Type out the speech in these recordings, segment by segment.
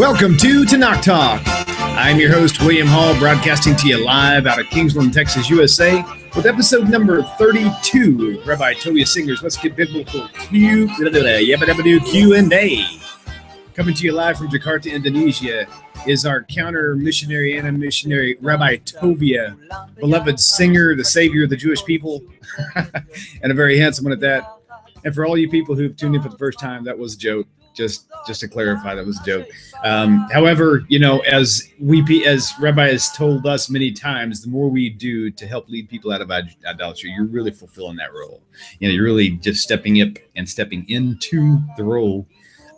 Welcome to Tanakh Talk. I'm your host, William Hall, broadcasting to you live out of Kingsland, Texas, USA, with episode number 32 of Rabbi Tovia Singer's Let's Get Biblical Q&A. Coming to you live from Jakarta, Indonesia, is our counter-missionary and a missionary, Rabbi Tovia, beloved Singer, the savior of the Jewish people, and a very handsome one at that. And for all you people who've tuned in for the first time, that was a joke. Just to clarify, that was a joke. However, you know, as Rabbi has told us many times, the more we do to help lead people out of idolatry, you're really fulfilling that role. You know, you're really just stepping up and stepping into the role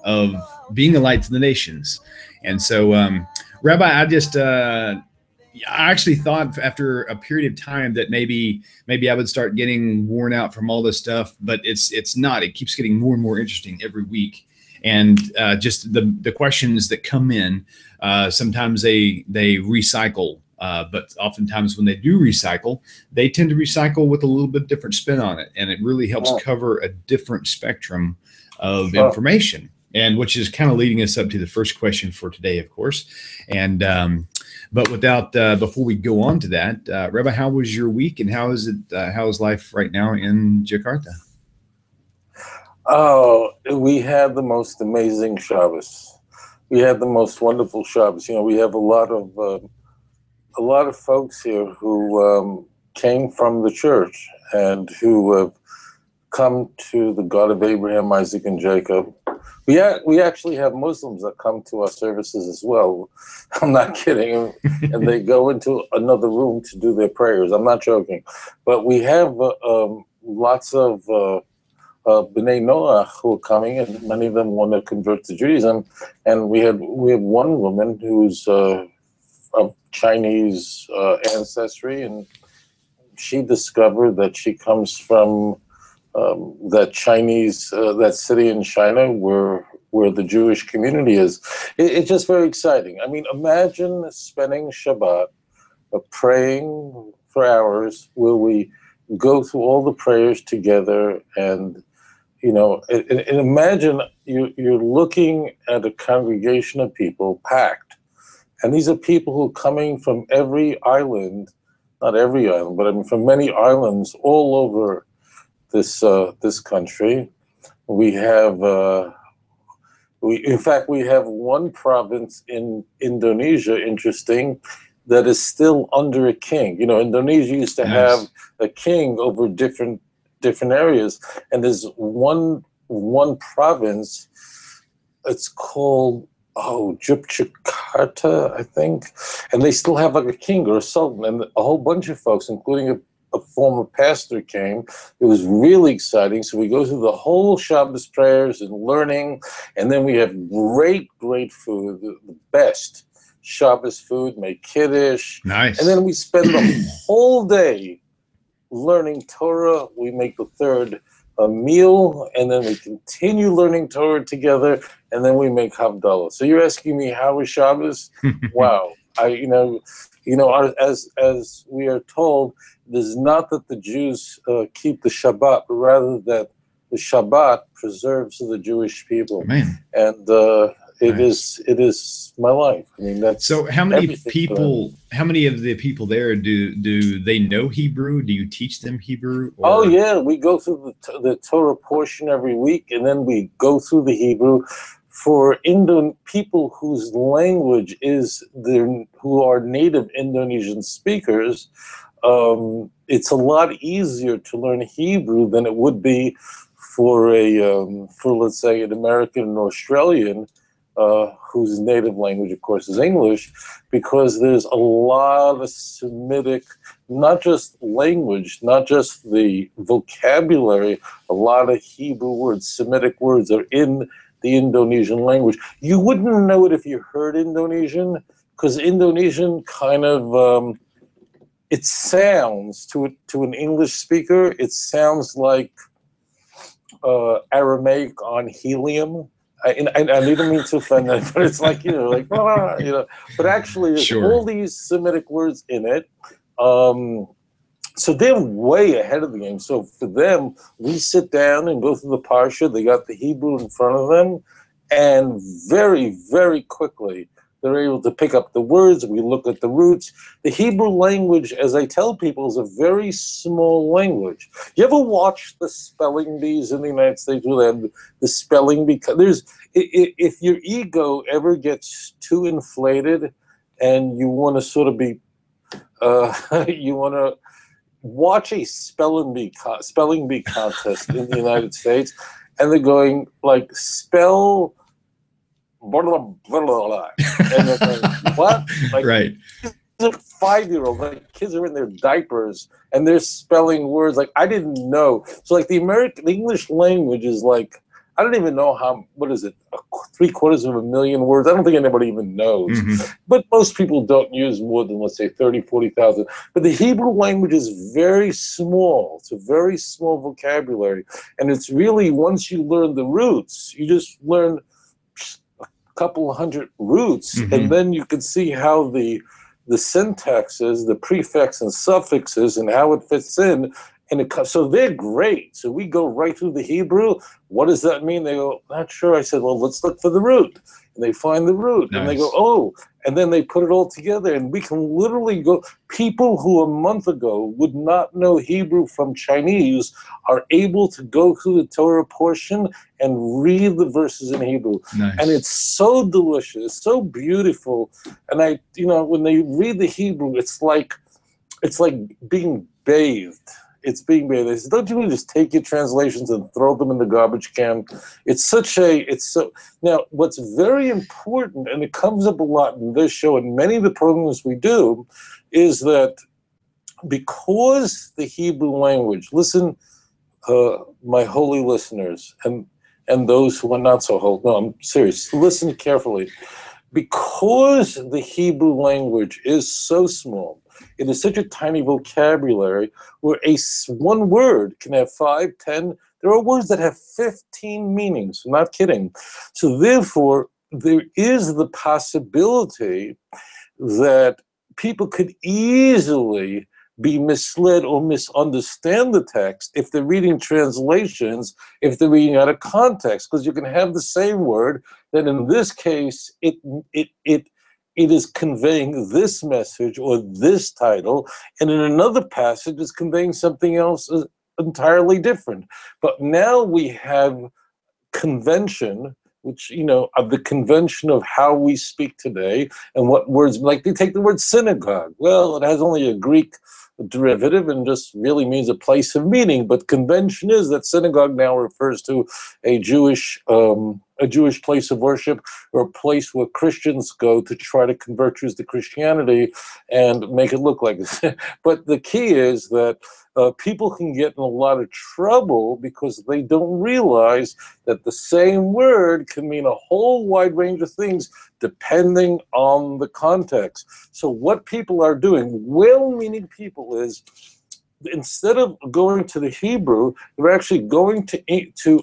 of being a light to the nations. And so, Rabbi, I actually thought after a period of time that maybe I would start getting worn out from all this stuff, but it's not. It keeps getting more and more interesting every week. And just the questions that come in, sometimes they recycle, but oftentimes when they do recycle, they tend to recycle with a little bit different spin on it. And it really helps cover a different spectrum of information, and which is kind of leading us up to the first question for today, of course. And but without before we go on to that, Rabbi, how was your week, and how is life right now in Jakarta? Oh, we had the most amazing Shabbos. We had the most wonderful Shabbos. You know, we have a lot of folks here who came from the church and who have come to the God of Abraham, Isaac, and Jacob. We actually have Muslims that come to our services as well. I'm not kidding. And they go into another room to do their prayers. I'm not joking. But we have lots of B'nai Noach who are coming, and many of them want to convert to Judaism. And we have one woman who's of Chinese ancestry, and she discovered that she comes from that Chinese that city in China where the Jewish community is. It's just very exciting. I mean, imagine spending Shabbat praying for hours, where we go through all the prayers together. And you know, and imagine you're looking at a congregation of people packed, and these are people who are coming from every island, not every island, but I mean from many islands all over this country. We have we have one province in Indonesia, interesting, that is still under a king. You know, Indonesia used to have a king over different areas, and there's one province. It's called Jakarta, I think, and they still have like a king or a sultan, and a whole bunch of folks, including a former pastor, came. It was really exciting. So we go through the whole Shabbos prayers and learning, and then we have great food, the best Shabbos food, make kiddush. Nice. And then we spend the whole day learning Torah. We make the third meal, and then we continue learning Torah together, and then we make Havdalah. So you're asking me how is Shabbos? Wow. You know, as we are told, it is not that the Jews keep the Shabbat, but rather that the Shabbat preserves the Jewish people. Amen. And it is my life. I mean, that's so. How many people? How many of the people there do they know Hebrew? Do you teach them Hebrew? Or? Oh yeah, we go through the Torah portion every week, and then we go through the Hebrew. For Indian people whose language is who are native Indonesian speakers, it's a lot easier to learn Hebrew than it would be for let's say an American and Australian whose native language, of course, is English, because there's a lot of Semitic, not just language, not just the vocabulary, a lot of Hebrew words, Semitic words are in the Indonesian language. You wouldn't know it if you heard Indonesian, because Indonesian kind of, it sounds, to an English speaker, it sounds like Aramaic on helium. I didn't mean to offend them, but it's like, you know, like, ah, you know. But actually, there's all these Semitic words in it. So they're way ahead of the game. So for them, we sit down and go through the parsha. They got the Hebrew in front of them, and very, very quickly they're able to pick up the words. We look at the roots. The Hebrew language, as I tell people, is a very small language. You ever watch the spelling bees in the United States where they have the spelling? Because there's, if your ego ever gets too inflated and you want to sort of be, you want to watch a spelling bee contest in the United States, and they're going like, spell blah, blah, blah, blah, blah. And they're like, what? Like, right. Kids are 5-year-olds, like kids are in their diapers and they're spelling words like, I didn't know. So like the English language is like, I don't even know how, what is it, 750,000 words? I don't think anybody even knows. Mm-hmm. But most people don't use more than, let's say, 30,000, 40,000. But the Hebrew language is very small. It's a very small vocabulary. And it's really, once you learn the roots, you just learn a couple hundred roots, mm-hmm. and then you can see how the syntax is, the prefix and suffixes, and how it fits in. And it, so they're great. So we go right through the Hebrew. What does that mean? They go, not sure. I said, well, let's look for the root. And they find the root. Nice. And they go, oh. And then they put it all together. And we can literally go. People who a month ago would not know Hebrew from Chinese are able to go through the Torah portion and read the verses in Hebrew. Nice. And it's so delicious, so beautiful. And I, you know, when they read the Hebrew, it's like being bathed. It's being made. They said, don't you really just take your translations and throw them in the garbage can? It's such a, it's so, now what's very important, and it comes up a lot in this show and many of the programs we do, is that because the Hebrew language, listen, my holy listeners and those who are not so holy, no, I'm serious, listen carefully. Because the Hebrew language is so small, it is such a tiny vocabulary where one word can have 5, 10. There are words that have 15 meanings. I'm not kidding. So therefore, there is the possibility that people could easily be misled or misunderstand the text if they're reading translations, if they're reading out of context, because you can have the same word that in this case it is conveying this message or this title, and in another passage is conveying something else entirely different. But now we have convention, which, you know, of the convention of how we speak today and what words, like they take the word synagogue. Well, it has only a Greek derivative and just really means a place of meeting. But convention is that synagogue now refers to a Jewish place of worship or a place where Christians go to try to convert Jews to Christianity and make it look like this. But the key is that people can get in a lot of trouble because they don't realize that the same word can mean a whole wide range of things depending on the context. So what people are doing, well-meaning people, is instead of going to the Hebrew, they're actually going to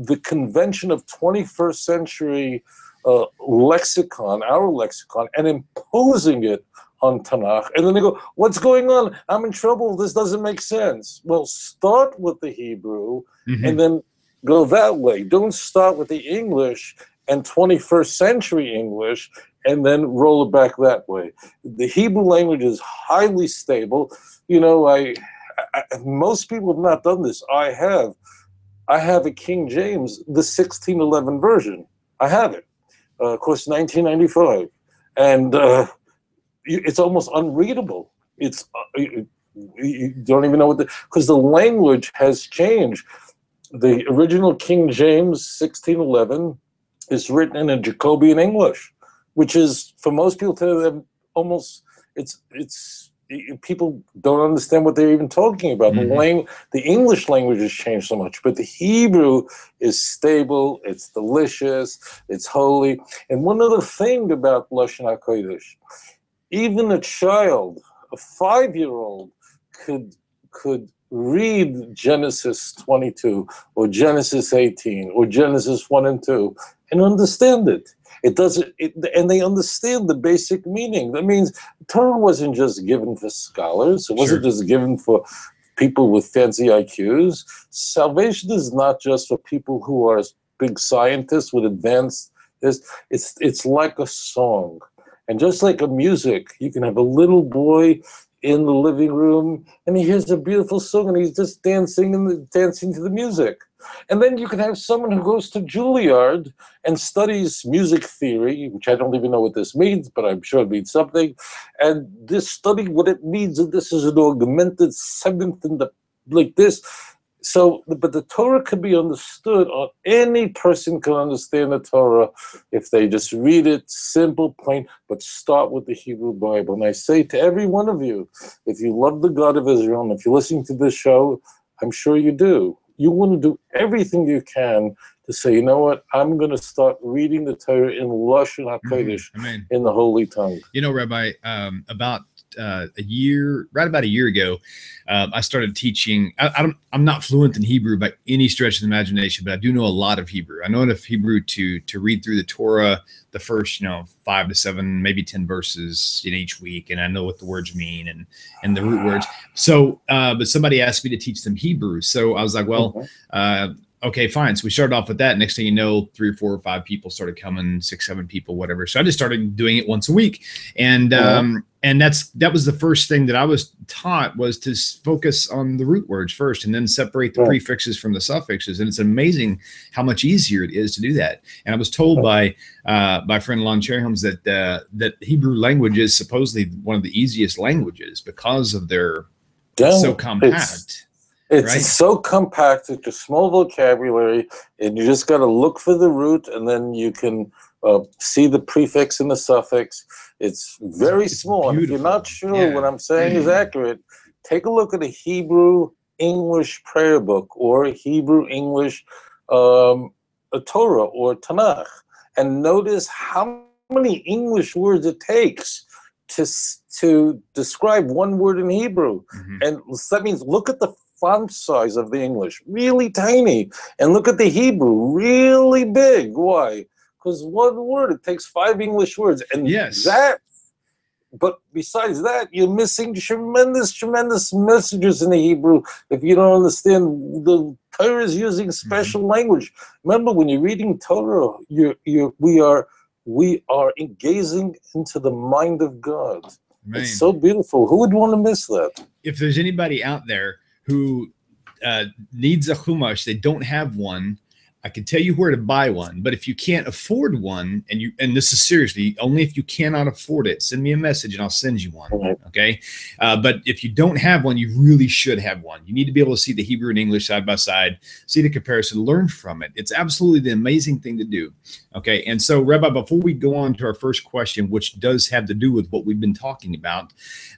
the convention of 21st century lexicon, our lexicon, and imposing it on Tanakh. And then they go, what's going on? I'm in trouble. This doesn't make sense. Well, start with the Hebrew, mm-hmm. and then go that way. Don't start with the English and 21st century English and then roll it back that way. The Hebrew language is highly stable. You know, I most people have not done this. I have a King James, the 1611 version. I have it, of course, 1995, and it's almost unreadable. It's you don't even know what because the language has changed. The original King James 1611 is written in a Jacobean English, which is for most people today almost it's. People don't understand what they're even talking about. Mm-hmm. The English language has changed so much, but the Hebrew is stable, it's delicious, it's holy. And one other thing about Lashon HaKodesh, even a child, a 5-year-old, could read Genesis 22 or Genesis 18 or Genesis 1 and 2 and understand it. It doesn't, and they understand the basic meaning. That means Torah wasn't just given for scholars. It wasn't just given for people with fancy IQs. Salvation is not just for people who are big scientists with advanced this. It's like a song. And just like a music, you can have a little boy in the living room and he hears a beautiful song and he's just dancing and dancing to the music. And then you can have someone who goes to Juilliard and studies music theory, which I don't even know what this means, but I'm sure it means something. And this study, what it means is this is an augmented seventh and like this. So, but the Torah can be understood, or any person can understand the Torah if they just read it, simple, plain, but start with the Hebrew Bible. And I say to every one of you, if you love the God of Israel, and if you're listening to this show, I'm sure you do, you want to do everything you can to say, you know what, I'm going to start reading the Torah in Lashon HaKodesh, in the Holy Tongue. You know, Rabbi, about a year ago, I started teaching. I'm not fluent in Hebrew by any stretch of the imagination, but I do know a lot of Hebrew. I know enough Hebrew to read through the Torah, the first, 5 to 7, maybe 10 verses in each week, and I know what the words mean and the root words. So, but somebody asked me to teach them Hebrew, so I was like, well, okay, fine. So we started off with that. Next thing you know, 3 or 4 or 5 people started coming, 6, 7 people, whatever. So I just started doing it once a week. And, and that was the first thing that I was taught, was to focus on the root words first and then separate the prefixes from the suffixes. And it's amazing how much easier it is to do that. And I was told by friend Lon Cherryholmes that Hebrew language is supposedly one of the easiest languages because of their so compact. It's so compact, it's a small vocabulary, and you just got to look for the root, and then you can see the prefix and the suffix. It's very small. If you're not sure what I'm saying is accurate, take a look at a Hebrew-English prayer book or Hebrew-English Torah or Tanakh, and notice how many English words it takes to describe one word in Hebrew. And that means look at the font size of the English, really tiny, and look at the Hebrew, really big. Why? Because one word, it takes 5 English words, and but besides that, you're missing tremendous messages in the Hebrew if you don't understand the Torah is using special language. Remember, when you're reading Torah, we are gazing into the mind of God. It's so beautiful. Who would want to miss that? If there's anybody out there who needs a chumash, they don't have one, I can tell you where to buy one. But if you can't afford one, and this is seriously, only if you cannot afford it, send me a message and I'll send you one, okay? But if you don't have one, you really should have one. You need to be able to see the Hebrew and English side by side, see the comparison, learn from it. It's absolutely the amazing thing to do, okay? And so, Rabbi, before we go on to our first question, which does have to do with what we've been talking about,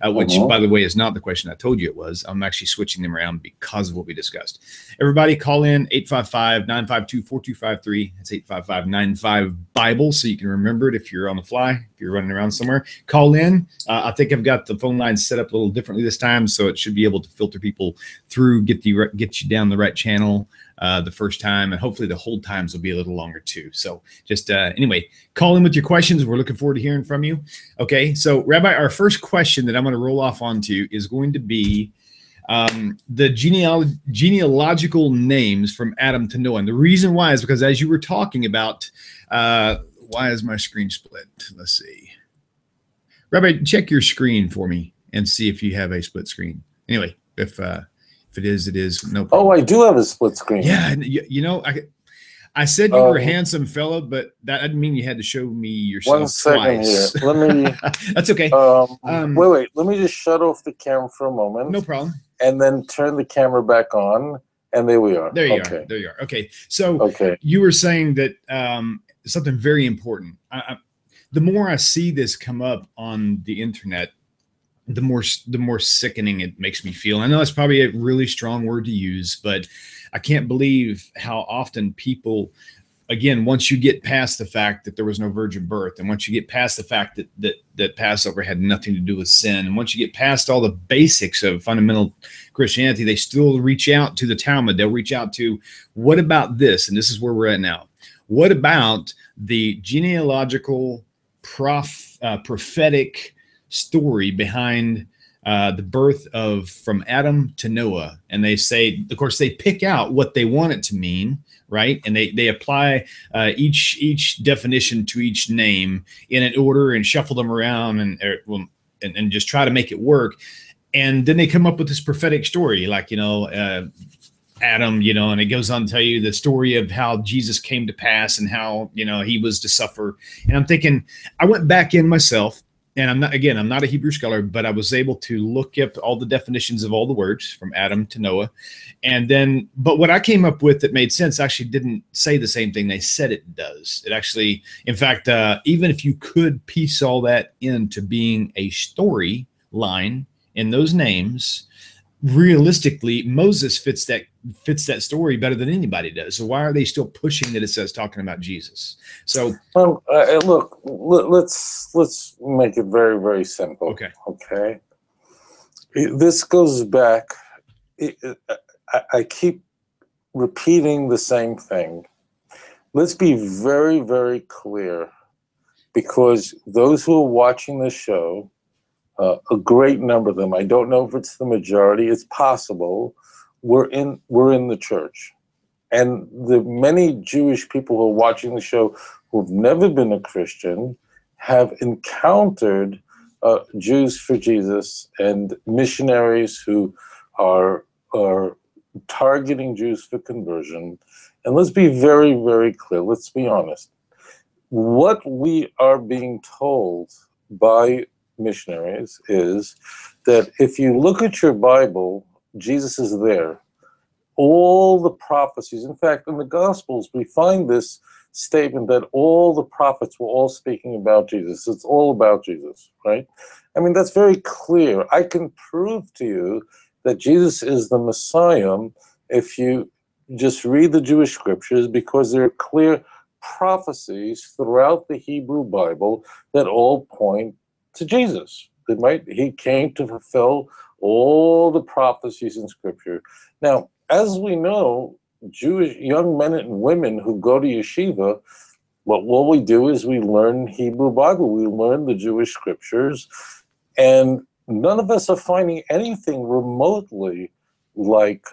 which, by the way, is not the question I told you it was. I'm actually switching them around because of what we discussed. Everybody call in 855-952-4253. That's 855-95-BIBLE, so you can remember it if you're on the fly, if you're running around somewhere. Call in. I think I've got the phone line set up a little differently this time, so it should be able to filter people through, get you down the right channel the first time, and hopefully the hold times will be a little longer too. So just anyway, call in with your questions. We're looking forward to hearing from you. Okay, so Rabbi, our first question that I'm going to roll off onto is going to be the genealogical names from Adam to Noah. And the reason why is because, as you were talking about, why is my screen split? Let's see. Rabbi, check your screen for me and see if you have a split screen. Anyway, if it is, it is. No problem. Oh, I do have a split screen. Yeah. You know, I said you were a handsome fellow, but that didn't mean you had to show me yourself twice. 1 second here. Let me. That's okay. Wait. Let me just shut off the camera for a moment. No problem. And then turn the camera back on, and there we are. There you are. Okay. So you were saying that something very important. The more I see this come up on the internet, the more sickening it makes me feel. I know that's probably a really strong word to use, but I can't believe how often people, again, once you get past the fact that there was no virgin birth, and once you get past the fact that Passover had nothing to do with sin, and once you get past all the basics of fundamental Christianity, they still reach out to the Talmud. They'll reach out to, what about this? And this is where we're at now. What about the genealogical prophetic story behind the birth of from Adam to Noah. And they say, of course, they pick out what they want it to mean, right? And they apply each definition to each name in an order and shuffle them around and just try to make it work. And then they come up with this prophetic story, like, you know, Adam, you know, and it goes on to tell you the story of how Jesus came to pass and how, you know, he was to suffer. And I'm thinking, I went back in myself, and I'm not a Hebrew scholar, but I was able to look up all the definitions of all the words from Adam to Noah. And then, but what I came up with that made sense actually didn't say the same thing they said it does. It actually, in fact, even if you could piece all that into being a story line in those names, realistically, Moses fits that story better than anybody does. So why are they still pushing that it says talking about Jesus? So look, let's make it very, very simple. Okay. Okay. This goes back. I keep repeating the same thing. Let's be very, very clear, because those who are watching the show, a great number of them, I don't know if it's the majority, it's possible, we're in the church. And the many Jewish people who are watching the show who've never been a Christian have encountered Jews for Jesus and missionaries who are targeting Jews for conversion. And let's be very, very clear, let's be honest. What we are being told by missionaries is that if you look at your Bible, Jesus is there. All the prophecies, in fact, in the Gospels, we find this statement that all the prophets were all speaking about Jesus. It's all about Jesus, right? I mean, that's very clear. I can prove to you that Jesus is the Messiah if you just read the Jewish scriptures, because there are clear prophecies throughout the Hebrew Bible that all point to Jesus. He came to fulfill all the prophecies in Scripture. Now, as we know, Jewish young men and women who go to yeshiva, what we do is we learn Hebrew Bible, we learn the Jewish Scriptures, and none of us are finding anything remotely like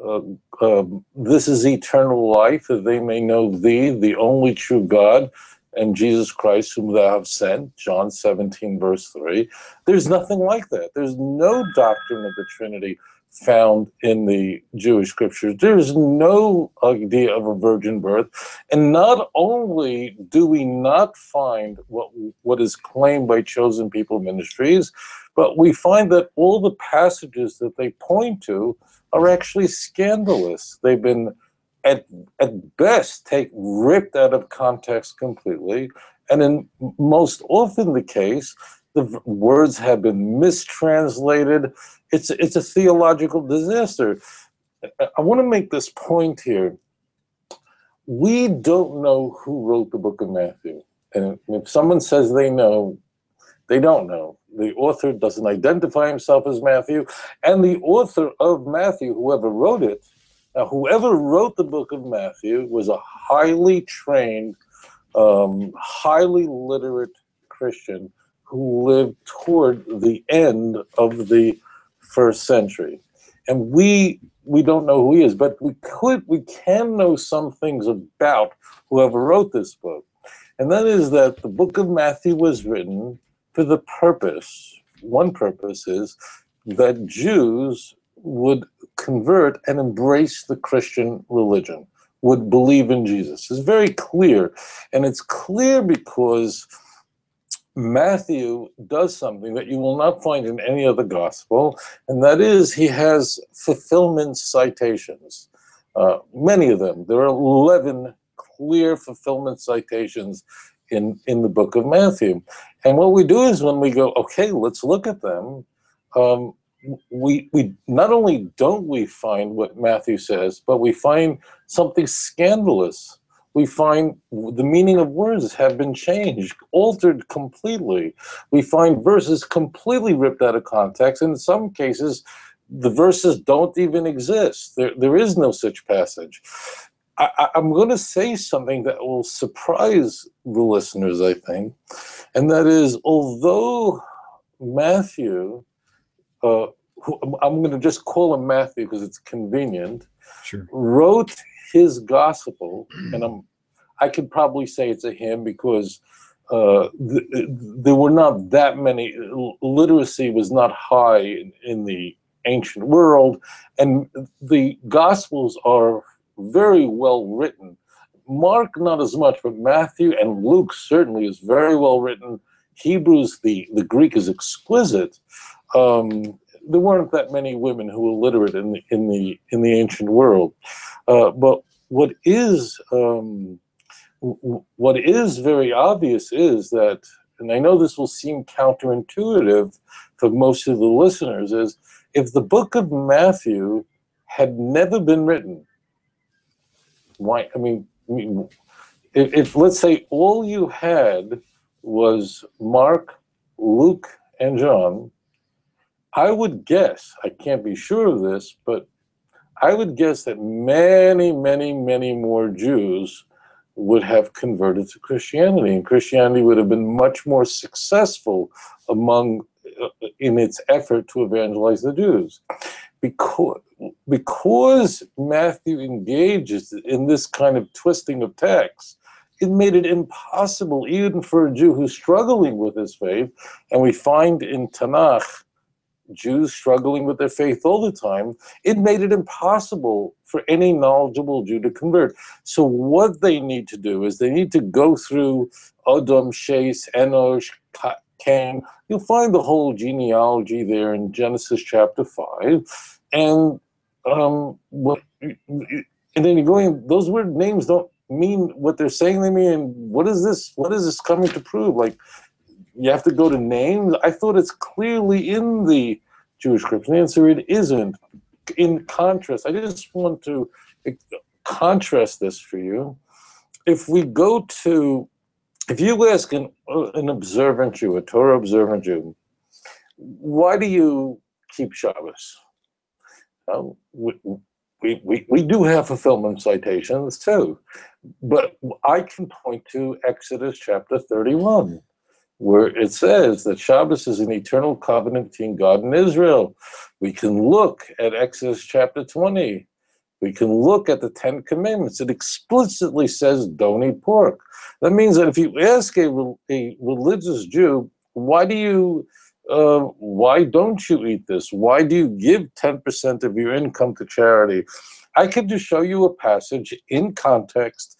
this is eternal life, that they may know thee, the only true God, and Jesus Christ, whom thou have sent, John 17, verse 3. There's nothing like that. There's no doctrine of the Trinity found in the Jewish scriptures. There's no idea of a virgin birth. And not only do we not find what is claimed by Chosen People Ministries, but we find that all the passages that they point to are actually scandalous. They've been at best ripped out of context completely, and in most often the case, the words have been mistranslated. It's a theological disaster. I want to make this point here. We don't know who wrote the book of Matthew, and if someone says they know, they don't know. The author doesn't identify himself as Matthew, and the author of Matthew, whoever wrote it, now, whoever wrote the book of Matthew was a highly trained, highly literate Christian who lived toward the end of the first century. And we don't know who he is, but we can know some things about whoever wrote this book. And that is that the book of Matthew was written for the purpose. One purpose is that Jews would convert and embrace the Christian religion, would believe in Jesus. It's very clear, and it's clear because Matthew does something that you will not find in any other gospel, and that is he has fulfillment citations, many of them. There are 11 clear fulfillment citations in the book of Matthew. And what we do is when we go, okay, let's look at them, we not only don't we find what Matthew says, but we find something scandalous. We find the meaning of words have been changed, altered completely. We find verses completely ripped out of context. In some cases, the verses don't even exist. There is no such passage. I'm going to say something that will surprise the listeners, I think, and that is, although Matthew, who I'm going to just call him Matthew because it's convenient, sure, wrote his gospel, and I could probably say it's a him because there were not that many, literacy was not high in the ancient world, and the Gospels are very well written. Mark, not as much, but Matthew and Luke certainly is very well written. Hebrews, the Greek is exquisite. There weren't that many women who were literate in the ancient world. But what is very obvious is that, and I know this will seem counterintuitive for most of the listeners, is if the book of Matthew had never been written, why? I mean if let's say all you had was Mark, Luke, and John, I would guess, I can't be sure of this, but I would guess that many, many, many more Jews would have converted to Christianity, and Christianity would have been much more successful in its effort to evangelize the Jews. Because Matthew engages in this kind of twisting of text, it made it impossible even for a Jew who's struggling with his faith, and we find in Tanakh Jews struggling with their faith all the time, it made it impossible for any knowledgeable Jew to convert. So what they need to do is they need to go through Adam, Shes, Enosh, Cain. You'll find the whole genealogy there in Genesis chapter 5. And then you're going, those weird names don't mean what they're saying they mean. What is this? What is this coming to prove? Like, you have to go to names. I thought it's clearly in the Jewish scripture. The answer, it isn't. In contrast, I just want to contrast this for you. If you ask an observant Jew, a Torah observant Jew, why do you keep Shabbos? We do have fulfillment citations too, but I can point to Exodus chapter 31. Where it says that Shabbos is an eternal covenant between God and Israel. We can look at Exodus chapter 20. We can look at the Ten Commandments. It explicitly says don't eat pork. That means that if you ask a religious Jew, why don't you eat this? Why do you give 10% of your income to charity? I could just show you a passage in context,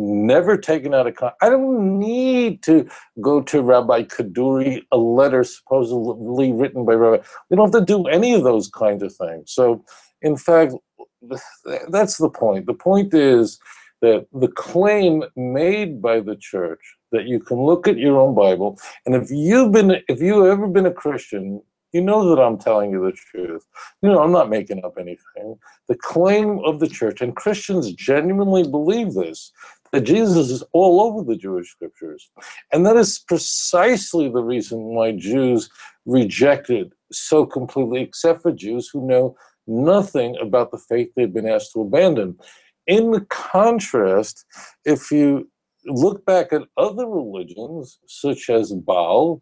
never taken out of context. I don't need to go to Rabbi Kaduri, a letter supposedly written by Rabbi. We don't have to do any of those kinds of things. So, in fact, that's the point. The point is that the claim made by the church that you can look at your own Bible, and if you've ever been a Christian, you know that I'm telling you the truth. You know, I'm not making up anything. The claim of the church, and Christians genuinely believe this, that Jesus is all over the Jewish scriptures. And that is precisely the reason why Jews reject it so completely, except for Jews who know nothing about the faith they've been asked to abandon. In contrast, if you look back at other religions, such as Baal,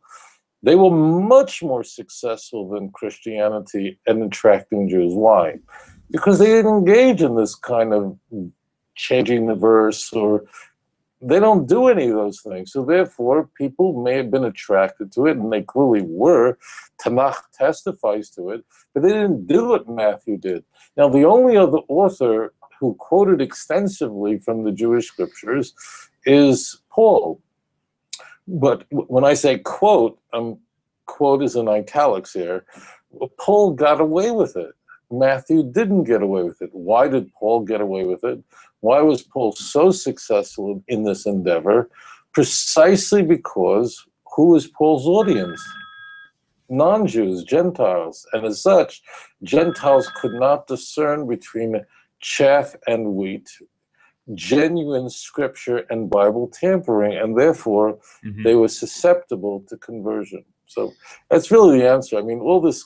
they were much more successful than Christianity at attracting Jews. Why? Because they didn't engage in this kind of changing the verse, or they don't do any of those things. So therefore, people may have been attracted to it, and they clearly were. Tanakh testifies to it, but they didn't do what Matthew did. Now, the only other author who quoted extensively from the Jewish scriptures is Paul. But when I say quote, quote is in italics here. Paul got away with it. Matthew didn't get away with it. Why did Paul get away with it? Why was Paul so successful in this endeavor? Precisely because who is Paul's audience? Non-Jews, Gentiles. And as such, Gentiles could not discern between chaff and wheat, genuine scripture and Bible tampering, and therefore they were susceptible to conversion. So that's really the answer. I mean, all this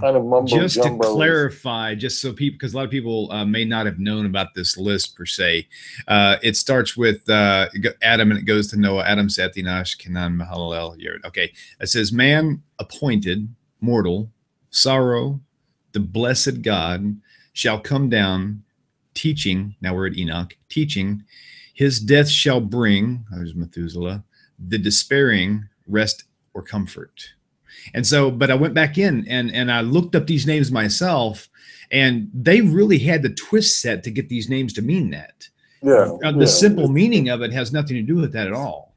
kind of mumbo jumbo. Just to clarify, just so people, because a lot of people may not have known about this list per se. It starts with Adam and it goes to Noah. Adam sat Enosh, Kenan, Mahalalel, Yered. Okay, it says man appointed mortal sorrow, the blessed God shall come down, teaching. Now we're at Enoch, teaching. His death shall bring. There's Methuselah, the despairing rest or comfort. And so, but I went back in and I looked up these names myself, and they really had the twist set to get these names to mean that. Yeah, the simple meaning of it has nothing to do with that at all.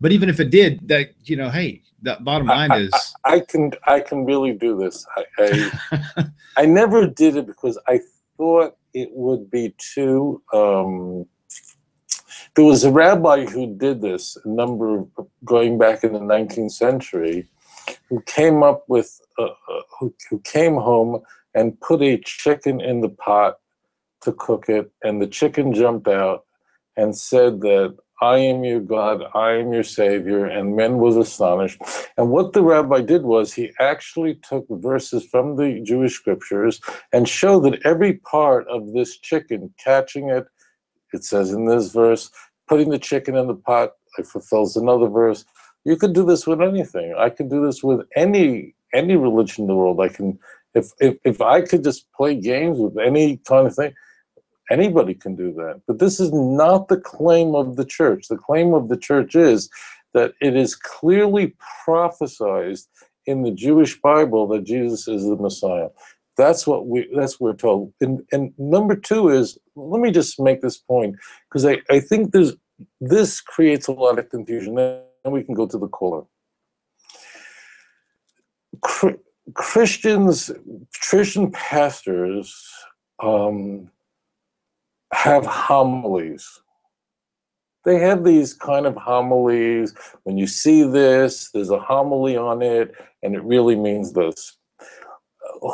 But even if it did, that, you know, hey, the bottom line is I can really do this. I I never did it because I thought it would be too. There was a rabbi who did this a number of, going back in the 19th century. Who came up with, who came home and put a chicken in the pot to cook it, and the chicken jumped out and said that, I am your God, I am your Savior, and men was astonished. And what the rabbi did was he actually took verses from the Jewish scriptures and showed that every part of this chicken, catching it, it says in this verse, putting the chicken in the pot, it fulfills another verse. You could do this with anything. I could do this with any religion in the world. I can, if I could just play games with any kind of thing, anybody can do that. But this is not the claim of the church. The claim of the church is that it is clearly prophesied in the Jewish Bible that Jesus is the Messiah. That's what we're told. And number two is, let me just make this point, because I think this creates a lot of confusion. And we can go to the caller. Christian pastors have homilies. They have these kind of homilies. When you see this, there's a homily on it, and it really means this.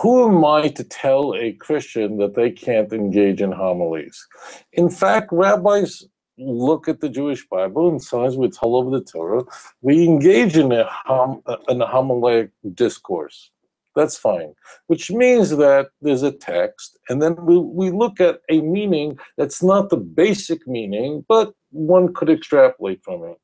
Who am I to tell a Christian that they can't engage in homilies? In fact, rabbis look at the Jewish Bible, and sometimes we tell over the Torah, we engage in a homiletic discourse. That's fine, which means that there's a text, and then we look at a meaning that's not the basic meaning, but one could extrapolate from it.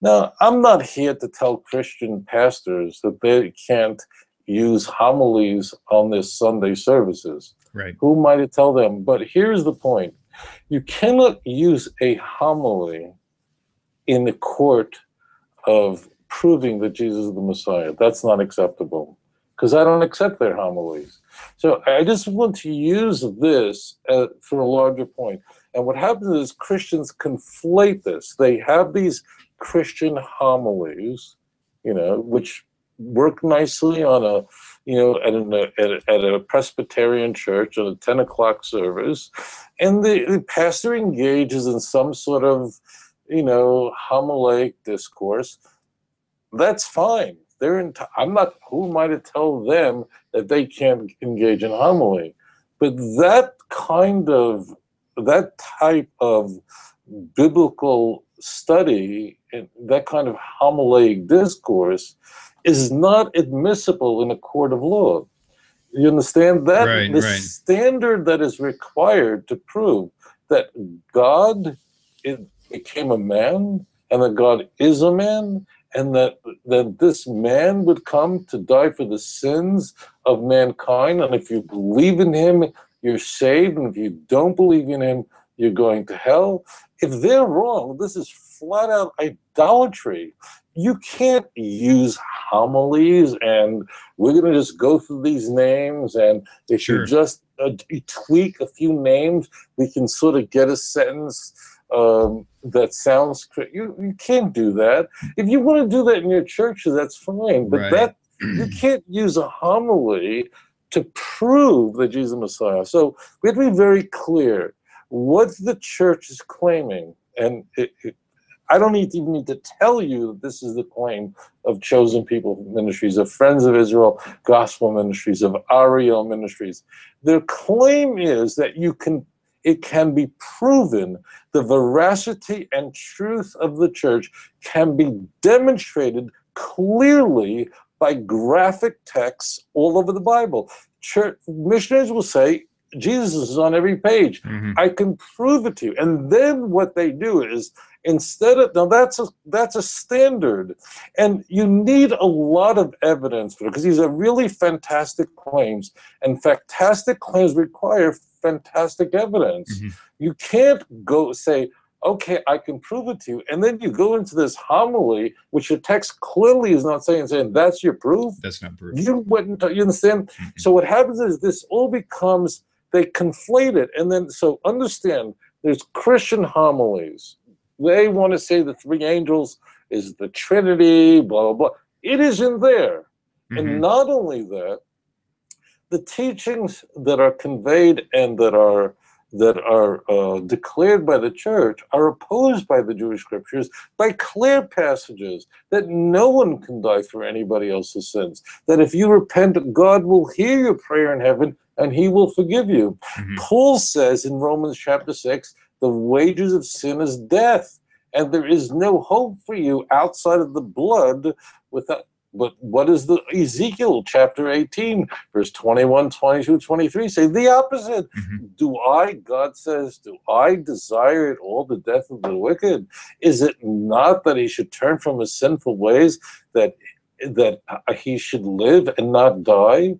Now, I'm not here to tell Christian pastors that they can't use homilies on their Sunday services. Right. Who am I to tell them? But here's the point. You cannot use a homily in the court of proving that Jesus is the Messiah. That's not acceptable, because I don't accept their homilies. So I just want to use this for a larger point. And what happens is Christians conflate this. They have these Christian homilies, you know, which work nicely on a, you know, at a Presbyterian church at a 10 o'clock service, and the pastor engages in some sort of, you know, homiletic discourse. That's fine. They're I'm not, who am I to tell them that they can't engage in homily? But that type of biblical study, that kind of homiletic discourse, is not admissible in a court of law. You understand that? Right, the standard that is required to prove that God became a man, and that God is a man, and that this man would come to die for the sins of mankind, and if you believe in him, you're saved, and if you don't believe in him, you're going to hell. If they're wrong, this is flat-out idolatry. You can't use homilies, and we're going to just go through these names, and if you just tweak a few names, we can sort of get a sentence that sounds... You can't do that. If you want to do that in your churches, that's fine, but that you can't use a homily to prove that Jesus is the Messiah. So we have to be very clear what the church is claiming, and I don't even need to tell you that this is the claim of Chosen People Ministries, of Friends of Israel Gospel Ministries, of Ariel Ministries. Their claim is that it can be proven, the veracity and truth of the church can be demonstrated clearly by graphic texts all over the Bible. Church missionaries will say, Jesus is on every page. Mm-hmm. I can prove it to you. And then what they do is, instead of, now that's a standard. And you need a lot of evidence for it, because these are really fantastic claims. And fantastic claims require fantastic evidence. Mm-hmm. You can't go say, okay, I can prove it to you. And then you go into this homily, which the text clearly is not saying that's your proof. That's not proof. You understand? Mm-hmm. So what happens is this all becomes, they conflate it. And then, so understand, there's Christian homilies. They want to say the three angels is the Trinity, blah, blah, blah. It isn't there. Mm-hmm. And not only that, the teachings that are conveyed and that are declared by the church are opposed by the Jewish scriptures by clear passages that no one can die for anybody else's sins, that if you repent, God will hear your prayer in heaven and he will forgive you. Mm-hmm. Paul says in Romans chapter 6, the wages of sin is death, and there is no hope for you outside of the blood without. But what is the Ezekiel chapter 18, verse 21, 22, 23 say? The opposite. Mm-hmm. God says, do I desire at all the death of the wicked? Is it not that he should turn from his sinful ways, that he should live and not die?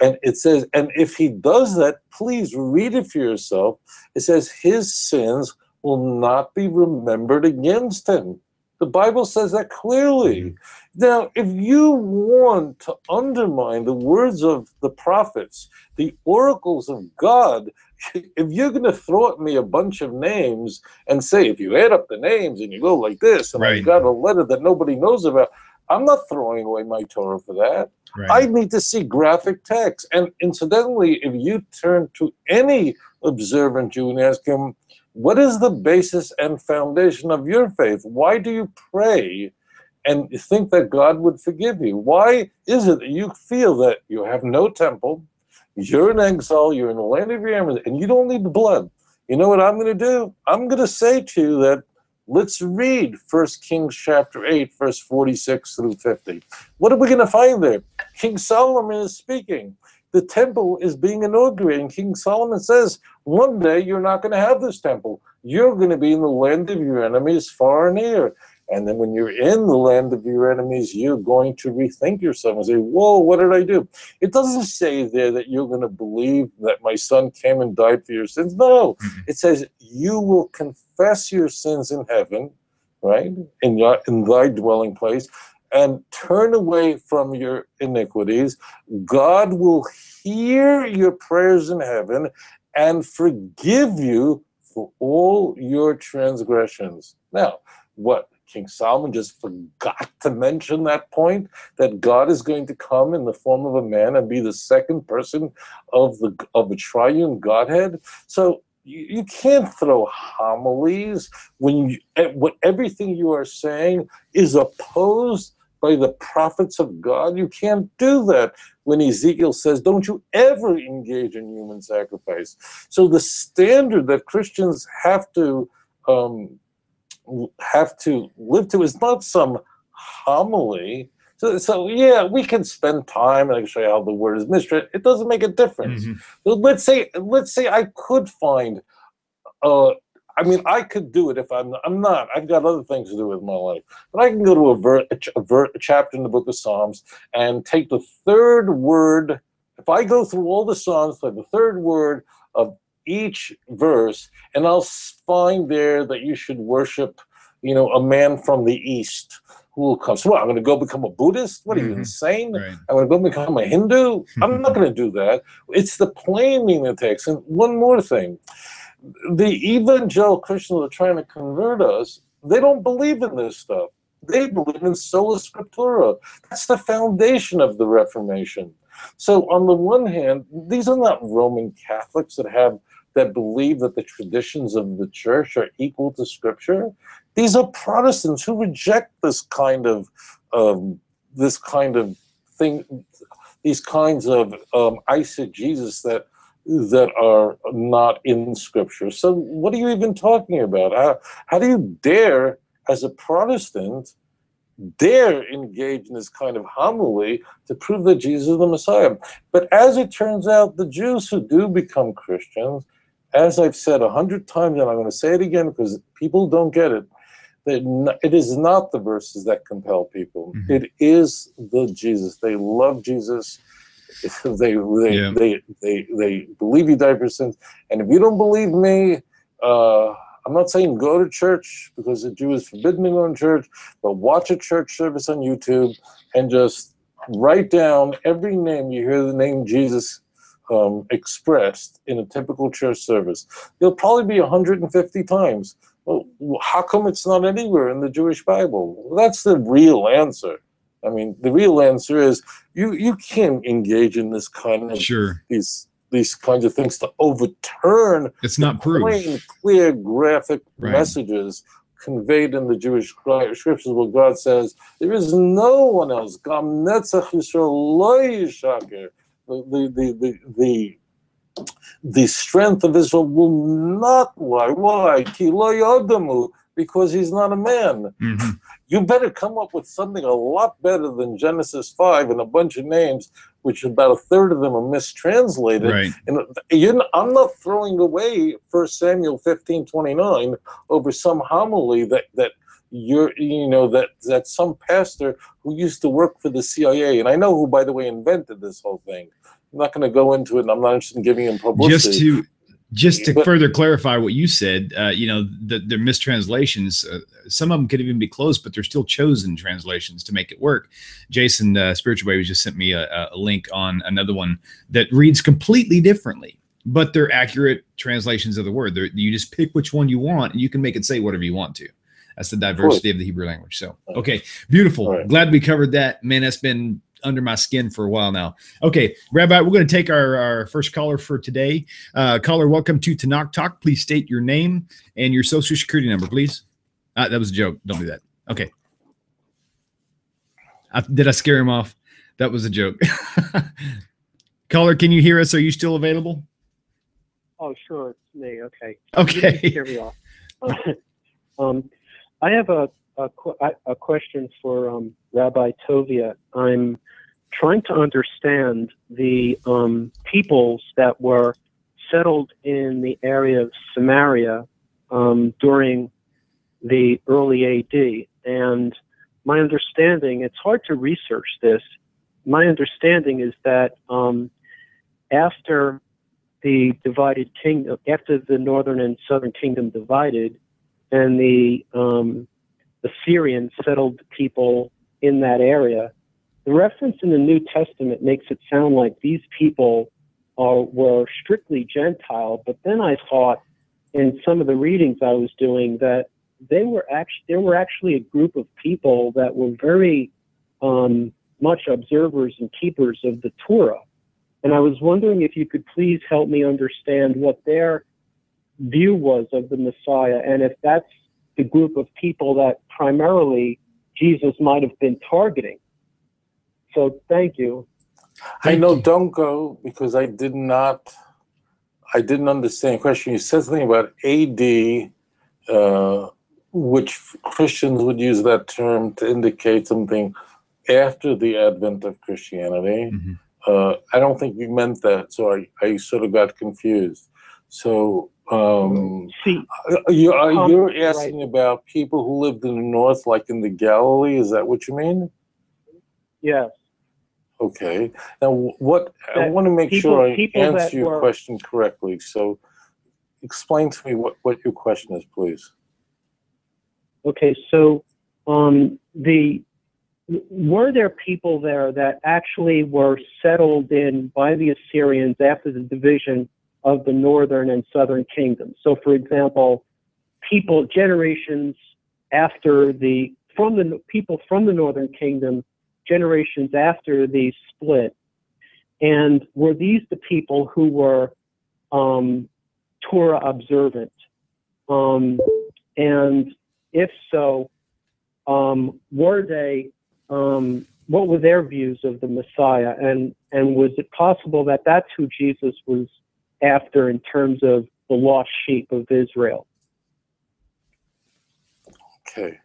And it says, and if he does that, please read it for yourself. It says his sins will not be remembered against him. The Bible says that clearly. Now, if you want to undermine the words of the prophets, the oracles of God, if you're going to throw at me a bunch of names and say, if you add up the names and you go like this, and right, I've got a letter that nobody knows about, I'm not throwing away my Torah for that. Right. I need to see graphic text. And incidentally, if you turn to any observant Jew and ask him, what is the basis and foundation of your faith? Why do you pray and think that God would forgive you? Why is it that you feel that you have no temple, you're in exile, you're in the land of your enemies, and you don't need the blood? You know what I'm going to do? I'm going to say to you that let's read 1 Kings chapter 8, verse 46 through 50. What are we going to find there? King Solomon is speaking. The temple is being inaugurated, and King Solomon says, one day you're not going to have this temple. You're going to be in the land of your enemies far and near. And then when you're in the land of your enemies, you're going to rethink yourself and say, whoa, what did I do? It doesn't say there that you're going to believe that my son came and died for your sins. No, it says you will confess your sins in heaven, right, in thy dwelling place, and turn away from your iniquities. God will hear your prayers in heaven and forgive you for all your transgressions. Now, what? King Solomon just forgot to mention that point, that God is going to come in the form of a man and be the second person of a triune Godhead. So you can't throw homilies when everything you are saying is opposed by the prophets of God. You can't do that. When Ezekiel says, don't you ever engage in human sacrifice. So the standard that Christians have to live to is not some homily. So yeah, we can spend time, and I can show you how the word is mistreated. It doesn't make a difference. Mm-hmm. So let's say I could find, I could do it if I'm not. I've got other things to do with my life. But I can go to a chapter in the book of Psalms and take the third word. If I go through all the Psalms, like the third word of each verse, and I'll find there that you should worship, a man from the east who will come. So what, I'm going to go become a Buddhist? What, are you insane? Right. I'm going to go become a Hindu? I'm not going to do that. It's the plain meaning of the text. And one more thing. The evangelical Christians are trying to convert us. They don't believe in this stuff. They believe in sola scriptura. That's the foundation of the Reformation. So on the one hand, these are not Roman Catholics that believe that the traditions of the church are equal to Scripture. These are Protestants who reject this kind of thing, these kinds of eisegesis that are not in Scripture. So what are you even talking about? How do you dare, as a Protestant, dare engage in this kind of homily to prove that Jesus is the Messiah. But as it turns out, the Jews who do become Christians, as I've said 100 times, and I'm going to say it again because people don't get it, that it is not the verses that compel people. Mm-hmm. It is the Jesus. They love Jesus. They believe he died for sins. And if you don't believe me, I'm not saying go to church, because the Jew is forbidden to go to church, but watch a church service on YouTube and just write down every name you hear the name Jesus expressed in a typical church service. There'll probably be 150 times. Well, how come it's not anywhere in the Jewish Bible? Well, that's the real answer. I mean, the real answer is you can't engage in this kind of these kinds of things to overturn. It's not proof. Plain, clear, graphic messages conveyed in the Jewish scriptures where God says, there is no one else. The strength of Israel will not lie. Why? Because he's not a man. Mm-hmm. You better come up with something a lot better than Genesis 5 and a bunch of names, which about a third of them are mistranslated. Right. And I'm not throwing away 1 Samuel 15:29 over some homily that some pastor who used to work for the CIA, and I know who, by the way, invented this whole thing. I'm not going to go into it, and I'm not interested in giving him publicity. Just to further clarify what you said, the mistranslations, some of them could even be close, but they're still chosen translations to make it work. Jason, Spiritual Baby, just sent me a link on another one that reads completely differently, but they're accurate translations of the word. You just pick which one you want, and you can make it say whatever you want to. That's the diversity of the Hebrew language. So, okay, beautiful. Right. Glad we covered that. Man, that's been under my skin for a while now. Okay, Rabbi, we're going to take our first caller for today. Caller, welcome to Tanakh Talk. Please state your name and your social security number, please. That was a joke. Don't do that. Okay. Did I scare him off? That was a joke. Caller, can you hear us? Are you still available? Oh, sure. It's me. Okay. Okay. You didn't scare me off. I have a question for Rabbi Tovia. I'm trying to understand the peoples that were settled in the area of Samaria during the early AD. And my understanding, it's hard to research this. My understanding is that after the divided kingdom, after the northern and southern kingdom divided, and the Assyrians settled people in that area. The reference in the New Testament makes it sound like these people were strictly Gentile, but then I thought in some of the readings I was doing that they were actually a group of people that were very much observers and keepers of the Torah. And I was wondering if you could please help me understand what their view was of the Messiah, and if that's the group of people that primarily Jesus might have been targeting. So thank you. Don't go, because I didn't understand the question. You said something about AD, which Christians would use that term to indicate something after the advent of Christianity. Mm-hmm. I don't think you meant that, so I sort of got confused. So you're asking about people who lived in the north, like in the Galilee? Is that what you mean? Yes. Okay. Now, I want to make sure I answer your question correctly. So explain to me what your question is, please. Okay. So were there people there that actually were settled in by the Assyrians after the division of the northern and southern kingdoms? So, for example, people from the northern kingdom, generations after the split, and were these the people who were Torah observant? And if so, were they? What were their views of the Messiah? And was it possible that that's who Jesus was after, in terms of the lost sheep of Israel? Okay.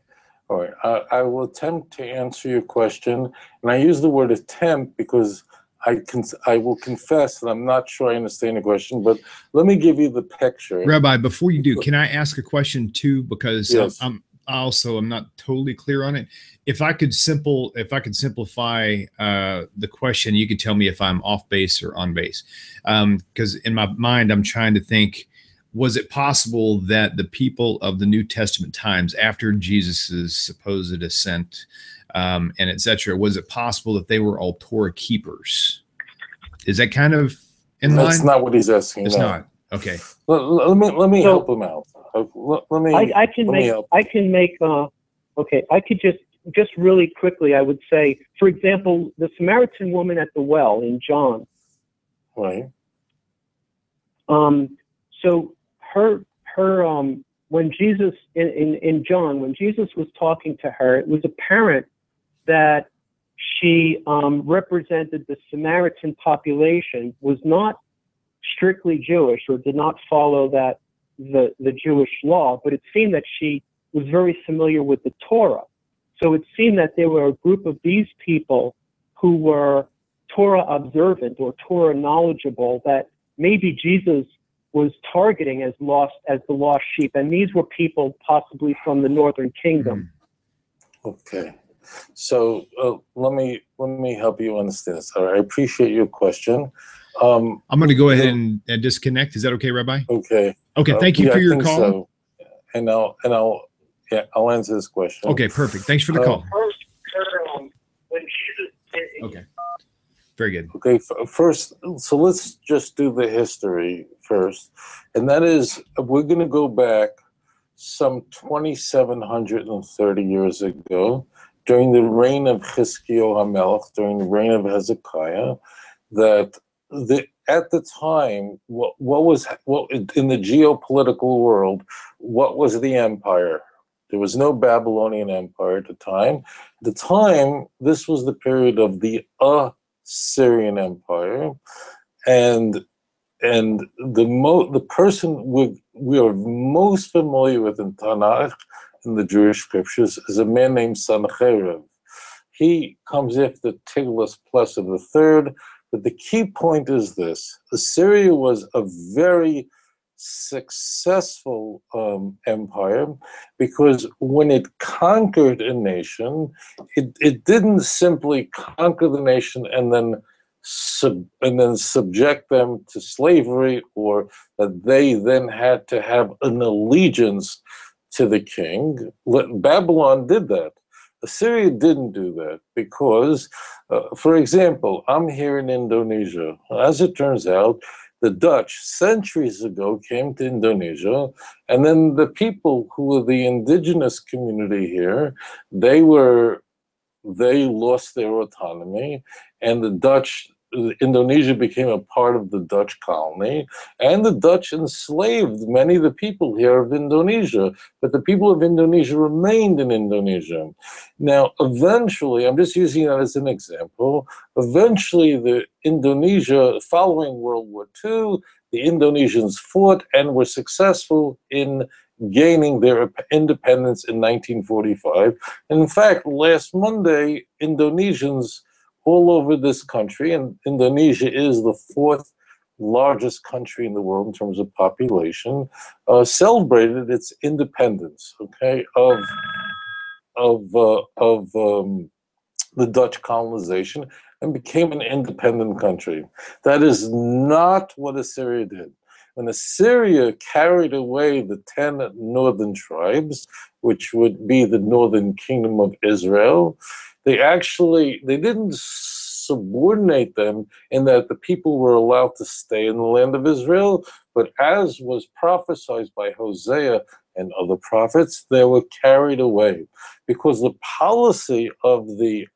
All right, I will attempt to answer your question, and I use the word attempt because I will confess that I'm not sure I understand the question, but let me give you the picture. Rabbi, before you do, can I ask a question too? Because yes. I'm not totally clear on it. If I could simplify the question, you could tell me if I'm off base or on base. Because in my mind, I'm trying to think, was it possible that the people of the New Testament times after Jesus's supposed ascent and etc., was it possible that they were all Torah keepers? Is that kind of in line? That's not what he's asking. It's not. Okay. Let me help him out. I could just really quickly, I would say, for example, the Samaritan woman at the well in John. Right. So her when Jesus in John, when Jesus was talking to her, it was apparent that she represented the Samaritan population, was not strictly Jewish or did not follow that the Jewish law, but it seemed that she was very familiar with the Torah. So it seemed that there were a group of these people who were Torah observant or Torah knowledgeable that maybe Jesus was targeting as the lost sheep, and these were people possibly from the Northern Kingdom. Okay, so let me help you understand this. All right, I appreciate your question. I'm going to go ahead and disconnect. Is that okay, Rabbi? Okay. Okay. Thank you for your call. So. And I'll answer this question. Okay. Perfect. Thanks for the call. Okay. Very good. Okay. First, so let's just do the history first, and that is we're going to go back some 2,730 years ago during the reign of Chizkiyahu HaMelech, during the reign of Hezekiah, that at the time, what in the geopolitical world, what was the empire? There was no Babylonian empire at the time. At the time, this was the period of the Assyrian Empire, and the person we are most familiar with in Tanakh, in the Jewish scriptures, is a man named Sanherib. He comes after Tiglath-Pileser the Third. But the key point is this: Assyria was a very successful empire because when it conquered a nation, it didn't simply conquer the nation and then subject them to slavery, or that they then had to have an allegiance to the king. Babylon did that. Assyria didn't do that because, for example, I'm here in Indonesia. As it turns out, the Dutch centuries ago came to Indonesia, and then the people who were the indigenous community here, they lost their autonomy, and Indonesia became a part of the Dutch colony, and the Dutch enslaved many of the people here of Indonesia, but the people of Indonesia remained in Indonesia. Now, eventually, I'm just using that as an example, eventually the Indonesia, following World War II, the Indonesians fought and were successful in gaining their independence in 1945. And in fact, last Monday, Indonesians all over this country, and Indonesia is the fourth largest country in the world in terms of population, celebrated its independence, okay, of the Dutch colonization, and became an independent country. That is not what Assyria did. When Assyria carried away the 10 northern tribes, which would be the northern kingdom of Israel, they didn't subordinate them in that the people were allowed to stay in the land of Israel, but as was prophesied by Hosea and other prophets, they were carried away because the policy of the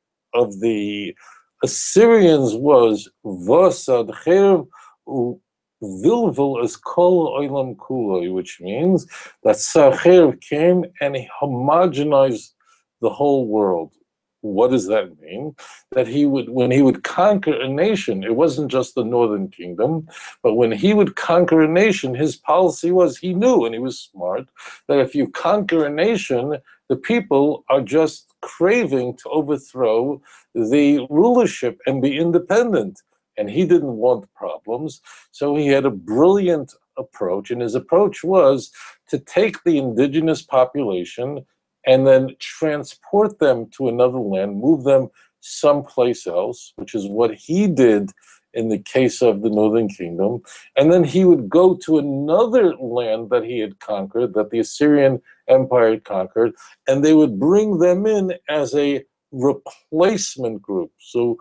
Assyrians was v'sadchev vilvil as kol olam kuloi, which means that Sanherib came and he homogenized the whole world. What does that mean? That when he would conquer a nation, it wasn't just the northern kingdom, but when he would conquer a nation, his policy was, he knew and he was smart, that if you conquer a nation, the people are just craving to overthrow the rulership and be independent. And he didn't want problems, so he had a brilliant approach, and his approach was to take the indigenous population and then transport them to another land, move them someplace else, which is what he did in the case of the Northern Kingdom. And then he would go to another land that he had conquered, that the Assyrian Empire had conquered, and they would bring them in as a replacement group. So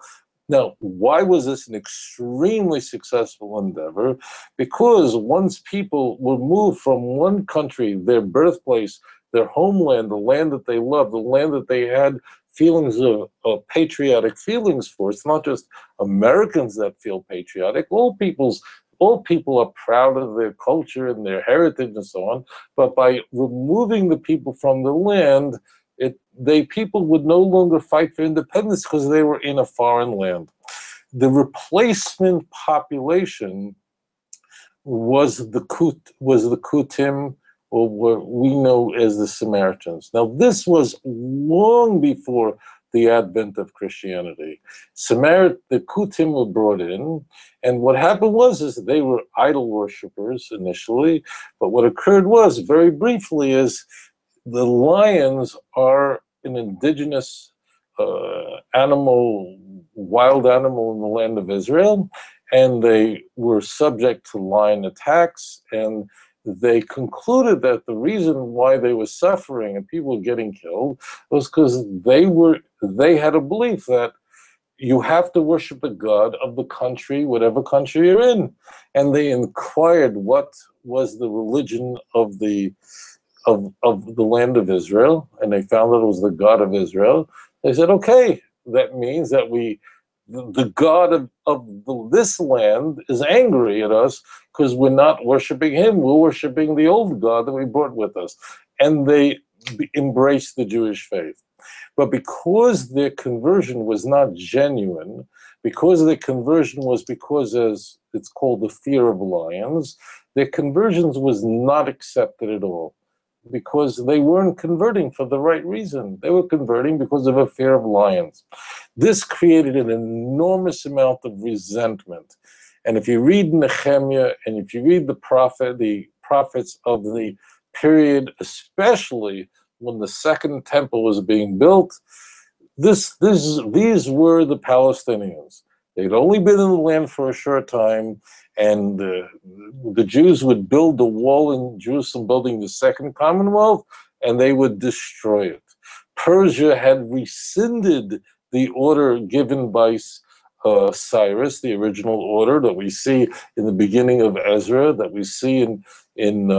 now, why was this an extremely successful endeavor? Because once people were moved from one country, their birthplace, their homeland, the land that they loved, the land that they had feelings of patriotic feelings for, it's not just Americans that feel patriotic, all people are proud of their culture and their heritage and so on, but by removing the people from the land, people would no longer fight for independence because they were in a foreign land. The replacement population was the Kutim, or what we know as the Samaritans. Now, this was long before the advent of Christianity. The Kutim were brought in, and what happened was they were idol worshippers initially, but what occurred was, very briefly, is the lions are an indigenous wild animal in the land of Israel, and they were subject to lion attacks, and they concluded that the reason why they were suffering and people getting killed was because they had a belief that you have to worship the God of the country, whatever country you're in. And they inquired what was the religion of the land of Israel, and they found that it was the God of Israel. They said, okay, that means that the God of this land is angry at us because we're not worshiping him, we're worshiping the old God that we brought with us. And they embraced the Jewish faith. But because their conversion was not genuine, because their conversion was because, as it's called, the fear of lions, their conversions was not accepted at all, because they weren't converting for the right reason. They were converting because of a fear of lions. This created an enormous amount of resentment. And if you read Nehemiah, and if you read the prophets of the period, especially when the Second Temple was being built, these were the Palestinians. They'd only been in the land for a short time, and the Jews would build the wall in Jerusalem, building the Second Commonwealth, and they would destroy it. Persia had rescinded the order given by Cyrus, the original order that we see in the beginning of Ezra, that we see in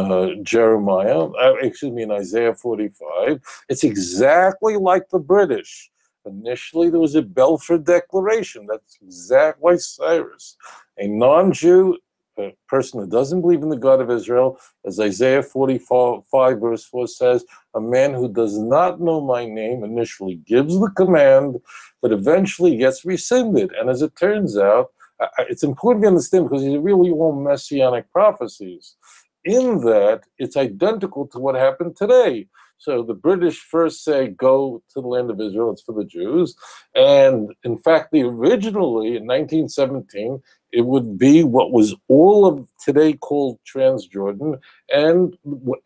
Isaiah 45. It's exactly like the British. Initially, there was a Balfour Declaration. That's exactly Cyrus. A non-Jew, a person who doesn't believe in the God of Israel, as Isaiah 45 verse 4 says, a man who does not know my name initially gives the command, but eventually gets rescinded. And as it turns out, it's important to understand, because these are really all messianic prophecies, in that it's identical to what happened today. So the British first say, go to the land of Israel, it's for the Jews. And in fact, originally in 1917, it would be what was all of today called Transjordan and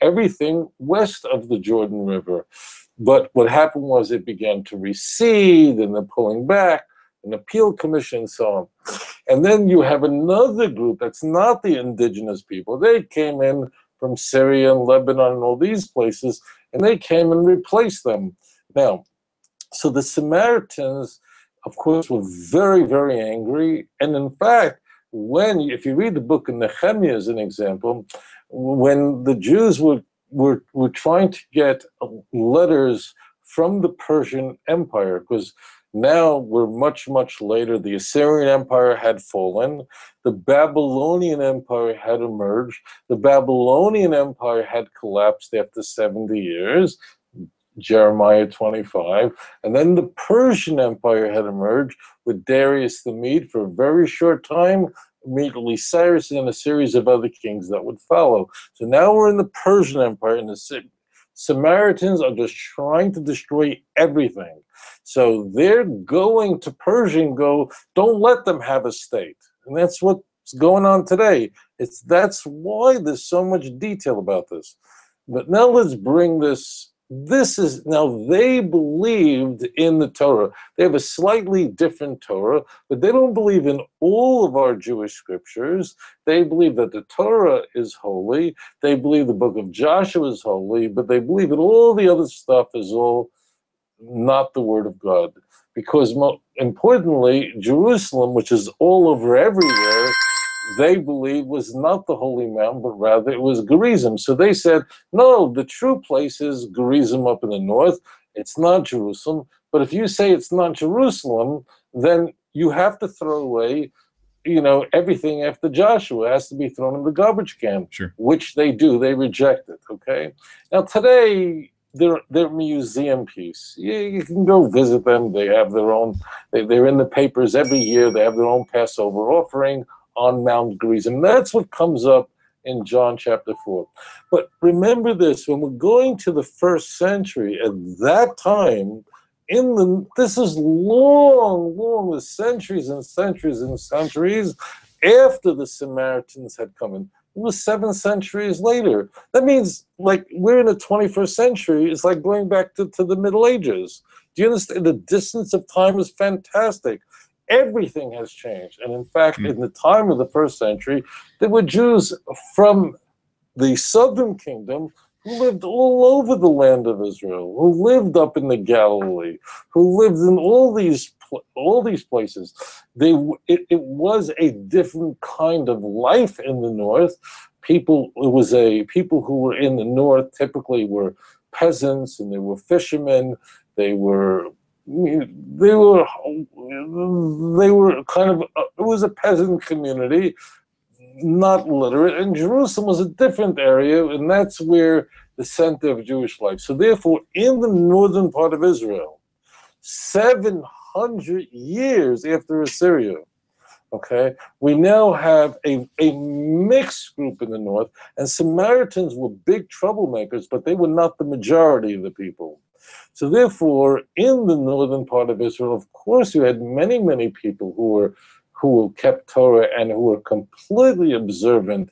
everything west of the Jordan River. But what happened was it began to recede, and they're pulling back, an appeal commission, and so on. And then you have another group that's not the indigenous people. They came in from Syria and Lebanon and all these places, and they came and replaced them. Now, so the Samaritans, of course, were very, very angry. And in fact, if you read the book of Nehemiah as an example, when the Jews were trying to get letters from the Persian Empire, because now we're much, much later, the Assyrian Empire had fallen, the Babylonian Empire had emerged, the Babylonian Empire had collapsed after 70 years, Jeremiah 25, and then the Persian Empire had emerged with Darius the Mede for a very short time, immediately Cyrus, and a series of other kings that would follow. So now we're in the Persian Empire, in the Samaritans are just trying to destroy everything. So they're going to Persia and go, don't let them have a state. And that's what's going on today. That's why there's so much detail about this. But now let's bring this is, now they believed in the Torah. They have a slightly different Torah, but they don't believe in all of our Jewish scriptures. They believe that the Torah is holy. They believe the book of Joshua is holy, but they believe that all the other stuff is all not the word of God. Because importantly, Jerusalem, which is all over everywhere, they believe was not the Holy Mountain, but rather it was Gerizim. So they said, no, the true place is Gerizim up in the north. It's not Jerusalem. But if you say it's not Jerusalem, then you have to throw away, everything after Joshua. It has to be thrown in the garbage can, sure, which they do. They reject it, okay? Now, today, They're museum piece. You can go visit them. They have their own. They're in the papers every year. They have their own Passover offering on Mount Gerizim, and that's what comes up in John chapter 4. But remember this, when we're going to the first century, at that time, this is long, centuries and centuries and centuries after the Samaritans had come in. It was 7 centuries later. That means, we're in the 21st century. It's like going back to the Middle Ages. Do you understand? The distance of time is fantastic. Everything has changed. And in fact, in the time of the first century, there were Jews from the southern kingdom who lived all over the land of Israel, who lived up in the Galilee, who lived in all these places. It was a different kind of life in the north. People who were in the north typically were peasants, and they were fishermen. They were kind of, it was a peasant community, not literate, and Jerusalem was a different area, and that's where the center of Jewish life. So therefore, in the northern part of Israel, 700 years after Assyria, okay, we now have a mixed group in the north, and Samaritans were big troublemakers, but they were not the majority of the people. So therefore, in the northern part of Israel, of course, you had many, many people who kept Torah and who were completely observant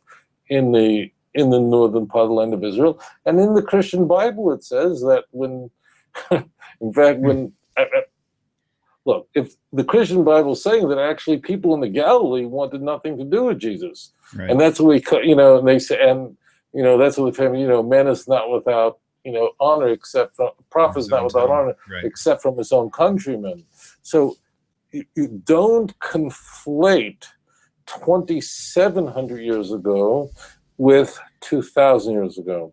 in the northern part of the land of Israel. And in the Christian Bible, it says that if the Christian Bible is saying that actually people in the Galilee wanted nothing to do with Jesus, right, and that's what that's what the family, man is not without honor, except from prophets, not without honor, right, except from his own countrymen. So you don't conflate 2,700 years ago with 2,000 years ago.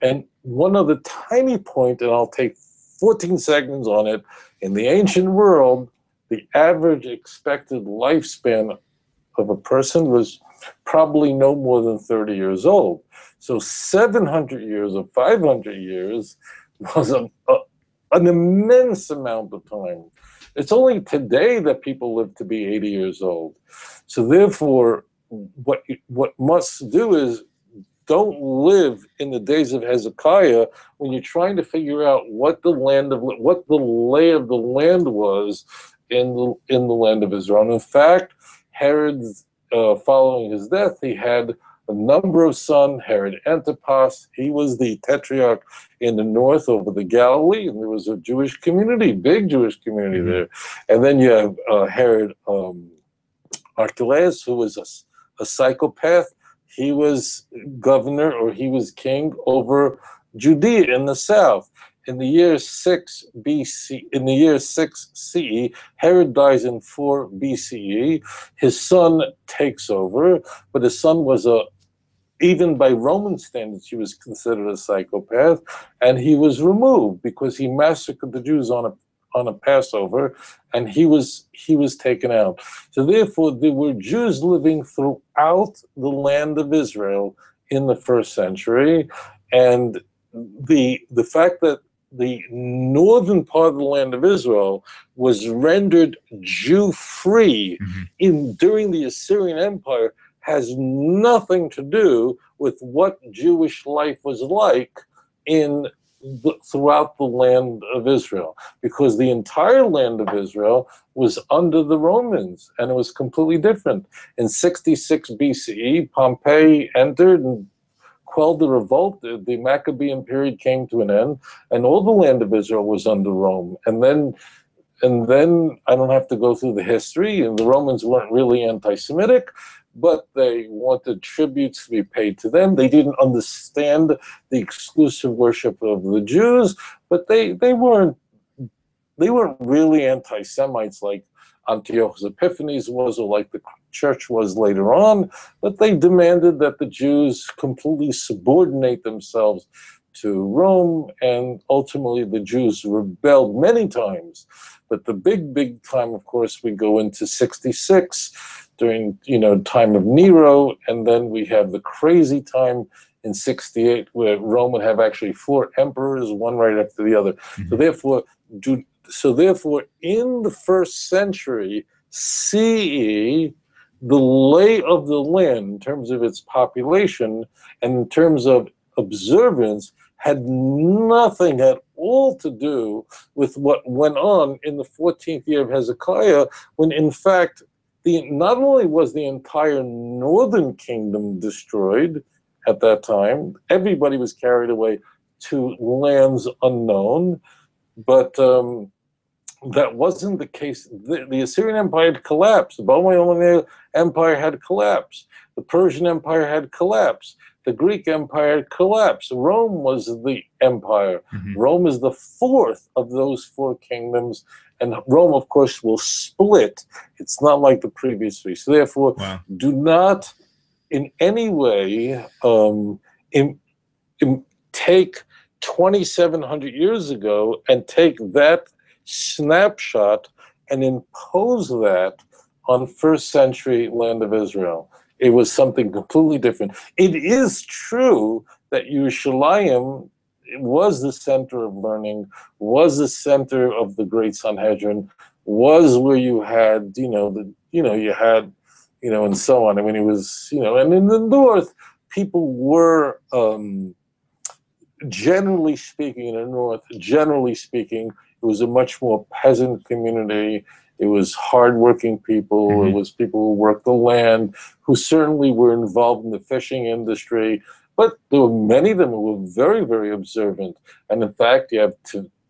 And one other tiny point, and I'll take 14 seconds on it. In the ancient world, the average expected lifespan of a person was probably no more than 30 years old. So 700 years or 500 years was an immense amount of time. It's only today that people live to be 80 years old. So therefore, what must do is don't live in the days of Hezekiah when you're trying to figure out what the lay of the land was in the land of Israel. And in fact, Herod's following his death, he had a number of sons. Herod Antipas, he was the tetrarch in the north over the Galilee, and there was a Jewish community, big Jewish community there. And then you have Herod Archelaus, who was a psychopath. He was governor, or he was king over Judea in the south. In the year 6 CE, Herod dies in 4 BCE. His son takes over, but his son was even by Roman standards, he was considered a psychopath, and he was removed because he massacred the Jews on a Passover, and he was taken out. So therefore, there were Jews living throughout the land of Israel in the first century, and the fact that the northern part of the land of Israel was rendered Jew-free during the Assyrian Empire has nothing to do with what Jewish life was like throughout the land of Israel, because the entire land of Israel was under the Romans, and it was completely different. In 66 BCE, Pompey entered and quelled the revolt. The Maccabean period came to an end, and all the land of Israel was under Rome. And then I don't have to go through the history, and the Romans weren't really anti-Semitic, but they wanted tributes to be paid to them. They didn't understand the exclusive worship of the Jews, but they weren't really anti-Semites like Antiochus Epiphanes was, or like the church was later on, but they demanded that the Jews completely subordinate themselves to Rome, and ultimately the Jews rebelled many times. But the big time, of course, we go into 66 during, time of Nero, and then we have the crazy time in 68 where Rome would have actually 4 emperors, one right after the other. Mm-hmm. So therefore, in the 1st century CE, the lay of the land in terms of its population and in terms of observance had nothing at all to do with what went on in the 14th year of Hezekiah, when in fact, not only was the entire northern kingdom destroyed at that time, everybody was carried away to lands unknown, but that wasn't the case. The Assyrian Empire had collapsed, the Babylonian Empire had collapsed, the Persian Empire had collapsed, the Greek Empire collapsed. Rome was the empire. Mm-hmm. Rome is the 4th of those 4 kingdoms, and Rome, of course, will split. It's not like the previous 3. So therefore, do not in any way take 2,700 years ago and take that snapshot and impose that on 1st century land of Israel. It was something completely different. It is true that Yerushalayim was the center of learning, was the center of the Great Sanhedrin, was where you had, and so on. I mean, it was, and in the north, people were, generally speaking, it was a much more peasant community. It was hardworking people. Mm-hmm. It was people who worked the land, who certainly were involved in the fishing industry. But there were many of them who were very, very observant. And in fact, you have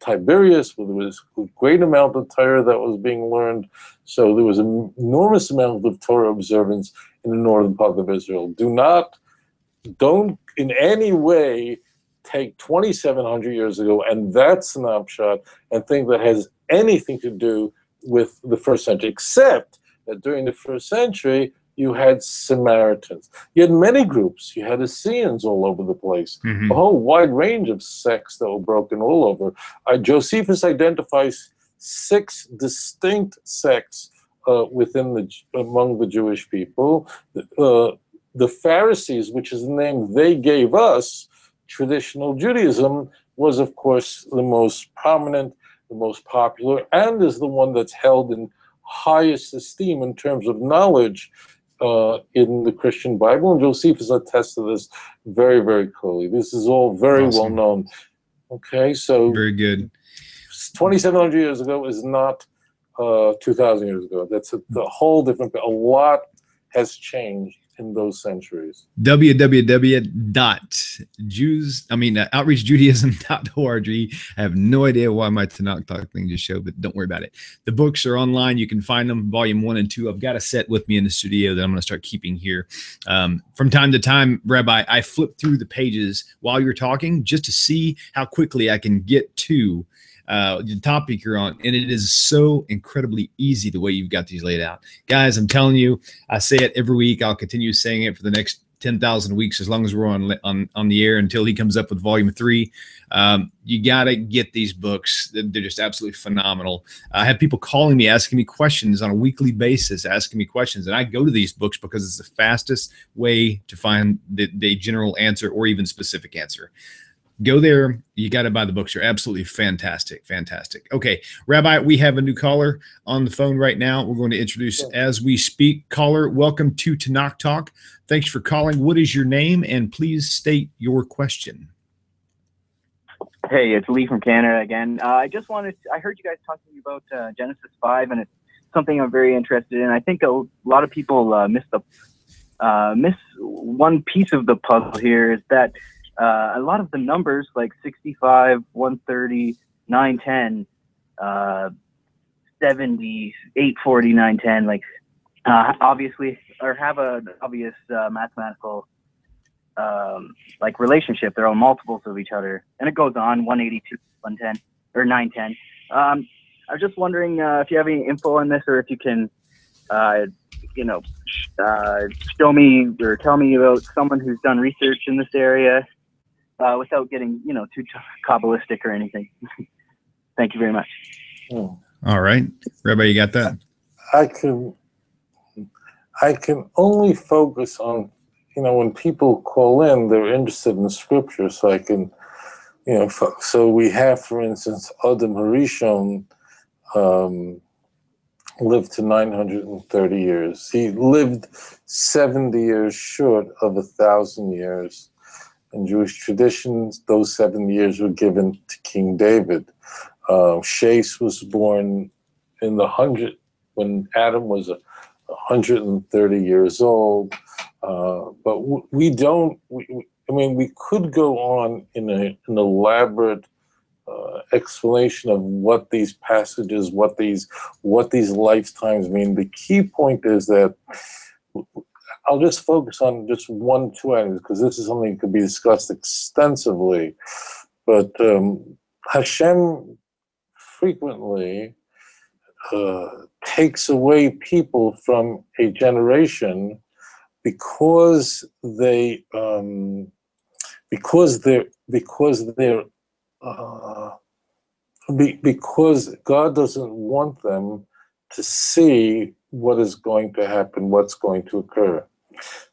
Tiberius, where there was a great amount of Torah that was being learned. So there was an enormous amount of Torah observance in the northern part of Israel. Don't in any way take 2,700 years ago and that snapshot and think that has anything to do with the 1st century, except that during the 1st century, you had Samaritans. You had many groups. You had Essenes all over the place, mm-hmm. a whole wide range of sects that were broken all over. Josephus identifies 6 distinct sects among the Jewish people. The Pharisees, which is the name they gave us, traditional Judaism, was, of course, the most prominent, the most popular, and is the one that's held in highest esteem in terms of knowledge in the Christian Bible. And Josephus attests to this very, very clearly. This is all very well known. Okay, so very good. 2,700 years ago is not 2,000 years ago. That's a whole different. A lot has changed in those centuries. www.outreachjudaism.org. I have no idea why my Tanakh talk thing just showed, but don't worry about it. The books are online. You can find them, volume 1 and 2. I've got a set with me in the studio that I'm going to start keeping here. From time to time, Rabbi, I flip through the pages while you're talking just to see how quickly I can get to the topic you're on, and it is so incredibly easy the way you've got these laid out. Guys, I'm telling you, I say it every week. I'll continue saying it for the next 10,000 weeks as long as we're on the air until he comes up with volume 3. You got to get these books. They're just absolutely phenomenal. I have people calling me, asking me questions on a weekly basis, and I go to these books because it's the fastest way to find the general answer or even specific answer. Go there. You got to buy the books. You're absolutely fantastic. Fantastic. Okay, Rabbi, we have a new caller on the phone right now. We're going to introduce as we speak. Caller, welcome to Tanakh Talk. Thanks for calling. What is your name? And please state your question. Hey, it's Lee from Canada again. I heard you guys talking about Genesis 5, and it's something I'm very interested in. I think a lot of people miss one piece of the puzzle here, is that a lot of the numbers, like 65, 130, 910, 70, 840, 910, like obviously, or have an obvious mathematical like relationship. They're all multiples of each other, and it goes on 182, 110, or 910. I was just wondering if you have any info on this, or if you can, show me or tell me about someone who's done research in this area without getting, too Kabbalistic or anything. Thank you very much. All right, Rabbi, you got that? I can only focus on, when people call in, they're interested in scripture, so I can, so we have, for instance, Adam Harishon lived to 930 years. He lived 70 years short of 1,000 years. In Jewish traditions, those 7 years were given to King David. Shais was born in the 100, when Adam was 130 years old. But we don't, we could go on in an elaborate explanation of what these passages, what these lifetimes mean. The key point is that I'll just focus on just one, two items, because this is something that could be discussed extensively. But Hashem frequently takes away people from a generation because God doesn't want them to see what is going to happen, what's going to occur.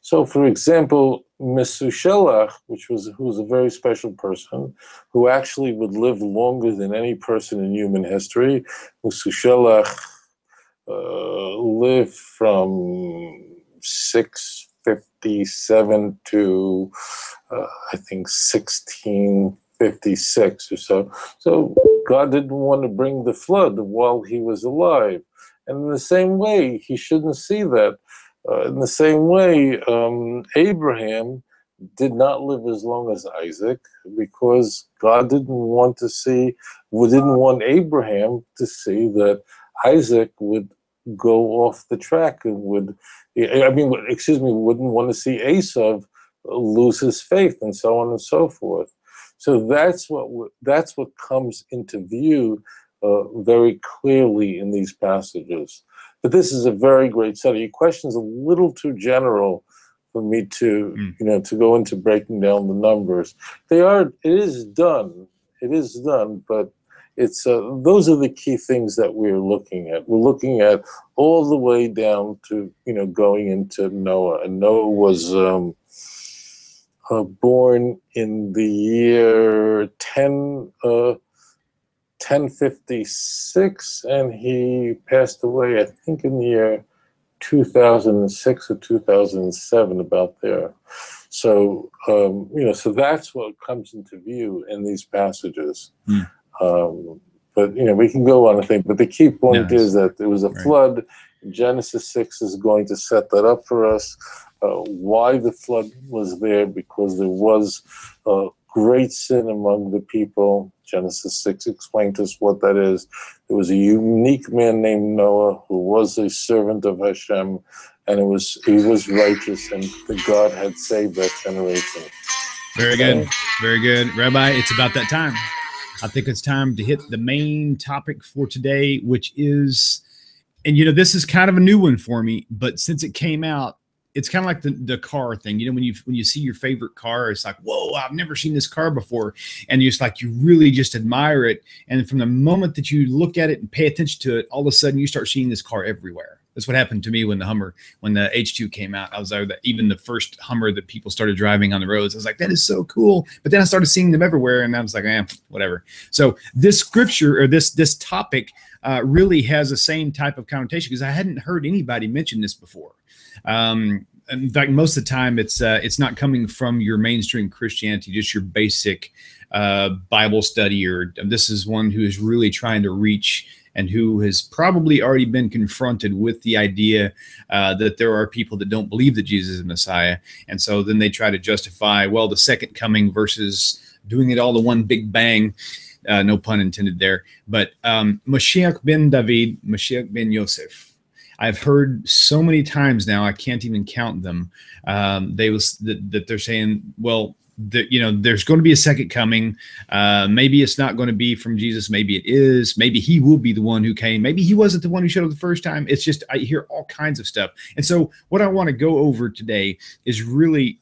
So, for example, Mesushelach, who was a very special person, who actually would live longer than any person in human history. Mesushelach lived from 657 to I think 1656 or so. So God didn't want to bring the flood while he was alive, and in the same way, he shouldn't see that. In the same way, Abraham did not live as long as Isaac, because God didn't want Abraham to see that Isaac would go off the track and wouldn't want to see Esau lose his faith, and so on and so forth. So that's what comes into view very clearly in these passages. But this is a very great study. Your question is a little too general for me to to go into breaking down the numbers. It is done, but it's those are the key things that we're looking at. We're looking at all the way down to going into Noah, and Noah was born in the year 1056, and he passed away, I think, in the year 2006 or 2007, about there. So so that's what comes into view in these passages. Mm. But we can go on and think. But the key point is that there was a flood. Genesis 6 is going to set that up for us. Why the flood was there? Because there was great sin among the people. Genesis 6 explained to us what that is. There was a unique man named Noah who was a servant of Hashem, and he was righteous, and the God had saved that generation. Very good, very good, Rabbi. It's about that time. I think it's time to hit the main topic for today, which is, this is kind of a new one for me, but since it came out, it's kind of like the car thing. When you see your favorite car, it's like, whoa, I've never seen this car before. And you're just like, you really just admire it. And from the moment that you look at it and pay attention to it, all of a sudden you start seeing this car everywhere. That's what happened to me when the H2 came out. I was like, even the first Hummer that people started driving on the roads, I was like, that is so cool. But then I started seeing them everywhere, and I was like, whatever. So this scripture, or this topic, really has the same type of connotation, because I hadn't heard anybody mention this before. in fact, most of the time it's not coming from your mainstream Christianity, just your basic Bible study, or this is one who is really trying to reach and who has probably already been confronted with the idea that there are people that don't believe that Jesus is Messiah. And so then they try to justify, well, the second coming versus doing it all the one big bang. No pun intended there. But Mashiach ben David, Mashiach ben Yosef. I've heard so many times now, I can't even count them. That they're saying, well, you know, there's going to be a second coming. Maybe it's not going to be from Jesus. Maybe it is. Maybe he will be the one who came. Maybe he wasn't the one who showed up the first time. It's just, I hear all kinds of stuff. And so what I want to go over today is really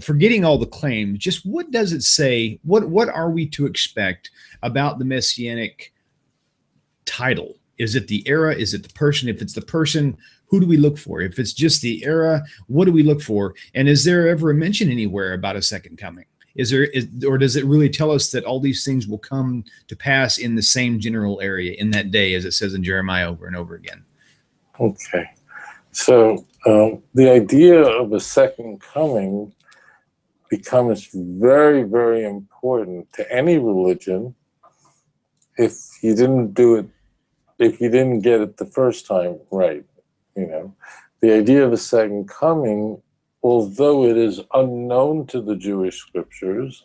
forgetting all the claims. Just what does it say? What are we to expect about the Messianic title? Is it the era? Is it the person? If it's the person, who do we look for? If it's just the era, what do we look for? And is there ever a mention anywhere about a second coming? Or does it really tell us that all these things will come to pass in the same general area in that day, as it says in Jeremiah over and over again? Okay. So the idea of a second coming becomes very, very important to any religion if you didn't do it, if you didn't get it the first time right. You know, the idea of a second coming, although it is unknown to the Jewish scriptures,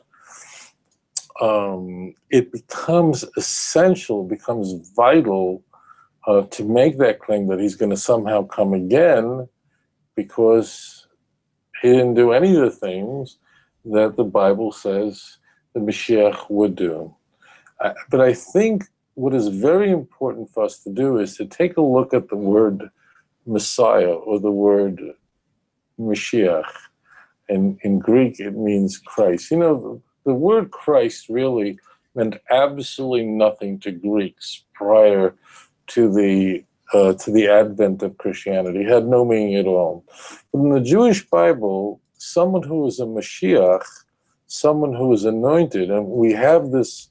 it becomes essential, becomes vital to make that claim that he's going to somehow come again, because he didn't do any of the things that the Bible says the Mashiach would do. But I think what is very important for us to do is to take a look at the word Messiah, or the word Mashiach. And in Greek, it means Christ. You know, the word Christ really meant absolutely nothing to Greeks prior to the advent of Christianity. It had no meaning at all. But in the Jewish Bible, someone who is a Mashiach, someone who is anointed, and we have this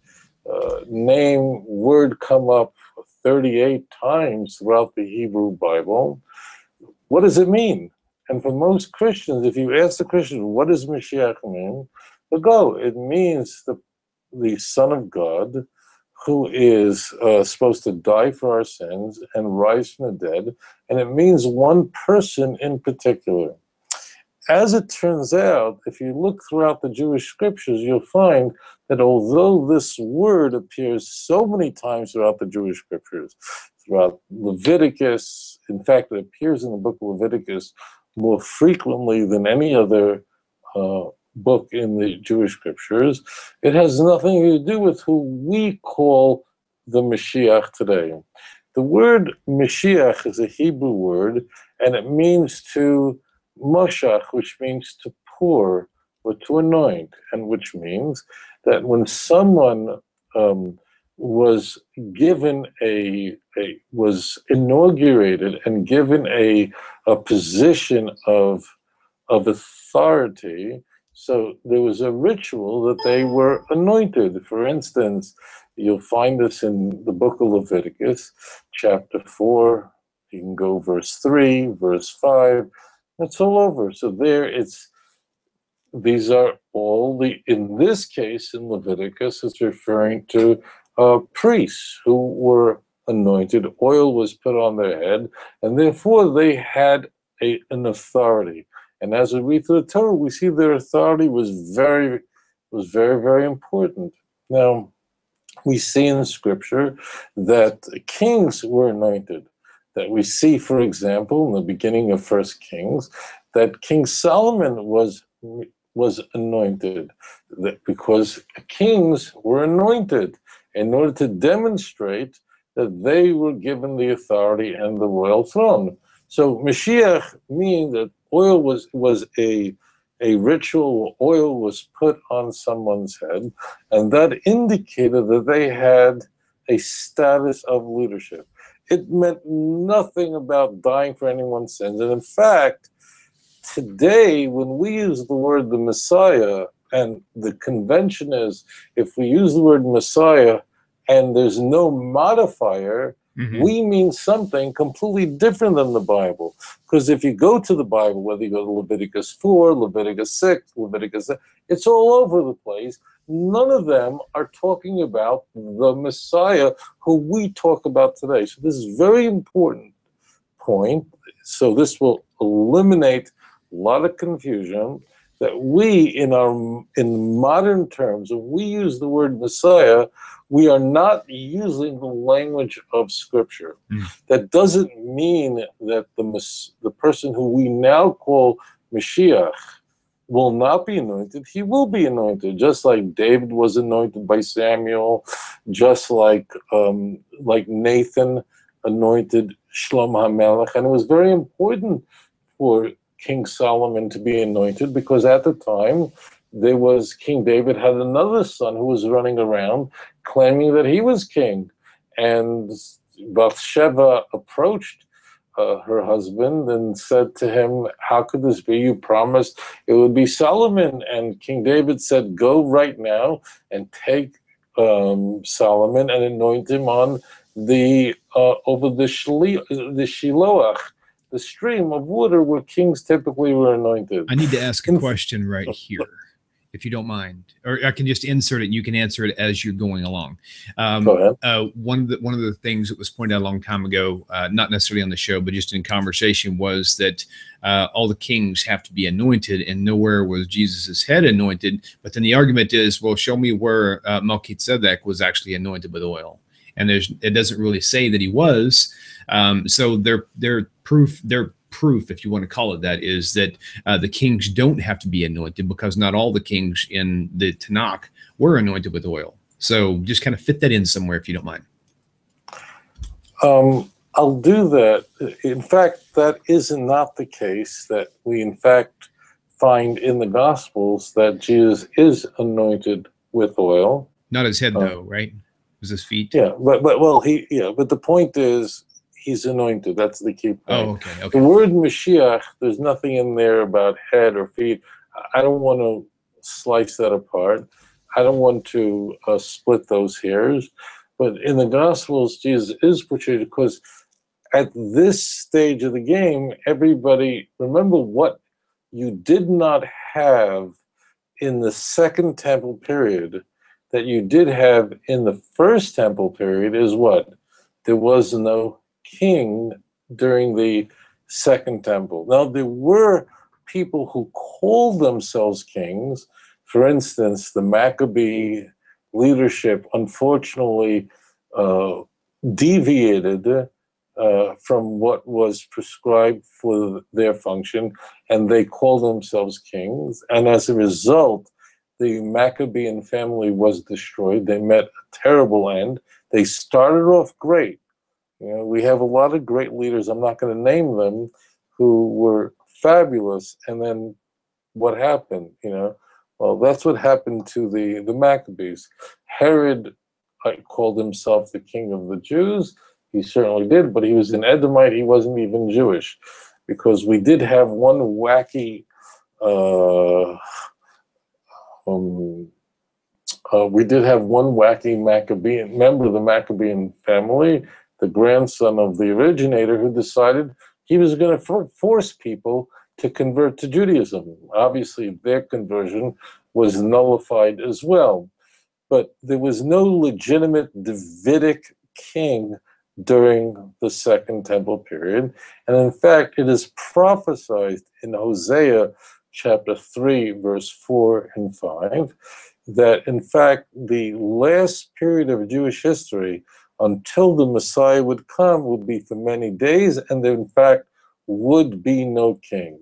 name, word come up 38 times throughout the Hebrew Bible. What does it mean? And for most Christians, if you ask the Christian, what does Mashiach mean? They'll go, it means the Son of God, who is supposed to die for our sins and rise from the dead. And it means one person in particular. As it turns out, if you look throughout the Jewish scriptures, you'll find that although this word appears so many times throughout the Jewish scriptures, throughout Leviticus, in fact, it appears in the book of Leviticus more frequently than any other book in the Jewish scriptures, it has nothing to do with who we call the Mashiach today. The word Mashiach is a Hebrew word, and it means to Moshach, which means to pour or to anoint, and which means that when someone was given was inaugurated and given a position of authority, so there was a ritual that they were anointed. For instance, you'll find this in the book of Leviticus, chapter 4, you can go verse 3, verse 5, it's all over. So there it's, these are all the, in this case, in Leviticus, it's referring to priests who were anointed, oil was put on their head, and therefore they had an authority. And as we read through the Torah, we see their authority was very, very important. Now, we see in Scripture that kings were anointed. That we see, for example, in the beginning of 1 Kings, that King Solomon was anointed, that because kings were anointed in order to demonstrate that they were given the authority and the royal throne. So Mashiach means that oil was a ritual, oil was put on someone's head, and that indicated that they had a status of leadership. It meant nothing about dying for anyone's sins. And in fact, today, when we use the word the Messiah, and the convention is, if we use the word Messiah and there's no modifier, Mm-hmm. We mean something completely different than the Bible. Because if you go to the Bible, whether you go to Leviticus 4, Leviticus 6, Leviticus 7, it's all over the place. None of them are talking about the Messiah who we talk about today. So this is a very important point. So this will eliminate a lot of confusion that we, in modern terms, if we use the word Messiah, we are not using the language of Scripture. Mm. That doesn't mean that the person who we now call Mashiach will not be anointed. He will be anointed, just like David was anointed by Samuel, just like Nathan anointed Shlomo HaMelech. And it was very important for King Solomon to be anointed, because at the time there was King David had another son who was running around claiming that he was king, and Bathsheba approached her husband and said to him, "How could this be? You promised it would be Solomon." And King David said, "Go right now and take Solomon and anoint him on the over the Shiloach, the stream of water where kings typically were anointed." I need to ask a question right here, if you don't mind, or I can just insert it and you can answer it as you're going along. Go ahead. One of the things that was pointed out a long time ago, not necessarily on the show, but just in conversation, was that all the kings have to be anointed, and nowhere was Jesus's head anointed. But then the argument is, well, show me where Melchizedek was actually anointed with oil. And it doesn't really say that he was. So their proof, if you want to call it that, is that the kings don't have to be anointed, because not all the kings in the Tanakh were anointed with oil. So just kind of fit that in somewhere, if you don't mind. I'll do that. In fact, that is not the case, that we in fact find in the Gospels that Jesus is anointed with oil. Not his head, though, right? It was his feet. Yeah, but the point is, he's anointed. That's the key point. Oh, okay. The word Mashiach, there's nothing in there about head or feet. I don't want to slice that apart. I don't want to split those hairs. But in the Gospels, Jesus is portrayed, because at this stage of the game, everybody, remember what you did not have in the Second Temple period that you did have in the First Temple period is what? There was no king during the Second Temple. Now, there were people who called themselves kings. For instance, the Maccabee leadership unfortunately deviated from what was prescribed for their function, and they called themselves kings. And as a result, the Maccabean family was destroyed. They met a terrible end. They started off great. You know, we have a lot of great leaders, I'm not going to name them, who were fabulous. And then what happened? You know, well, that's what happened to the Maccabees. Herod called himself the king of the Jews. He certainly did, but he was an Edomite. He wasn't even Jewish, because we did have one wacky Maccabean member of the Maccabean family, the grandson of the originator, who decided he was going to force people to convert to Judaism. Obviously, their conversion was nullified as well. But there was no legitimate Davidic king during the Second Temple period. And in fact, it is prophesied in Hosea chapter 3, verse 4 and 5, that in fact, the last period of Jewish history until the Messiah would come would be for many days, and there in fact would be no king.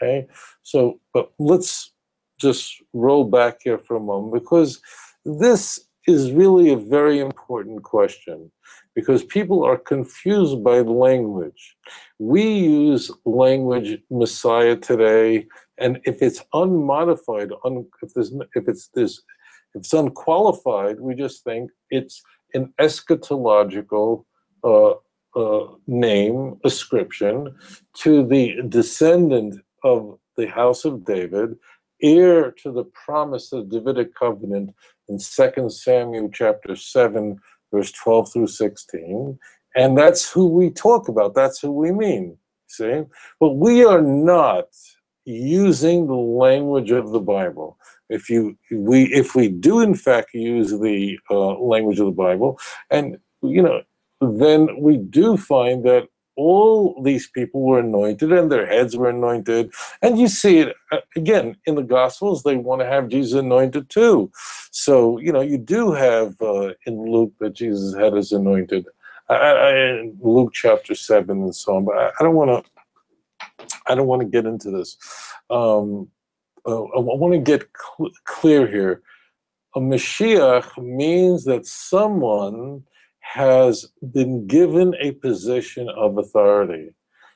Okay, so but let's just roll back here for a moment, because this is really a very important question, because people are confused by language. We use language Messiah today, and if it's unmodified, if it's unqualified, we just think it's an eschatological name, ascription, to the descendant of the house of David, heir to the promise of the Davidic covenant in 2 Samuel chapter 7, verse 12 through 16, And that's who we talk about. That's who we mean. See? But we are not using the language of the Bible. If we do in fact use the language of the Bible, and you know, then we do find that all these people were anointed and their heads were anointed. And you see it again in the Gospels. They want to have Jesus anointed too. So you know, you do have in Luke that Jesus' head is anointed. Luke chapter 7 and so on. But I don't want to get into this. I want to get clear here. A Mashiach means that someone has been given a position of authority.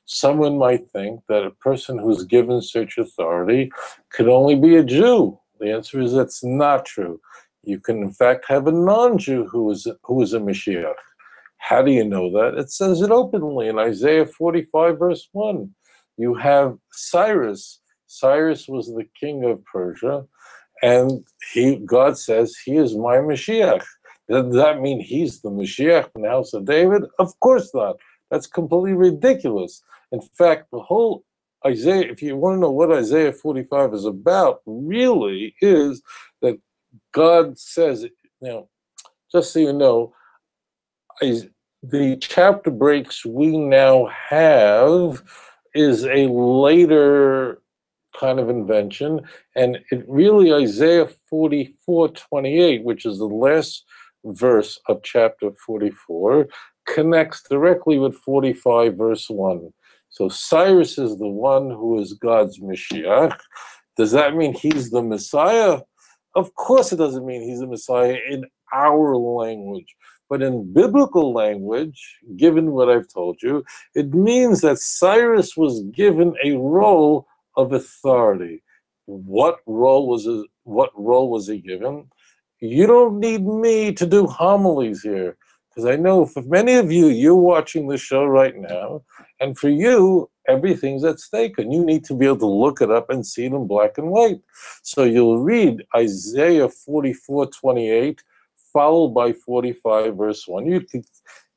Someone might think that a person who's given such authority could only be a Jew. The answer is that's not true. You can in fact have a non-Jew who is a Mashiach. How do you know that? It says it openly in Isaiah 45 verse 1. You have Cyrus. Cyrus was the king of Persia, and God says, he is my Mashiach. Does that mean he's the Mashiach in the house of David? Of course not. That's completely ridiculous. In fact, the whole Isaiah, if you want to know what Isaiah 45 is about, really is that God says, now, just so you know, the chapter breaks we now have is a later kind of invention, and it really Isaiah 44:28, which is the last verse of chapter 44, connects directly with 45 verse 1. So Cyrus is the one who is God's Mashiach. Does that mean he's the Messiah? Of course it doesn't mean he's the Messiah in our language. But in biblical language, given what I've told you, it means that Cyrus was given a role of authority. What role was he given? You don't need me to do homilies here, because I know for many of you, you're watching the show right now, and for you, everything's at stake, and you need to be able to look it up and see it in black and white. So you'll read Isaiah 44:28, followed by 45 verse 1. You can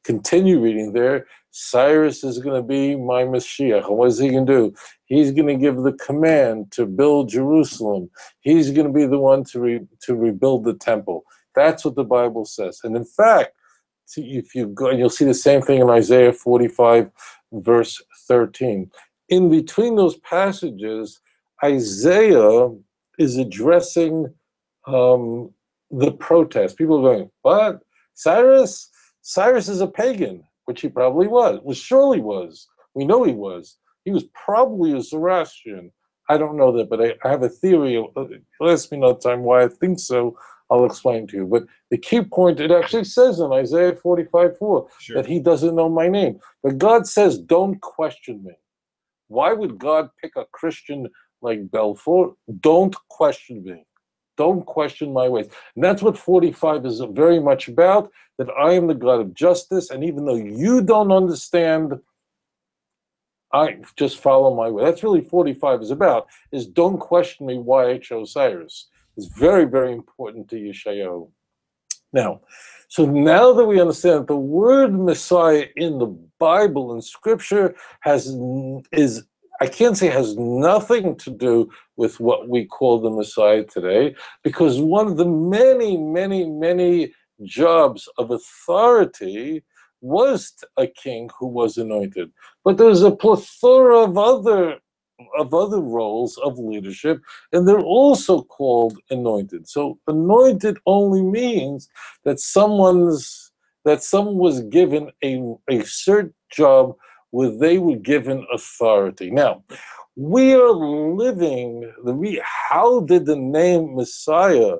continue reading there. Cyrus is going to be my Mashiach. What is he going to do? He's going to give the command to build Jerusalem. He's going to be the one to rebuild the temple. That's what the Bible says. And in fact, if you go, you'll see the same thing in Isaiah 45, verse 13. In between those passages, Isaiah is addressing the protest. People are going, what? Cyrus? Cyrus is a pagan, which he probably was, surely was. We know he was. He was probably a Zoroastrian. I don't know that, but I have a theory. Ask me another time why I think so. I'll explain to you. But the key point, it actually says in Isaiah 45:4 that he doesn't know my name. But God says, don't question me. Why would God pick a Christian like Belfort? Don't question me. Don't question my ways. And that's what 45 is very much about, that I am the God of justice, and even though you don't understand, I just follow my way. That's really 45 is about, is don't question me why I chose Cyrus. It's very, very important to Yeshayahu. Now, so now that we understand that the word Messiah in the Bible and Scripture is, I can't say has nothing to do with what we call the Messiah today, because one of the many, many, many jobs of authority was a king who was anointed. But there's a plethora of other roles of leadership, and they're also called anointed. So anointed only means that someone was given a certain job where they were given authority. Now, we are living, how did the name Messiah,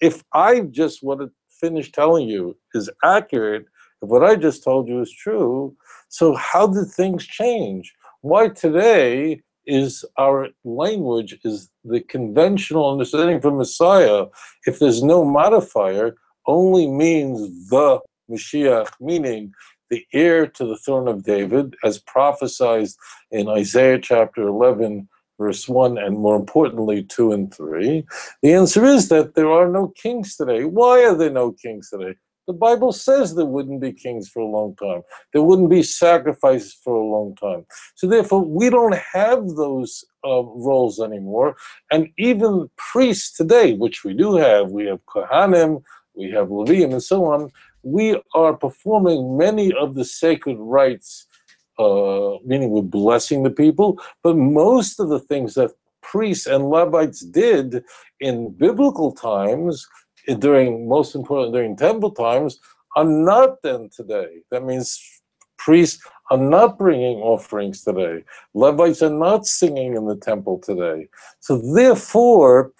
if I just want to finish telling you is accurate, if what I just told you is true, so how did things change? Why today is our language, is the conventional understanding for Messiah, if there's no modifier, only means the Mashiach, meaning the heir to the throne of David, as prophesied in Isaiah chapter 11, verse 1, and more importantly, 2 and 3. The answer is that there are no kings today. Why are there no kings today? The Bible says there wouldn't be kings for a long time. There wouldn't be sacrifices for a long time. So therefore, we don't have those roles anymore. And even priests today, which we do have, we have Kohanim, we have Levim, and so on, we are performing many of the sacred rites, meaning we're blessing the people, but most of the things that priests and Levites did in biblical times, during, most importantly, during temple times, are not done today. That means priests are not bringing offerings today. Levites are not singing in the temple today. So therefore,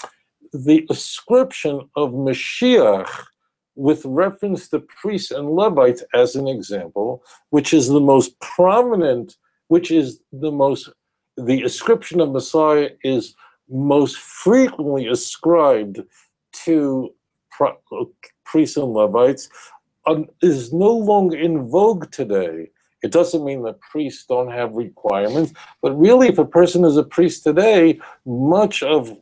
the ascription of Mashiach with reference to priests and Levites as an example, which is the most prominent, which is the most, the ascription of Messiah is most frequently ascribed to priests and Levites, is no longer in vogue today. It doesn't mean that priests don't have requirements, but really if a person is a priest today, much of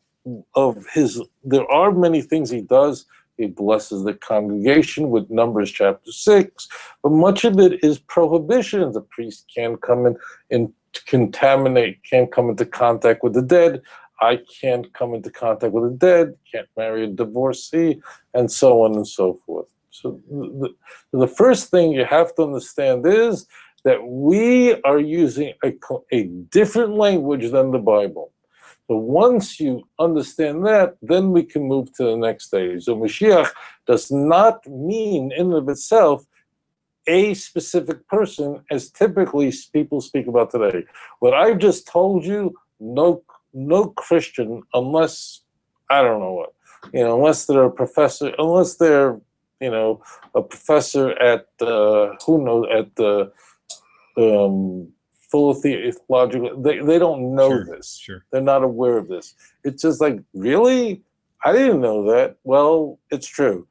his, there are many things he does. He blesses the congregation with Numbers chapter 6, but much of it is prohibitions. A priest can't come in and contaminate, can't come into contact with the dead. I can't come into contact with the dead, can't marry a divorcee, and so on and so forth. So the first thing you have to understand is that we are using a different language than the Bible. So once you understand that, then we can move to the next stage. So Mashiach does not mean in and of itself a specific person, as typically people speak about today. What I've just told you, no Christian, unless, I don't know what, you know, unless they're a professor, unless they're, you know, a professor at, who knows, at the, full of theological, they don't know this. Sure. They're not aware of this. It's just like, really? I didn't know that. Well, it's true.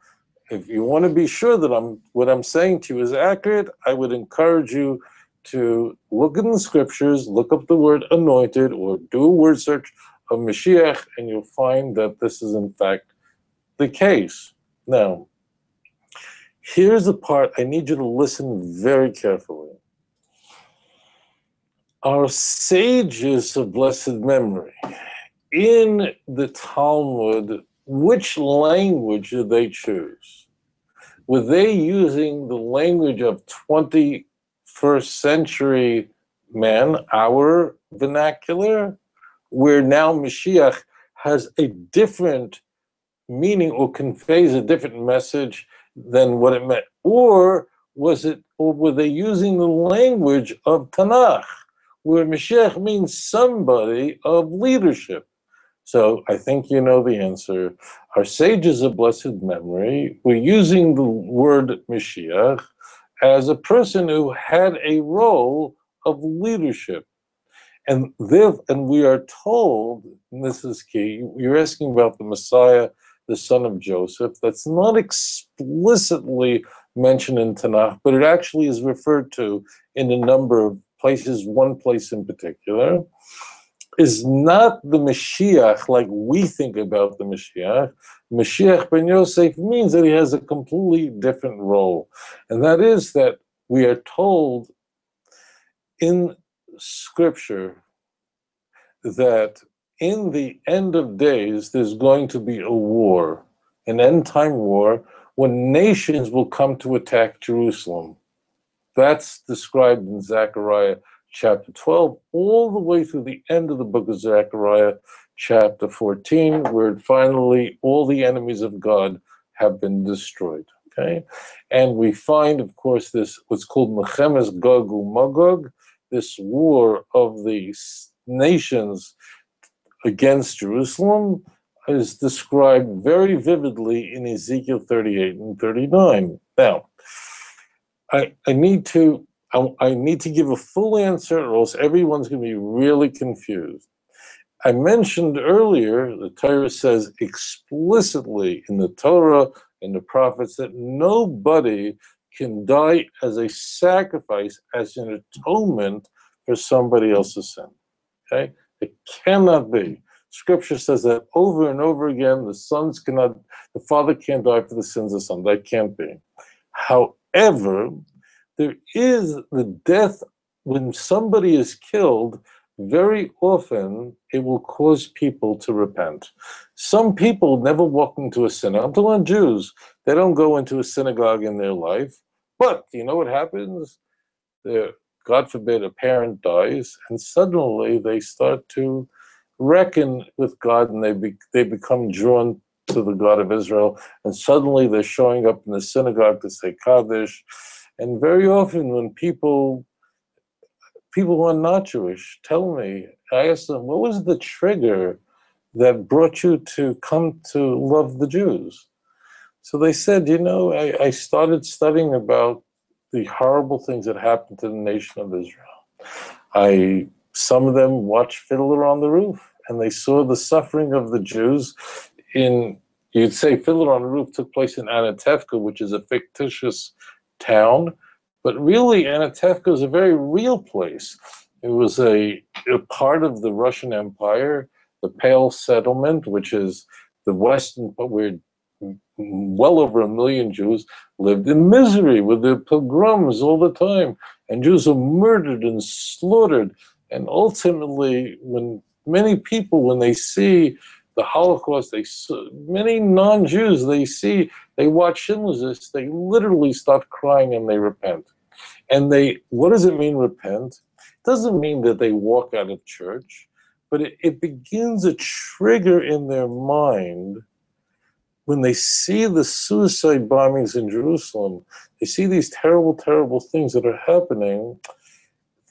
If you want to be sure that what I'm saying to you is accurate, I would encourage you to look in the scriptures, look up the word anointed, or do a word search of Mashiach, and you'll find that this is in fact the case. Now, here's the part I need you to listen very carefully. Our sages of blessed memory, in the Talmud, which language did they choose? Were they using the language of 21st century man, our vernacular, where now Mashiach has a different meaning or conveys a different message than what it meant? Or was it, or were they using the language of Tanakh, where Mashiach means somebody of leadership? So I think you know the answer. Our sages of blessed memory were using the word Mashiach as a person who had a role of leadership. And we are told, and this is key, you're asking about the Messiah, the son of Joseph. That's not explicitly mentioned in Tanakh, but it actually is referred to in a number of places, one place in particular, is not the Mashiach like we think about the Mashiach. Mashiach ben Yosef means that he has a completely different role. And that is that we are told in Scripture that in the end of days, there's going to be a war, an end-time war, when nations will come to attack Jerusalem. That's described in Zechariah chapter 12, all the way through the end of the book of Zechariah chapter 14, where finally all the enemies of God have been destroyed, okay? And we find, of course, this what's called Mechemes Gog uMagog, this war of the nations against Jerusalem, is described very vividly in Ezekiel 38 and 39. Now, I need to give a full answer, or else everyone's going to be really confused. I mentioned earlier, the Torah says explicitly in the Torah and the prophets that nobody can die as a sacrifice, as an atonement for somebody else's sin. Okay? It cannot be. Scripture says that over and over again, the father can't die for the sins of the son. That can't be. However, there is the death when somebody is killed. Very often it will cause people to repent. Some people never walk into a synagogue. I'm talking about Jews. They don't go into a synagogue in their life. But you know what happens? God forbid a parent dies, and suddenly they start to reckon with God, and they become drawn to the God of Israel, and suddenly they're showing up in the synagogue to say Kaddish. And very often when people who are not Jewish tell me, I ask them, what was the trigger that brought you to come to love the Jews? So they said, you know, I started studying about the horrible things that happened to the nation of Israel. Some of them watched Fiddler on the Roof, and they saw the suffering of the Jews in, you'd say Fiddler on the Roof took place in Anatevka, which is a fictitious town. But really, Anatevka is a very real place. It was a part of the Russian Empire, the Pale Settlement, which is the Western, but where well over 1 million Jews lived in misery with their pogroms all the time. And Jews were murdered and slaughtered. And ultimately, when many people, when they see the Holocaust, many non-Jews, they watch Schindler's List, they literally start crying and they repent. And what does it mean, repent? It doesn't mean that they walk out of church, but it begins a trigger in their mind when they see the suicide bombings in Jerusalem. They see these terrible, terrible things that are happening.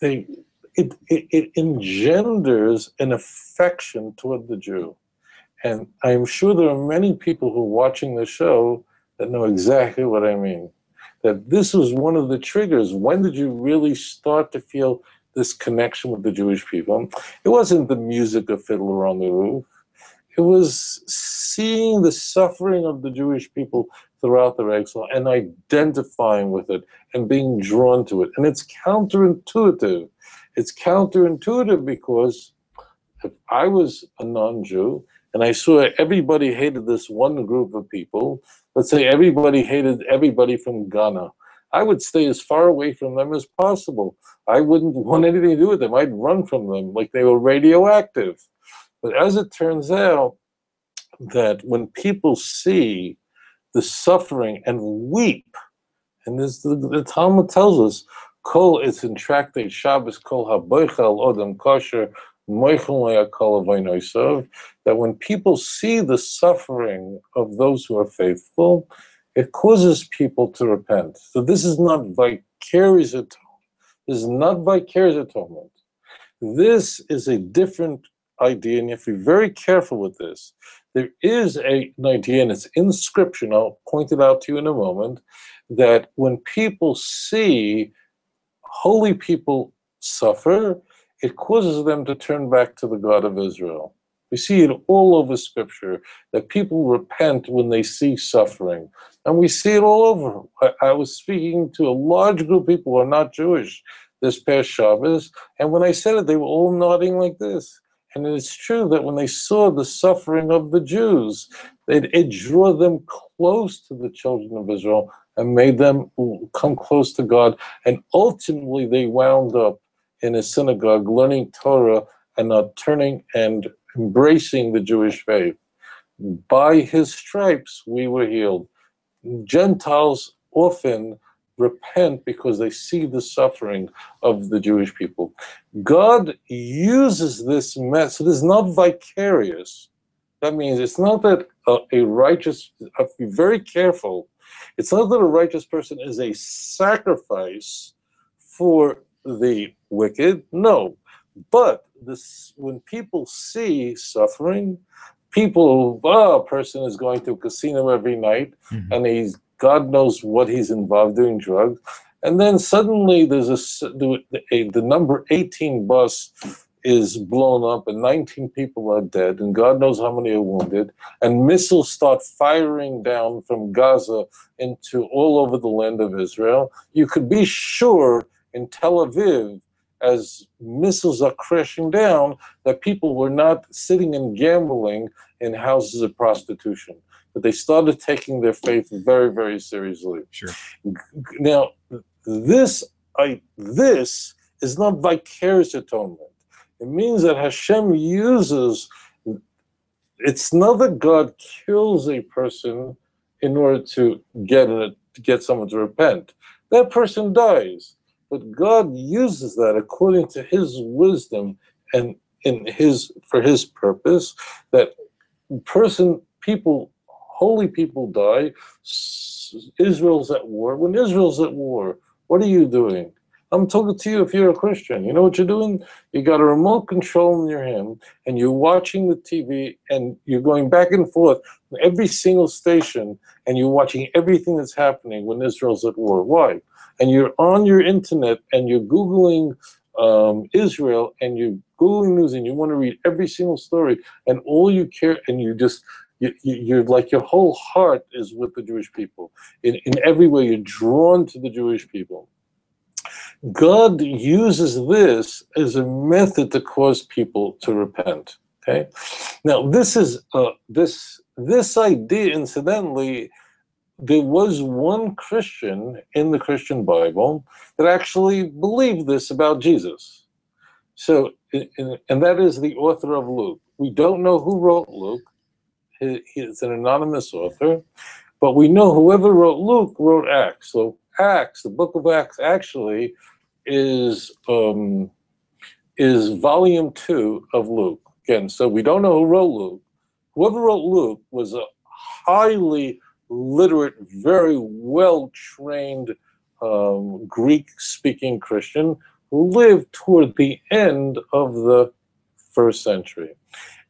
It engenders an affection toward the Jew. And I'm sure there are many people who are watching the show that know exactly what I mean. That this was one of the triggers. When did you really start to feel this connection with the Jewish people? It wasn't the music of Fiddler on the Roof. It was seeing the suffering of the Jewish people throughout their exile and identifying with it and being drawn to it. And it's counterintuitive. It's counterintuitive because if I was a non-Jew, and I saw everybody hated this one group of people. Let's say everybody hated everybody from Ghana. I would stay as far away from them as possible. I wouldn't want anything to do with them. I'd run from them like they were radioactive. But as it turns out, that when people see the suffering and weep, and this, the Talmud tells us, Kol, it's in Tractate Shabbos, Kol haboichel odom kosher, that when people see the suffering of those who are faithful, it causes people to repent. So this is not vicarious atonement. This is not vicarious atonement. This is a different idea, and you have to be very careful with this. There is an idea, and it's in Scripture, and I'll point it out to you in a moment, that when people see holy people suffer, it causes them to turn back to the God of Israel. We see it all over Scripture, that people repent when they see suffering. And we see it all over. I was speaking to a large group of people who are not Jewish this past Shabbos, and when I said it, they were all nodding like this. And it's true that when they saw the suffering of the Jews, it drew them close to the children of Israel and made them come close to God. And ultimately, they wound up in a synagogue, learning Torah and turning and embracing the Jewish faith. By his stripes we were healed. Gentiles often repent because they see the suffering of the Jewish people. God uses this mess. It is not vicarious. That means it's not that a righteous, be very careful, it's not that a righteous person is a sacrifice for the wicked, no. But this, when people see suffering, a person is going to a casino every night, and God knows what he's involved doing drugs, and then suddenly there's the number 18 bus is blown up, and 19 people are dead, and God knows how many are wounded, and missiles start firing down from Gaza into all over the land of Israel. You could be sure in Tel Aviv, as missiles are crashing down, that people were not sitting and gambling in houses of prostitution. but they started taking their faith very, very seriously. Sure. Now, this is not vicarious atonement. It means that Hashem uses, it's not that God kills a person in order to get someone to repent. That person dies, but God uses that according to His wisdom and for His purpose. That holy people die. Israel's at war. When Israel's at war, what are you doing? I'm talking to you if you're a Christian. You know what you're doing? You got a remote control in your hand, and you're watching the TV, and you're going back and forth from every single station, and you're watching everything that's happening when Israel's at war. Why? And you're on your internet, and you're Googling Israel, and you're Googling news, and you want to read every single story, and all you care, and you just... You're like, your whole heart is with the Jewish people. In every way, you're drawn to the Jewish people. God uses this as a method to cause people to repent. Okay, now this is this idea. Incidentally, there was one Christian in the Christian Bible that actually believed this about Jesus. So, and that is the author of Luke. We don't know who wrote Luke. It's an anonymous author, but we know whoever wrote Luke wrote Acts. So Acts, the book of Acts, actually is volume 2 of Luke. Again, so we don't know who wrote Luke. Whoever wrote Luke was a highly literate, very well-trained Greek-speaking Christian who lived toward the end of the 1st century.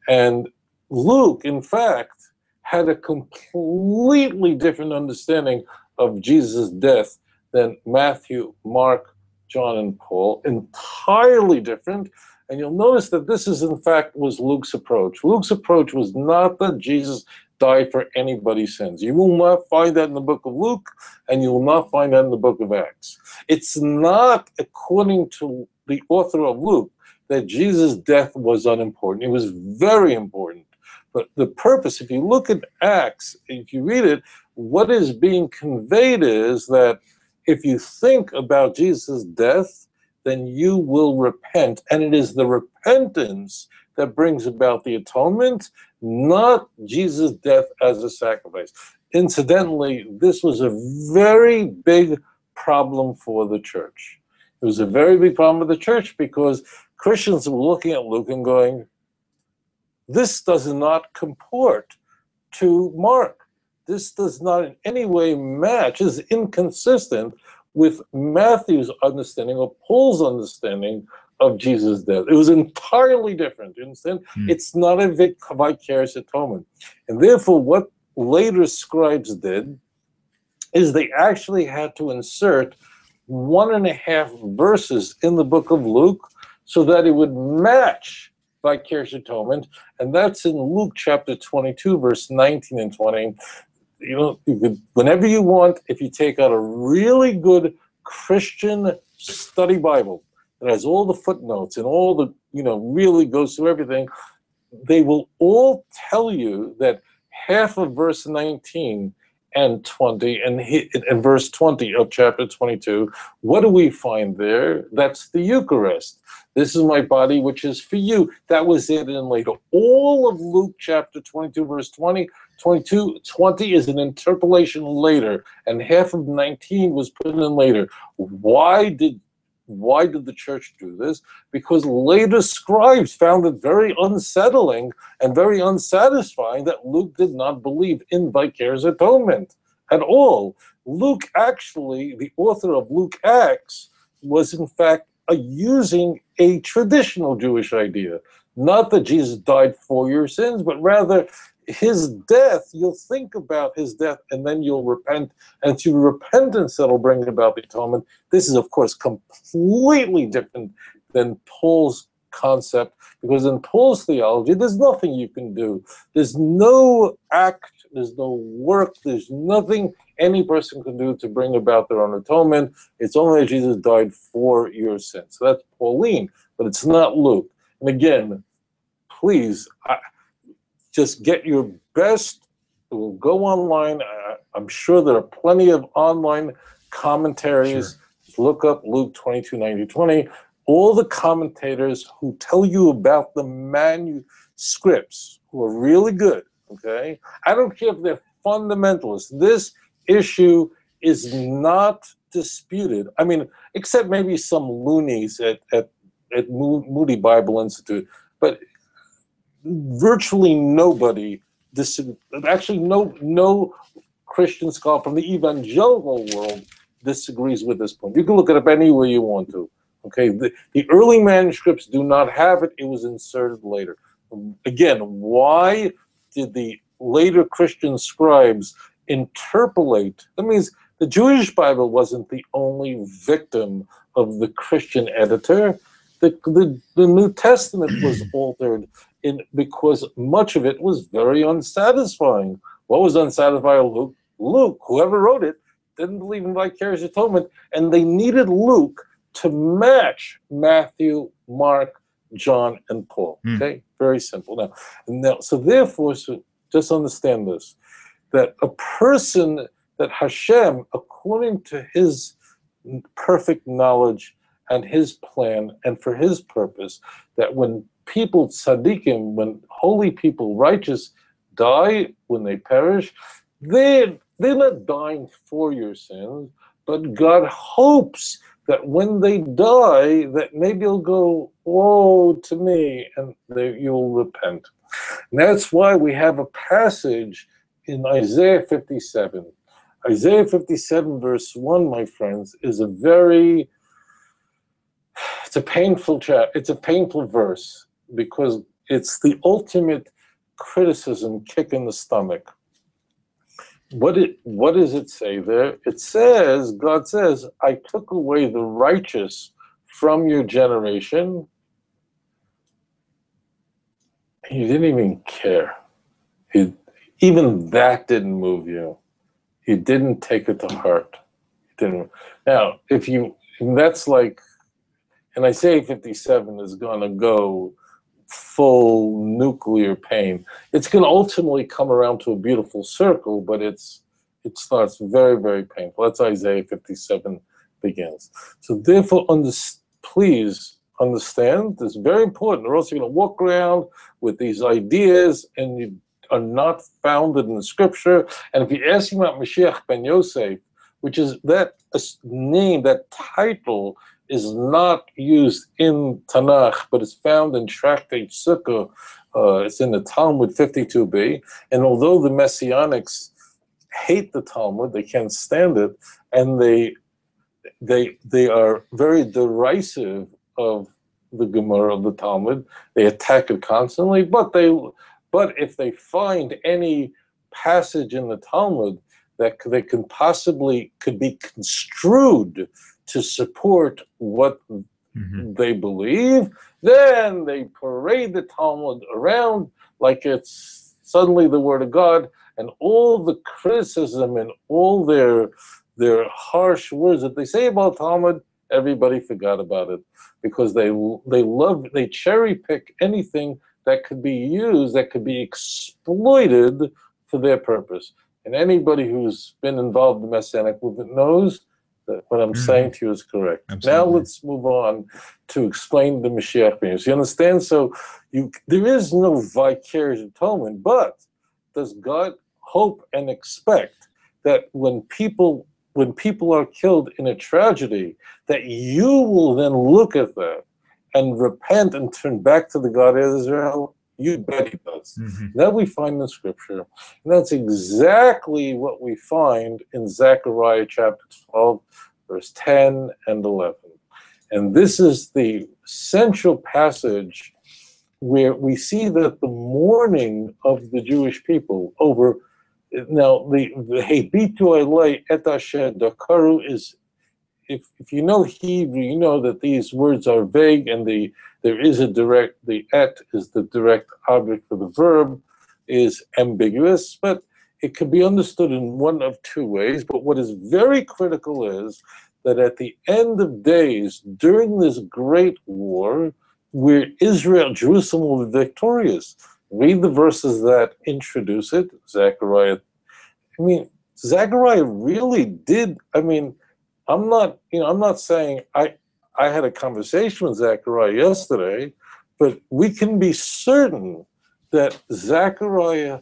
And Luke, in fact, had a completely different understanding of Jesus' death than Matthew, Mark, John, and Paul. Entirely different. And you'll notice that this is, in fact, was Luke's approach. Luke's approach was not that Jesus died for anybody's sins. You will not find that in the book of Luke, and you will not find that in the book of Acts. It's not, according to the author of Luke, that Jesus' death was unimportant. It was very important. But the purpose, if you look at Acts, if you read it, what is being conveyed is that if you think about Jesus' death, then you will repent. And it is the repentance that brings about the atonement, not Jesus' death as a sacrifice. Incidentally, this was a very big problem for the church. It was a very big problem for the church because Christians were looking at Luke and going, this does not comport to Mark. This does not in any way match, is inconsistent with Matthew's understanding or Paul's understanding of Jesus' death. It was entirely different, you understand? It's not a vicarious atonement. And therefore, what later scribes did is they actually had to insert 1.5 verses in the book of Luke so that it would match vicarious atonement, and that's in Luke chapter 22, verse 19 and 20. You know, you could, whenever you want, if you take out a really good Christian study Bible that has all the footnotes and all the, you know, really goes through everything, they will all tell you that half of verse 19 and 20 and verse 20 of chapter 22, what do we find there? That's the Eucharist. This is my body, which is for you. That was it and later. All of Luke chapter 22, verse 20 is an interpolation later, and half of 19 was put in later. Why did the church do this? Because later scribes found it very unsettling and very unsatisfying that Luke did not believe in vicarious atonement at all. Luke actually, the author of Luke Acts, was in fact using a traditional Jewish idea. Not that Jesus died for your sins, but rather his death, you'll think about his death, and then you'll repent, and through repentance that'll bring about the atonement. This is, of course, completely different than Paul's concept, because in Paul's theology, there's nothing you can do. There's no act, there's no work, there's nothing any person can do to bring about their own atonement. It's only that Jesus died for your sins. So that's Pauline, but it's not Luke. And again, please, just get your best will go online. I'm sure there are plenty of online commentaries. Sure. Look up Luke 22:90-20. All the commentators who tell you about the manuscripts, who are really good, okay? I don't care if they're fundamentalists. This issue is not disputed. I mean, except maybe some loonies at Moody Bible Institute, but virtually nobody, actually no Christian scholar from the evangelical world disagrees with this point. You can look it up anywhere you want to. Okay, the early manuscripts do not have it. It was inserted later. Again, why did the later Christian scribes interpolate? That means the Jewish Bible wasn't the only victim of the Christian editor. The New Testament was altered because much of it was very unsatisfying. What was unsatisfying? Luke, whoever wrote it, didn't believe in vicarious atonement, and they needed Luke to match Matthew, Mark, John, and Paul. Okay, very simple. So therefore, just understand this, that a person that Hashem, according to his perfect knowledge and his plan and for his purpose, that when people, tzaddikim, when holy people, righteous, die, when they perish, they're not dying for your sins, but God hopes that when they die, that maybe you'll go, woe to me, and you'll repent. And that's why we have a passage in Isaiah 57. Isaiah 57, verse 1, my friends, is a very, it's a painful chapter. It's a painful verse because it's the ultimate criticism, kick in the stomach. What does it say there? It says, God says, I took away the righteous from your generation. He didn't even care. Even that didn't move you. He didn't take it to heart. He didn't. Now, that's like, and Isaiah 57 is going to go full nuclear pain. It's going to ultimately come around to a beautiful circle, but it starts very, very painful. That's Isaiah 57 begins. So therefore, please understand, this is very important, or else you're going to walk around with these ideas and you are not founded in the scripture. And if you're asking about Mashiach ben Yosef, which is that name, that title, is not used in Tanakh, but it's found in Tractate Sukkah. It's in the Talmud 52b. And although the Messianics hate the Talmud, they can't stand it, and they are very derisive of the Gemara of the Talmud. They attack it constantly, but if they find any passage in the Talmud that they can possibly could be construed to support what they believe, then they parade the Talmud around like it's suddenly the Word of God, and all the criticism and all their harsh words that they say about Talmud, everybody forgot about it because they cherry pick anything that could be used, that could be exploited for their purpose. And anybody who's been involved in the Messianic movement knows that what I'm saying to you is correct. Absolutely. Now let's move on to explain the Mashiach ben Yosef. You understand? So there is no vicarious atonement, but does God hope and expect that when people are killed in a tragedy, that you will then look at that and repent and turn back to the God of Israel? You bet he does. That we find in Scripture. And that's exactly what we find in Zechariah chapter 12, verse 10 and 11. And this is the central passage where we see that the mourning of the Jewish people over, now the Hebitu Elei et asher dakaru is, if you know Hebrew, you know that these words are vague, and there is a direct, the et is the direct object of the verb, is ambiguous, but it can be understood in one of two ways. But what is very critical is that at the end of days, during this great war, where Israel, Jerusalem will be victorious, Read the verses that introduce it. Zechariah, I mean, Zechariah really did. I mean, I'm not saying I had a conversation with Zechariah yesterday, but we can be certain that Zechariah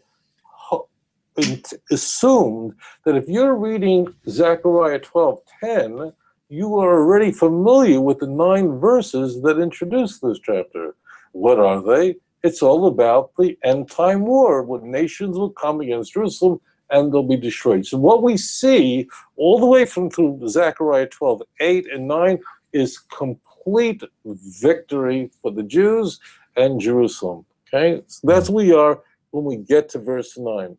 assumed that if you're reading Zechariah 12:10, you are already familiar with the 9 verses that introduce this chapter. What are they? It's all about the end-time war, when nations will come against Jerusalem and they'll be destroyed. So what we see all the way from through Zechariah 12:8 and 9 is complete victory for the Jews and Jerusalem. Okay, so that's where we are when we get to verse 9.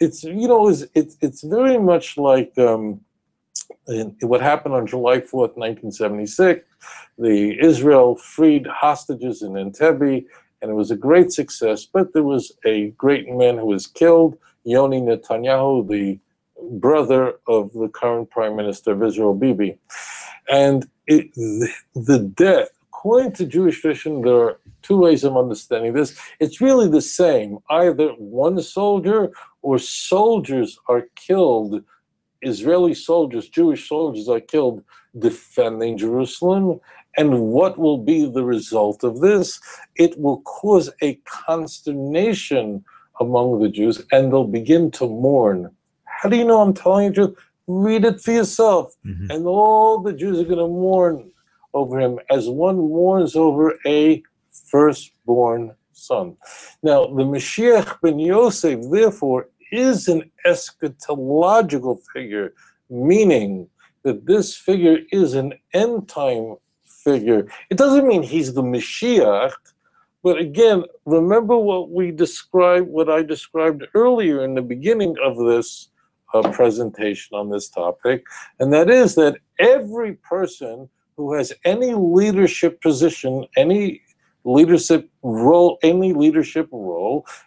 It's, you know, it's very much like what happened on July 4th, 1976. The Israel freed hostages in Entebbe, and it was a great success. But there was a great man who was killed, Yoni Netanyahu, the brother of the current Prime Minister of Israel, Bibi. And the death, according to Jewish tradition, there are two ways of understanding this. It's really the same. Either one soldier or soldiers are killed, Israeli soldiers, Jewish soldiers are killed defending Jerusalem. And what will be the result of this? It will cause a consternation among the Jews, and they'll begin to mourn. How do you know I'm telling you the truth? Read it for yourself. Mm-hmm. And all the Jews are going to mourn over him as one mourns over a firstborn son. Now, the Mashiach ben Yosef, therefore, is an eschatological figure, meaning that this figure is an end-time figure. It doesn't mean he's the Mashiach, but again, remember what we described, what I described earlier in the beginning of this presentation on this topic, and that is that every person who has any leadership position, any leadership role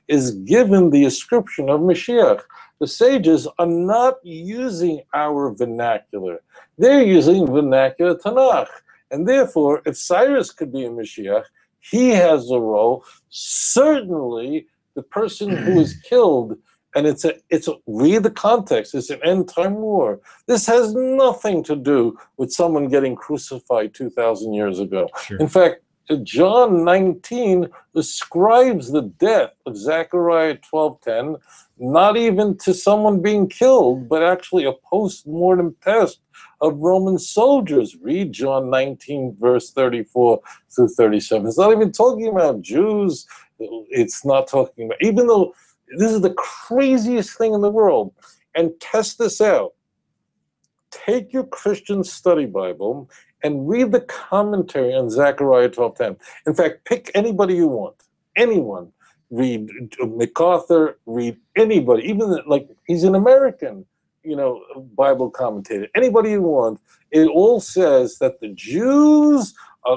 is given the ascription of Mashiach. The sages are not using our vernacular. They're using vernacular Tanakh. And therefore, if Cyrus could be a Mashiach, he has a role. Certainly, the person who is killed, and read the context, it's an end-time war. This has nothing to do with someone getting crucified 2,000 years ago. Sure. In fact, John 19 ascribes the death of Zechariah 12:10 not even to someone being killed, but actually a post-mortem test of Roman soldiers. Read John 19, verse 34 through 37. It's not even talking about Jews. It's not talking about, even though this is the craziest thing in the world. And test this out. Take your Christian study Bible and read the commentary on Zechariah 12:10. In fact, pick anybody you want, anyone. Read MacArthur, read anybody, even like he's an American, you know, Bible commentator, anybody you want. It all says that the Jews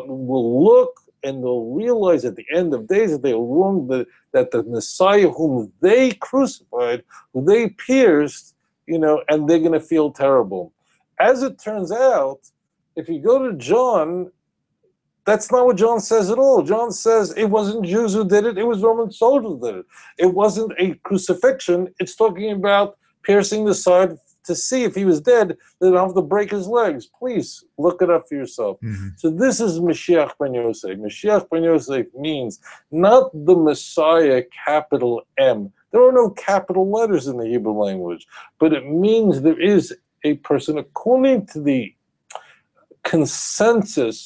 will look and they'll realize at the end of days that they were wrong, that the Messiah whom they crucified, who they pierced, you know, and they're going to feel terrible. As it turns out, if you go to John, that's not what John says at all. John says it wasn't Jews who did it, it was Roman soldiers who did it. It wasn't a crucifixion. It's talking about piercing the side to see if he was dead, they don't have to break his legs. Please look it up for yourself. Mm-hmm. So this is Mashiach ben Yosef. Mashiach ben Yosef means not the Messiah, capital M. There are no capital letters in the Hebrew language, but it means there is a person, according to the consensus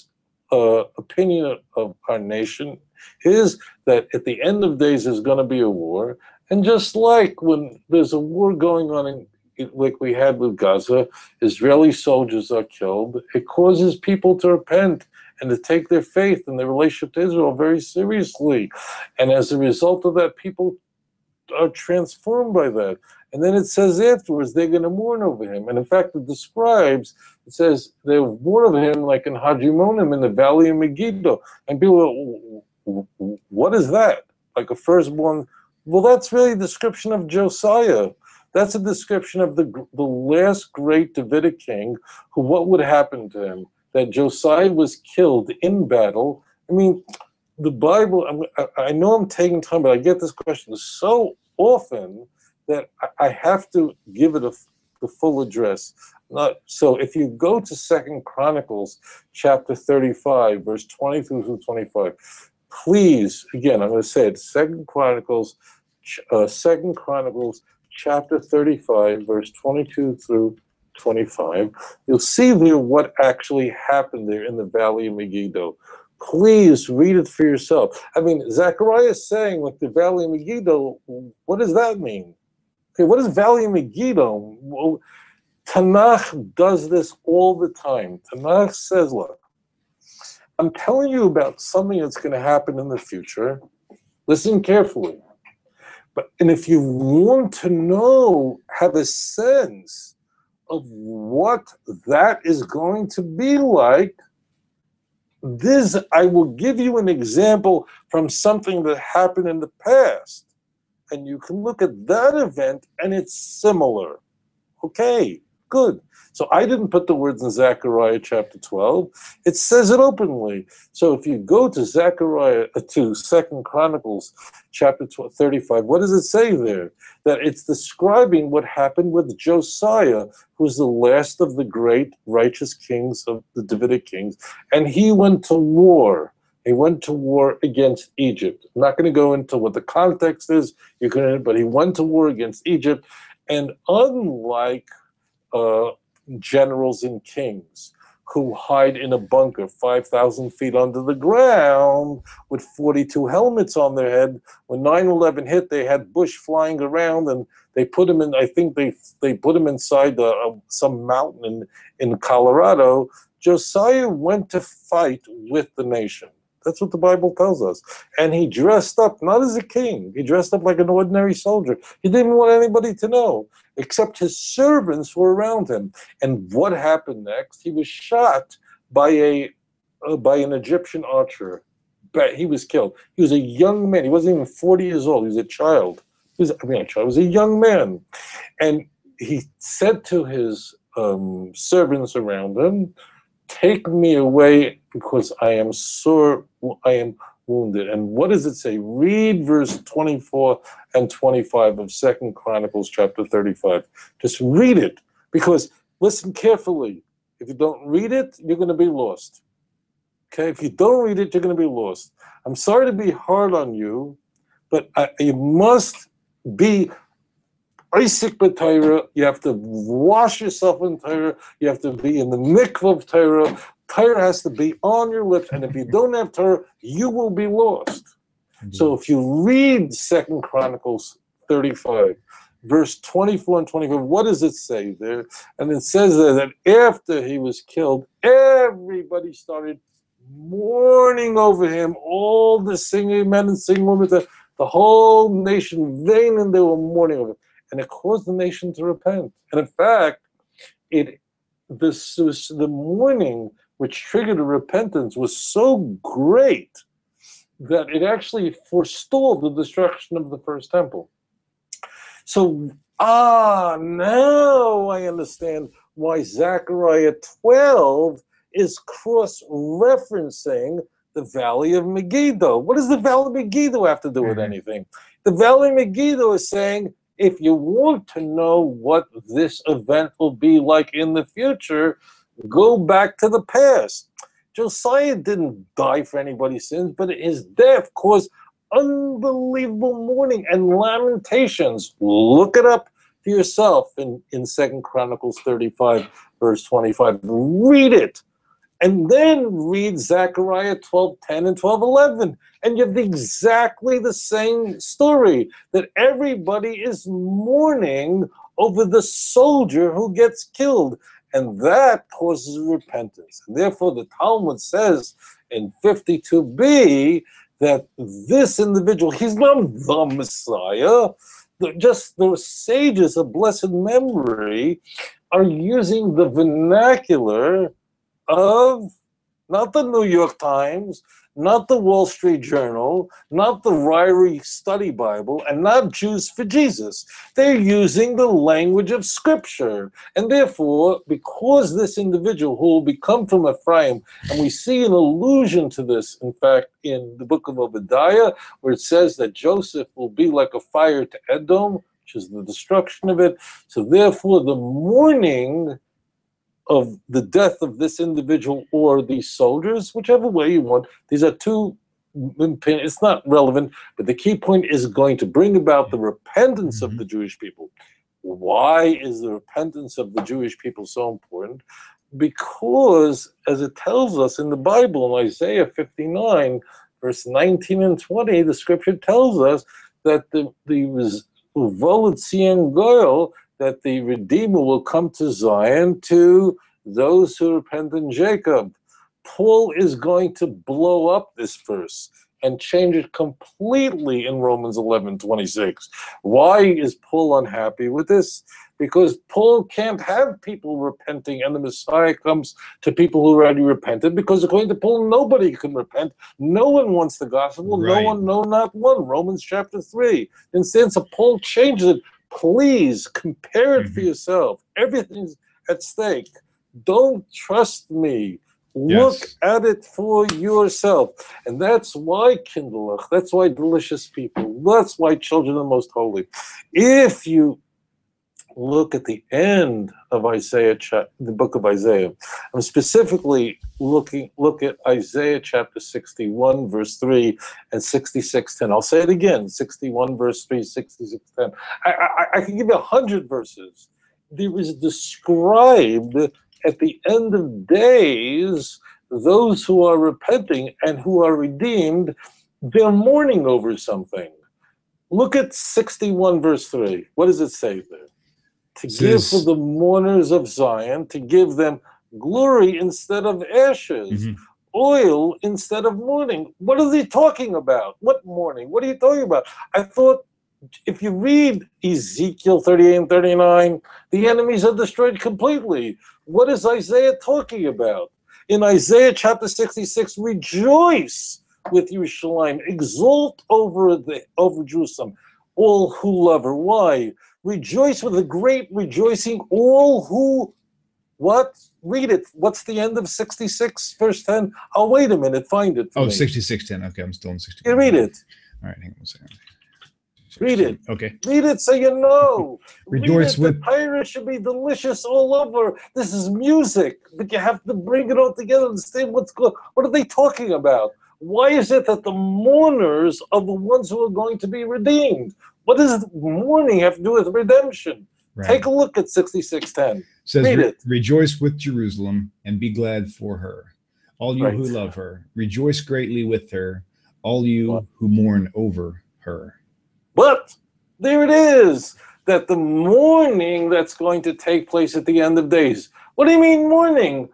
opinion of our nation, is that at the end of days there's going to be a war, and just like when there's a war going on like we had with Gaza, Israeli soldiers are killed. It causes people to repent and to take their faith and their relationship to Israel very seriously, and as a result of that, people are transformed by that. And then it says afterwards they're going to mourn over him. And in fact, it says they mourn over him like in Hadrimonim in the Valley of Megiddo. And people are, what is that? Like a firstborn? Well, that's really a description of Josiah. That's a description of the last great Davidic king, who, what would happen to him? That Josiah was killed in battle. I mean, the Bible, I know I'm taking time, but I get this question so often that I have to give it the full address. So if you go to 2 Chronicles chapter 35, verse 22 through 25, please, again, I'm going to say it, 2 Chronicles chapter 35, verse 22 through 25, you'll see there what actually happened there in the Valley of Megiddo. Please read it for yourself. I mean, Zechariah is saying with the Valley of Megiddo, what does that mean? Okay, what is Valley of Megiddo? Well, Tanakh does this all the time. Tanakh says, look, I'm telling you about something that's going to happen in the future. Listen carefully. And if you want to know, have a sense of what that is going to be like, this, I will give you an example from something that happened in the past. And you can look at that event and it's similar. Okay, good. So I didn't put the words in Zechariah chapter 12. It says it openly. So if you go to Second Chronicles chapter 35, what does it say there? That it's describing what happened with Josiah, who's the last of the great righteous kings of the Davidic kings, and he went to war. He went to war against Egypt. I'm not going to go into what the context is, but he went to war against Egypt, and unlike generals and kings who hide in a bunker 5,000 feet under the ground with 42 helmets on their head. When 9/11 hit, they had Bush flying around, and they put him in, I think they put him inside some mountain in Colorado. Josiah went to fight with the nation. That's what the Bible tells us. And he dressed up, not as a king. He dressed up like an ordinary soldier. He didn't want anybody to know, except his servants were around him. And what happened next? He was shot by an Egyptian archer. But he was killed. He was a young man. He wasn't even 40 years old. He was a child. He was a young man. And he said to his servants around him, "Take me away, because I am sore, I am wounded." And what does it say? Read verse 24 and 25 of 2 Chronicles chapter 35. Just read it, because listen carefully. If you don't read it, you're going to be lost. Okay? If you don't read it, you're going to be lost. I'm sorry to be hard on you, but you must be Isaac with Torah. You have to wash yourself in Torah. You have to be in the mikvah of Torah. Torah has to be on your lips, and if you don't have Torah, you will be lost. So if you read 2 Chronicles 35, verse 24 and 25, what does it say there? And it says there that after he was killed, everybody started mourning over him, all the singing men and singing women, the whole nation vain, and they were mourning over him. And it caused the nation to repent. And in fact, the mourning which triggered the repentance was so great that it actually forestalled the destruction of the first temple. So, now I understand why Zechariah 12 is cross-referencing the Valley of Megiddo. What does the Valley of Megiddo have to do with anything? The Valley of Megiddo is saying, if you want to know what this event will be like in the future, go back to the past. Josiah didn't die for anybody's sins, but his death caused unbelievable mourning and lamentations. Look it up for yourself in 2 Chronicles 35, verse 25. Read it. And then read Zechariah 12:10 and 12:11, and you have exactly the same story, that everybody is mourning over the soldier who gets killed, and that causes repentance. And therefore, the Talmud says in 52b that this individual, he's not the Messiah, just the sages of blessed memory are using the vernacular of not the New York Times, not the Wall Street Journal, not the Ryrie Study Bible, and not Jews for Jesus. They're using the language of Scripture. And therefore, because this individual who will become from Ephraim, and we see an allusion to this, in fact, in the book of Obadiah, where it says that Joseph will be like a fire to Edom, which is the destruction of it. So therefore, the mourning of the death of this individual or these soldiers, whichever way you want. These are two, it's not relevant, but the key point is going to bring about the repentance of the Jewish people. Why is the repentance of the Jewish people so important? Because, as it tells us in the Bible, in Isaiah 59, verse 19 and 20, the scripture tells us that that the Redeemer will come to Zion, to those who repent in Jacob. Paul is going to blow up this verse and change it completely in Romans 11:26. Why is Paul unhappy with this? Because Paul can't have people repenting and the Messiah comes to people who already repented, because according to Paul, nobody can repent. No one wants the gospel. Right. No one, no, not one. Romans chapter 3. Instead, so Paul changes it. Please compare it for yourself. Everything's at stake. Don't trust me. Look at it for yourself. And that's why Kinderlach, that's why delicious people, that's why children are most holy. If you look at the end of Isaiah, the book of Isaiah, I'm specifically look at Isaiah chapter 61 verse 3 and 66:10. I'll say it again: 61 verse 3, 66:10. I can give you 100 verses. There is described at the end of days those who are repenting and who are redeemed. They're mourning over something. Look at 61 verse 3. What does it say there? To give for the mourners of Zion, to give them glory instead of ashes, oil instead of mourning. What is he talking about? What mourning? What are you talking about? I thought if you read Ezekiel 38 and 39, the enemies are destroyed completely. What is Isaiah talking about? In Isaiah chapter 66, rejoice with Yerushalayim, exult over Jerusalem, all who love her. Why? Rejoice with a great rejoicing, all who, what? Read it. What's the end of 66, verse 10? Oh, wait a minute. Find it. 66:10. Okay, I'm still on 60. Read it. All right, hang on one second. Read it. Okay. Read it so you know. Rejoice with. The Torah should be delicious all over. This is music, but you have to bring it all together and say what's good. What are they talking about? Why is it that the mourners are the ones who are going to be redeemed? What does mourning have to do with redemption? Right. Take a look at 66:10. Says, read it. Rejoice with Jerusalem and be glad for her. All you who love her, rejoice greatly with her. All you who mourn over her. But there it is, that the mourning that's going to take place at the end of days. What do you mean mourning?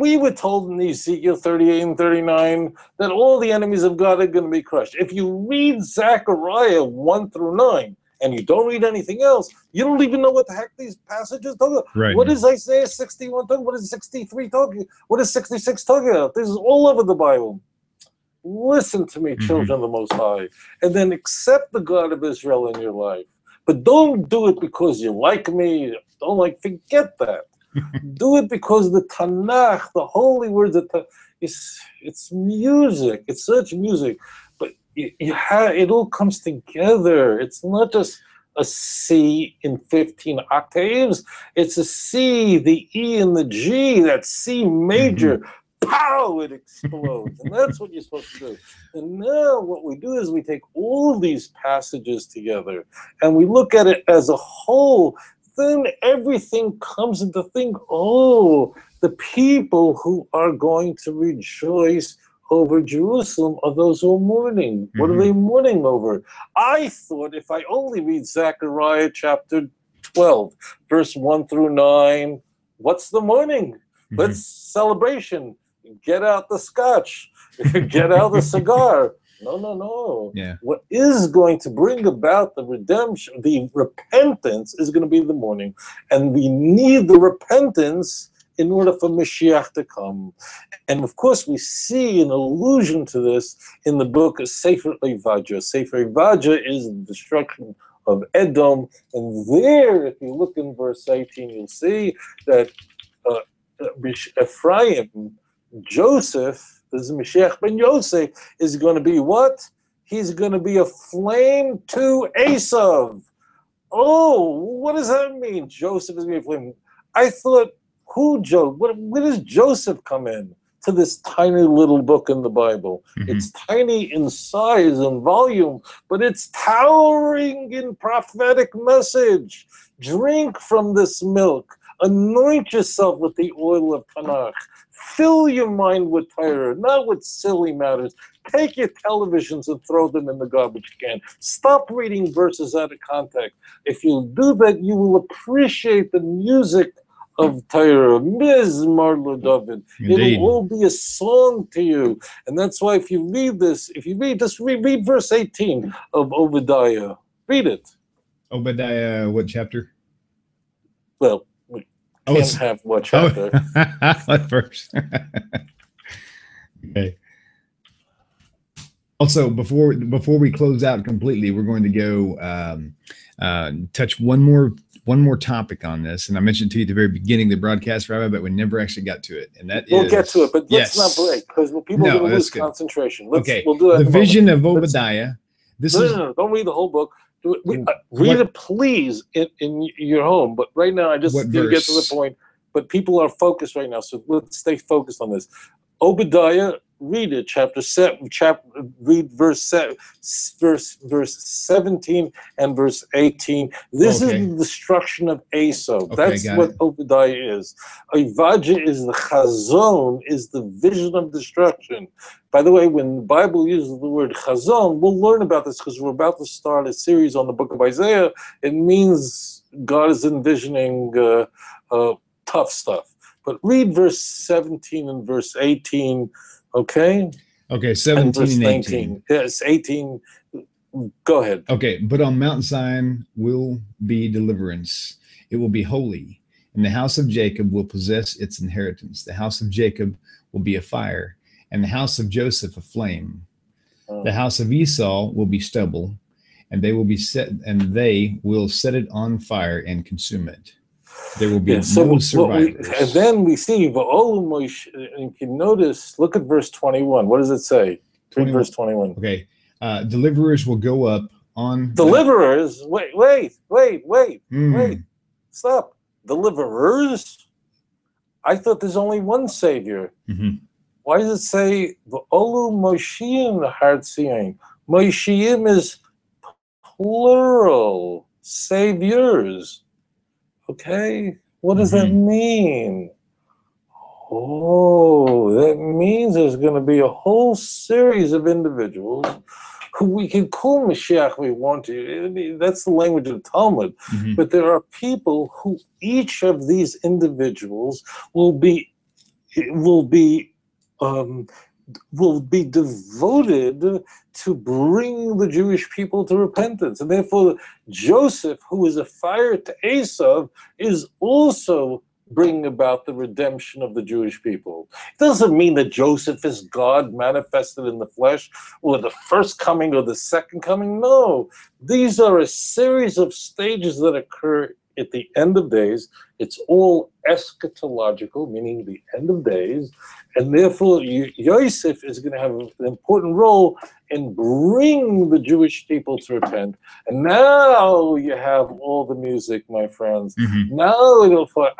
We were told in Ezekiel 38 and 39 that all the enemies of God are going to be crushed. If you read Zechariah 1 through 9 and you don't read anything else, you don't even know what the heck these passages talk about. Right. What is Isaiah 61 talking about? What is 63 talking about? What is 66 talking about? This is all over the Bible. Listen to me, children of the Most High, and then accept the God of Israel in your life. But don't do it because you like me. Don't like, forget that. Do it because the Tanakh, the holy words, it's music. It's such music, but it all comes together. It's not just a C in 15 octaves. It's a C, the E, and the G. That C major, pow! It explodes, and that's what you're supposed to do. And now what we do is we take all these passages together and we look at it as a whole. Then everything comes into thing. Oh, the people who are going to rejoice over Jerusalem are those who are mourning. What are they mourning over? I thought if I only read Zechariah chapter 12, verse 1 through 9, what's the mourning? Let's celebration. Get out the scotch. Get out the cigar. No. Yeah. What is going to bring about the redemption, the repentance, is going to be the mourning. And we need the repentance in order for Mashiach to come. And of course, we see an allusion to this in the book of Sefer Vajra. Sefer Vajra is the destruction of Edom. And there, if you look in verse 18, you'll see that Ephraim, Joseph, this is Mashiach ben Yosef, is going to be what? He's going to be a flame to Esav. Oh, what does that mean? Joseph is going to be a flame. I thought, where does Joseph come in to this tiny little book in the Bible? Mm-hmm. It's tiny in size and volume, but it's towering in prophetic message. Drink from this milk. Anoint yourself with the oil of Tanakh. Fill your mind with Torah, not with silly matters. Take your televisions and throw them in the garbage can. Stop reading verses out of context. If you do that, you will appreciate the music of Torah, Mizmar LeDavid. It will all be a song to you. And that's why if you read this, read verse 18 of Obadiah. Read it. Obadiah, what chapter? Well, we can't have what chapter. What verse? Okay. Also, before we close out completely, we're going to go touch one more topic on this. And I mentioned to you at the very beginning of the broadcast, Rabbi, but we never actually got to it. And that we'll get to it, but let's not break because people are going to lose concentration. We'll do that. The vision of Obadiah. Don't read the whole book. Read it, please, in your home. But right now, I just didn't get to the point. But people are focused right now, so let's stay focused on this. Obadiah. Read it, verse 17 and verse 18. This is the destruction of Esau. That's what Obadiah is. Ivajah is the chazon, is the vision of destruction. By the way, when the Bible uses the word chazon, we'll learn about this because we're about to start a series on the book of Isaiah. It means God is envisioning tough stuff. But read verse 17 and verse 18. Okay, 17 and 18. Yes, 18. Go ahead. Okay, but on Mount Zion will be deliverance. It will be holy, and the house of Jacob will possess its inheritance. The house of Jacob will be a fire, and the house of Joseph a flame. The house of Esau will be stubble, and they will set it on fire and consume it. There will be no survivors. And then we see, you can notice, look at verse 21. What does it say? Read verse 21. Okay. Deliverers will go up on... Deliverers? Wait. Stop. Deliverers? I thought there's only one Savior. Mm-hmm. Why does it say, V'olu Moshiim Hartzion? Moshiim is plural. Saviors. Okay, what does that mean? Oh, that means there's going to be a whole series of individuals who we can call Mashiach if we want to. That's the language of the Talmud. Mm-hmm. But there are people who each of these individuals will be devoted to bring the Jewish people to repentance. And therefore, Joseph, who is a fire to Esau, is also bringing about the redemption of the Jewish people. It doesn't mean that Joseph is God manifested in the flesh, or the first coming or the second coming. No, these are a series of stages that occur at the end of days. It's all eschatological, meaning the end of days, and therefore Yosef is going to have an important role in bringing the Jewish people to repent. And now you have all the music, my friends. Mm-hmm. Now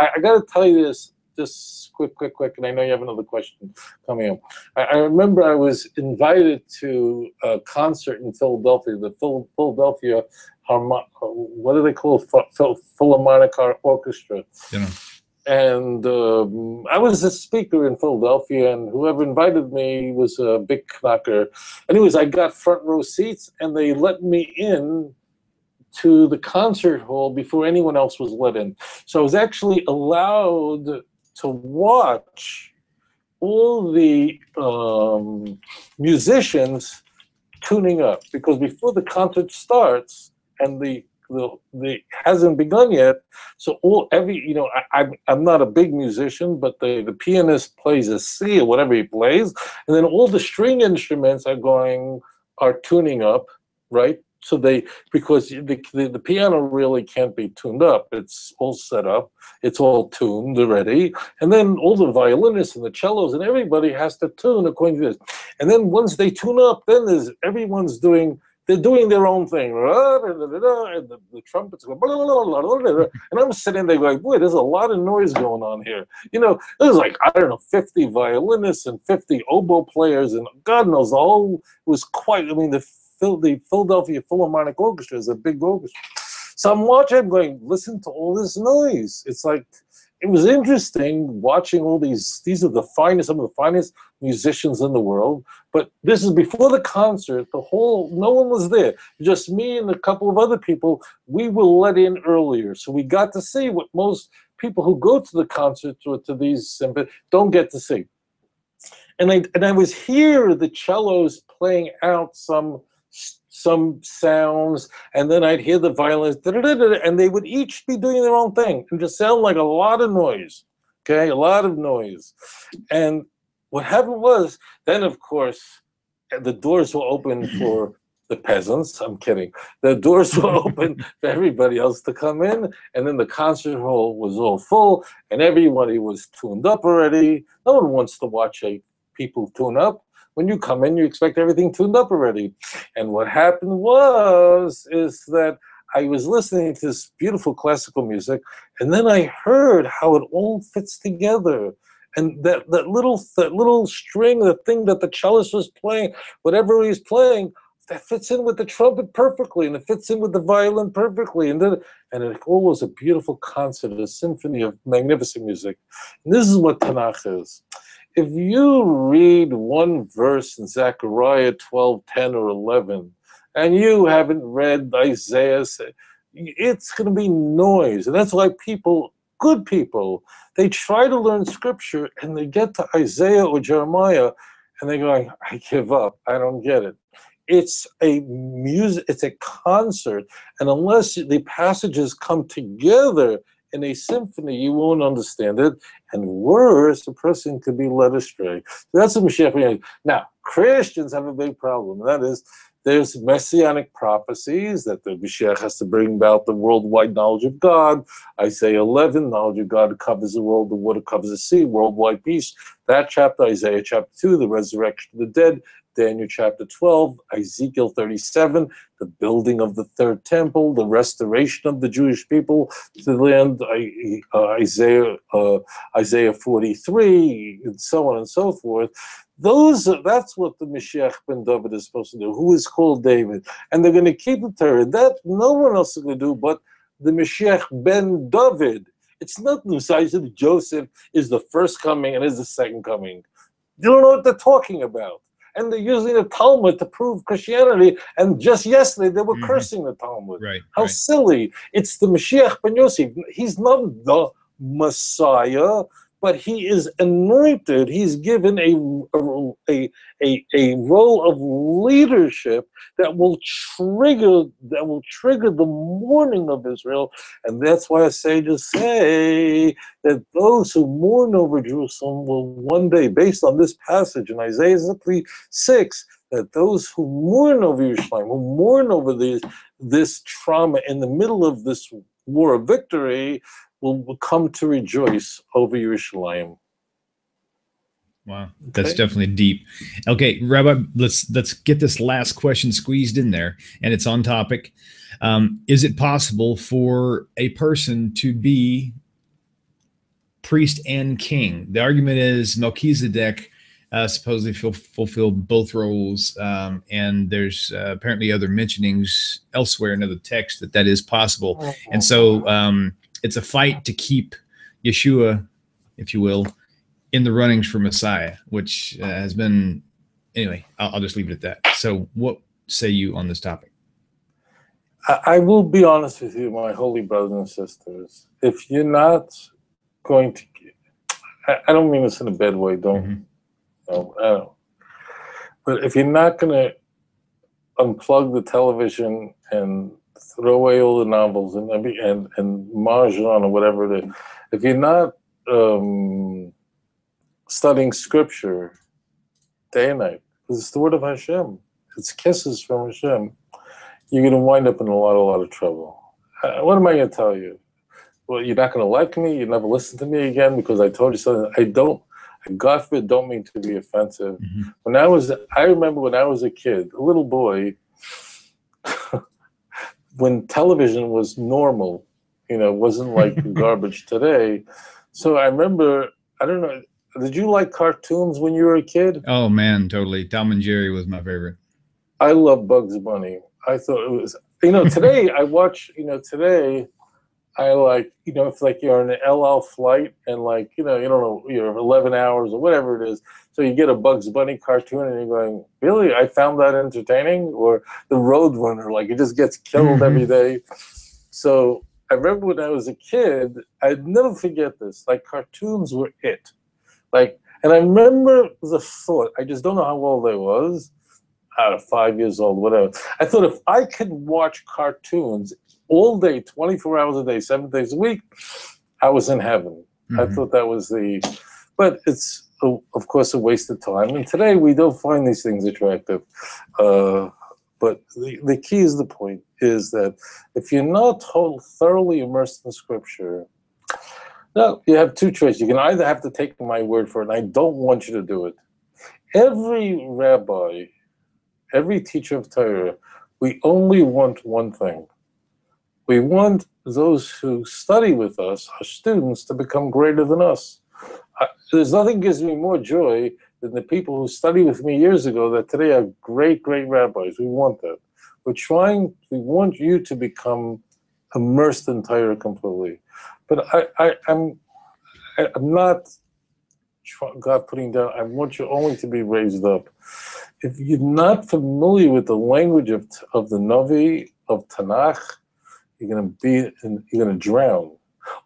I got to tell you this, just quick, and I know you have another question coming up. I remember I was invited to a concert in Philadelphia, the Philadelphia. What do they call Philharmonic Orchestra? Yeah. And I was a speaker in Philadelphia, and whoever invited me was a big knocker. Anyways, I got front row seats, and they let me in to the concert hall before anyone else was let in. So I was actually allowed to watch all the musicians tuning up, because before the concert starts, and the the hasn't begun yet. So I'm not a big musician, but the pianist plays a C or whatever he plays, and then all the string instruments are tuning up, right? So because the piano really can't be tuned up. It's all set up. It's all tuned already. And then all the violinists and the cellos and everybody has to tune according to this. And then once they tune up, then everyone's doing, they're doing their own thing. And the trumpets go, and I'm sitting there going, boy, there's a lot of noise going on here. You know, there's like, I don't know, 50 violinists and 50 oboe players and God knows all. It was quite, I mean, the Philadelphia Philharmonic Orchestra is a big orchestra. So I'm watching, I'm going, listen to all this noise. It's like, it was interesting watching all these are the finest, some of the finest musicians in the world, but this is before the concert, no one was there, just me and a couple of other people. We were let in earlier, so we got to see what most people who go to the concerts or to these don't get to see. And I was here, the cellos playing out some sounds, and then I'd hear the violins, and they would each be doing their own thing and just sound like a lot of noise, okay, a lot of noise. And what happened was, then of course, the doors were open for the peasants, I'm kidding. The doors were open for everybody else to come in, and then the concert hall was all full, and everybody was tuned up already. No one wants to watch people tune up. When you come in, you expect everything tuned up already. And what happened is that I was listening to this beautiful classical music, and then I heard how it all fits together. And that little string, the thing that the cellist was playing, whatever he's playing, that fits in with the trumpet perfectly, and it fits in with the violin perfectly. And it all was a beautiful concert, a symphony of magnificent music. And this is what Tanakh is. If you read one verse in Zechariah 12, 10, or 11, and you haven't read Isaiah, it's going to be noise. And that's why people, good people, they try to learn scripture and they get to Isaiah or Jeremiah and they're going, I give up. I don't get it. It's a concert. And unless the passages come together in a symphony, you won't understand it, and worse, the person could be led astray. That's what Mashiach ben Yosef. Now, Christians have a big problem, and that is, there's messianic prophecies that the Mashiach has to bring about the worldwide knowledge of God. Isaiah 11, knowledge of God covers the world, the water covers the sea, worldwide peace. That chapter, Isaiah chapter 2, the resurrection of the dead, Daniel chapter 12, Ezekiel 37, the building of the third temple, the restoration of the Jewish people to the land, Isaiah 43, and so on and so forth. That's what the Mashiach ben David is supposed to do, who is called David. And they're going to keep the Torah. That no one else is going to do but the Mashiach ben David. It's not besides that Joseph is the first coming and is the second coming. You don't know what they're talking about. And they're using the Talmud to prove Christianity. And just yesterday, they were cursing the Talmud. Right, How silly. It's the Mashiach ben Yosef. He's not the Messiah, but he is anointed. He's given a role of leadership that will trigger the mourning of Israel. And that's why sages say that those who mourn over Jerusalem will one day, based on this passage in Isaiah 6, that those who mourn over Yerushalayim, who mourn over this trauma in the middle of this war of victory, will come to rejoice over Yerushalayim. Wow, that's definitely deep. Okay, Rabbi, let's get this last question squeezed in there, and it's on topic. Is it possible for a person to be priest and king? The argument is Melchizedek supposedly fulfilled both roles, and there's apparently other mentionings elsewhere in other texts that is possible. And so it's a fight to keep Yeshua, if you will, in the runnings for Messiah, which has been, anyway, I'll just leave it at that. So what say you on this topic? I will be honest with you, my holy brothers and sisters. If you're not going to, I don't mean this in a bad way, but if you're not going to unplug the television and throw away all the novels and margin or whatever it is. If you're not studying scripture day and night, because it's the word of Hashem, it's kisses from Hashem, you're going to wind up in a lot of trouble. What am I going to tell you? Well, you're not going to like me. You never listen to me again because I told you something. I don't. God forbid, don't mean to be offensive. Mm-hmm. I remember when I was a kid, a little boy, when television was normal, it wasn't like garbage today. So I remember, I don't know, did you like cartoons when you were a kid? Oh man, totally. Tom and Jerry was my favorite. I love Bugs Bunny. I thought it was, today I watch, today I like, it's like you're on an LL flight and like, you don't know, you're 11 hours or whatever it is. So you get a Bugs Bunny cartoon and you're going, really? I found that entertaining? Or the Roadrunner, like it just gets killed every day. So I remember when I was a kid, I'd never forget this, like cartoons were it. Like, and I remember the thought, I just don't know how old I was, out of 5 years old, whatever. I thought if I could watch cartoons all day, 24 hours a day, 7 days a week, I was in heaven. Mm-hmm. I thought that was but it's, of course, a waste of time. And today we don't find these things attractive. But the key is, the point is that if you're not thoroughly immersed in scripture, no, you have two choices. You can either have to take my word for it, and I don't want you to do it. Every rabbi, every teacher of Torah, we only want one thing. We want those who study with us, our students, to become greater than us. There's nothing gives me more joy than the people who studied with me years ago that today are great, great rabbis. We want that. We want you to become immersed in Torah completely. But I'm not, God putting down, I want you only to be raised up. If you're not familiar with the language of the Navi, of Tanakh, you're going to drown.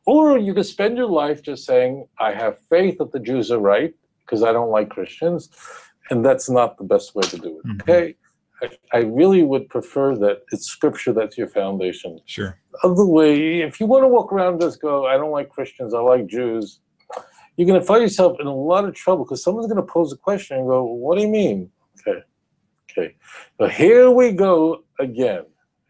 Or you can spend your life just saying, I have faith that the Jews are right because I don't like Christians, and that's not the best way to do it. Mm-hmm. Okay, I really would prefer that it's scripture that's your foundation. Sure. Other way, if you want to walk around and just go, I don't like Christians, I like Jews, you're going to find yourself in a lot of trouble because someone's going to pose a question and go, what do you mean? Okay. So here we go again.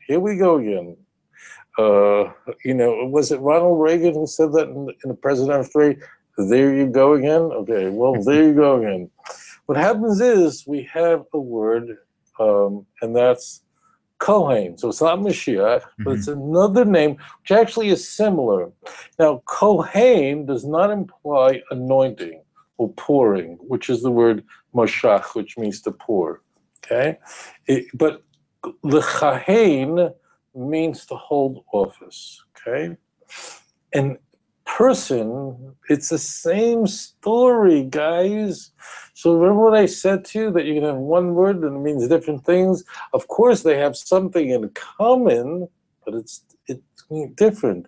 Was it Ronald Reagan who said that in the presidential debate? There you go again? Okay, well, there you go again. What happens is we have a word, and that's Kohen. So it's not Mashiach, but it's another name, which actually is similar. Now, Kohen does not imply anointing or pouring, which is the word Mashach, which means to pour. Okay? But the Kohen means to hold office, okay? And person, it's the same story, guys. So remember what I said to you, that you can have one word and it means different things? Of course they have something in common, but it's different.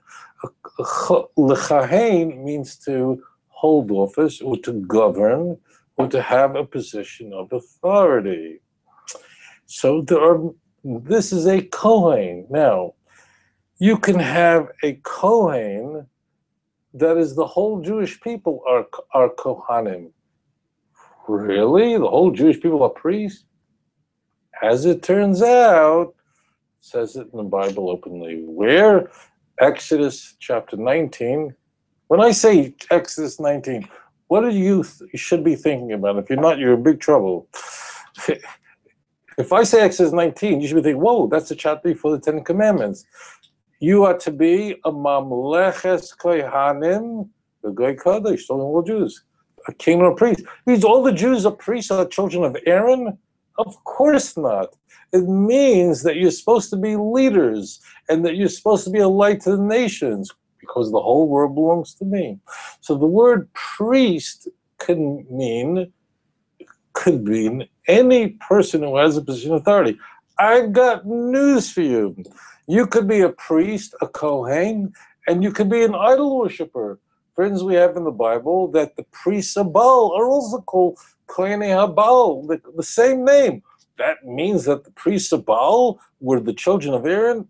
L'chahein means to hold office or to govern or to have a position of authority. So this is a Kohen. Now, you can have a Kohen, that is the whole Jewish people are Kohanim. Really? The whole Jewish people are priests? As it turns out, it says it in the Bible openly. Where? Exodus chapter 19. When I say Exodus 19, what are you should be thinking about? If you're not, you're in big trouble. If I say Exodus 19, you should be thinking, whoa, that's the chapter before the Ten Commandments. You are to be a mamleches kohanim, the goy kodesh, all Jews, a king or a priest. Means all the Jews are priests, are children of Aaron? Of course not. It means that you're supposed to be leaders and that you're supposed to be a light to the nations because the whole world belongs to me. So the word priest could mean any person who has a position of authority. I've got news for you. You could be a priest, a Kohen, and you could be an idol worshiper. Friends, we have in the Bible that the priests of Baal are also called Kohenei HaBaal, the same name. That means that the priests of Baal were the children of Aaron?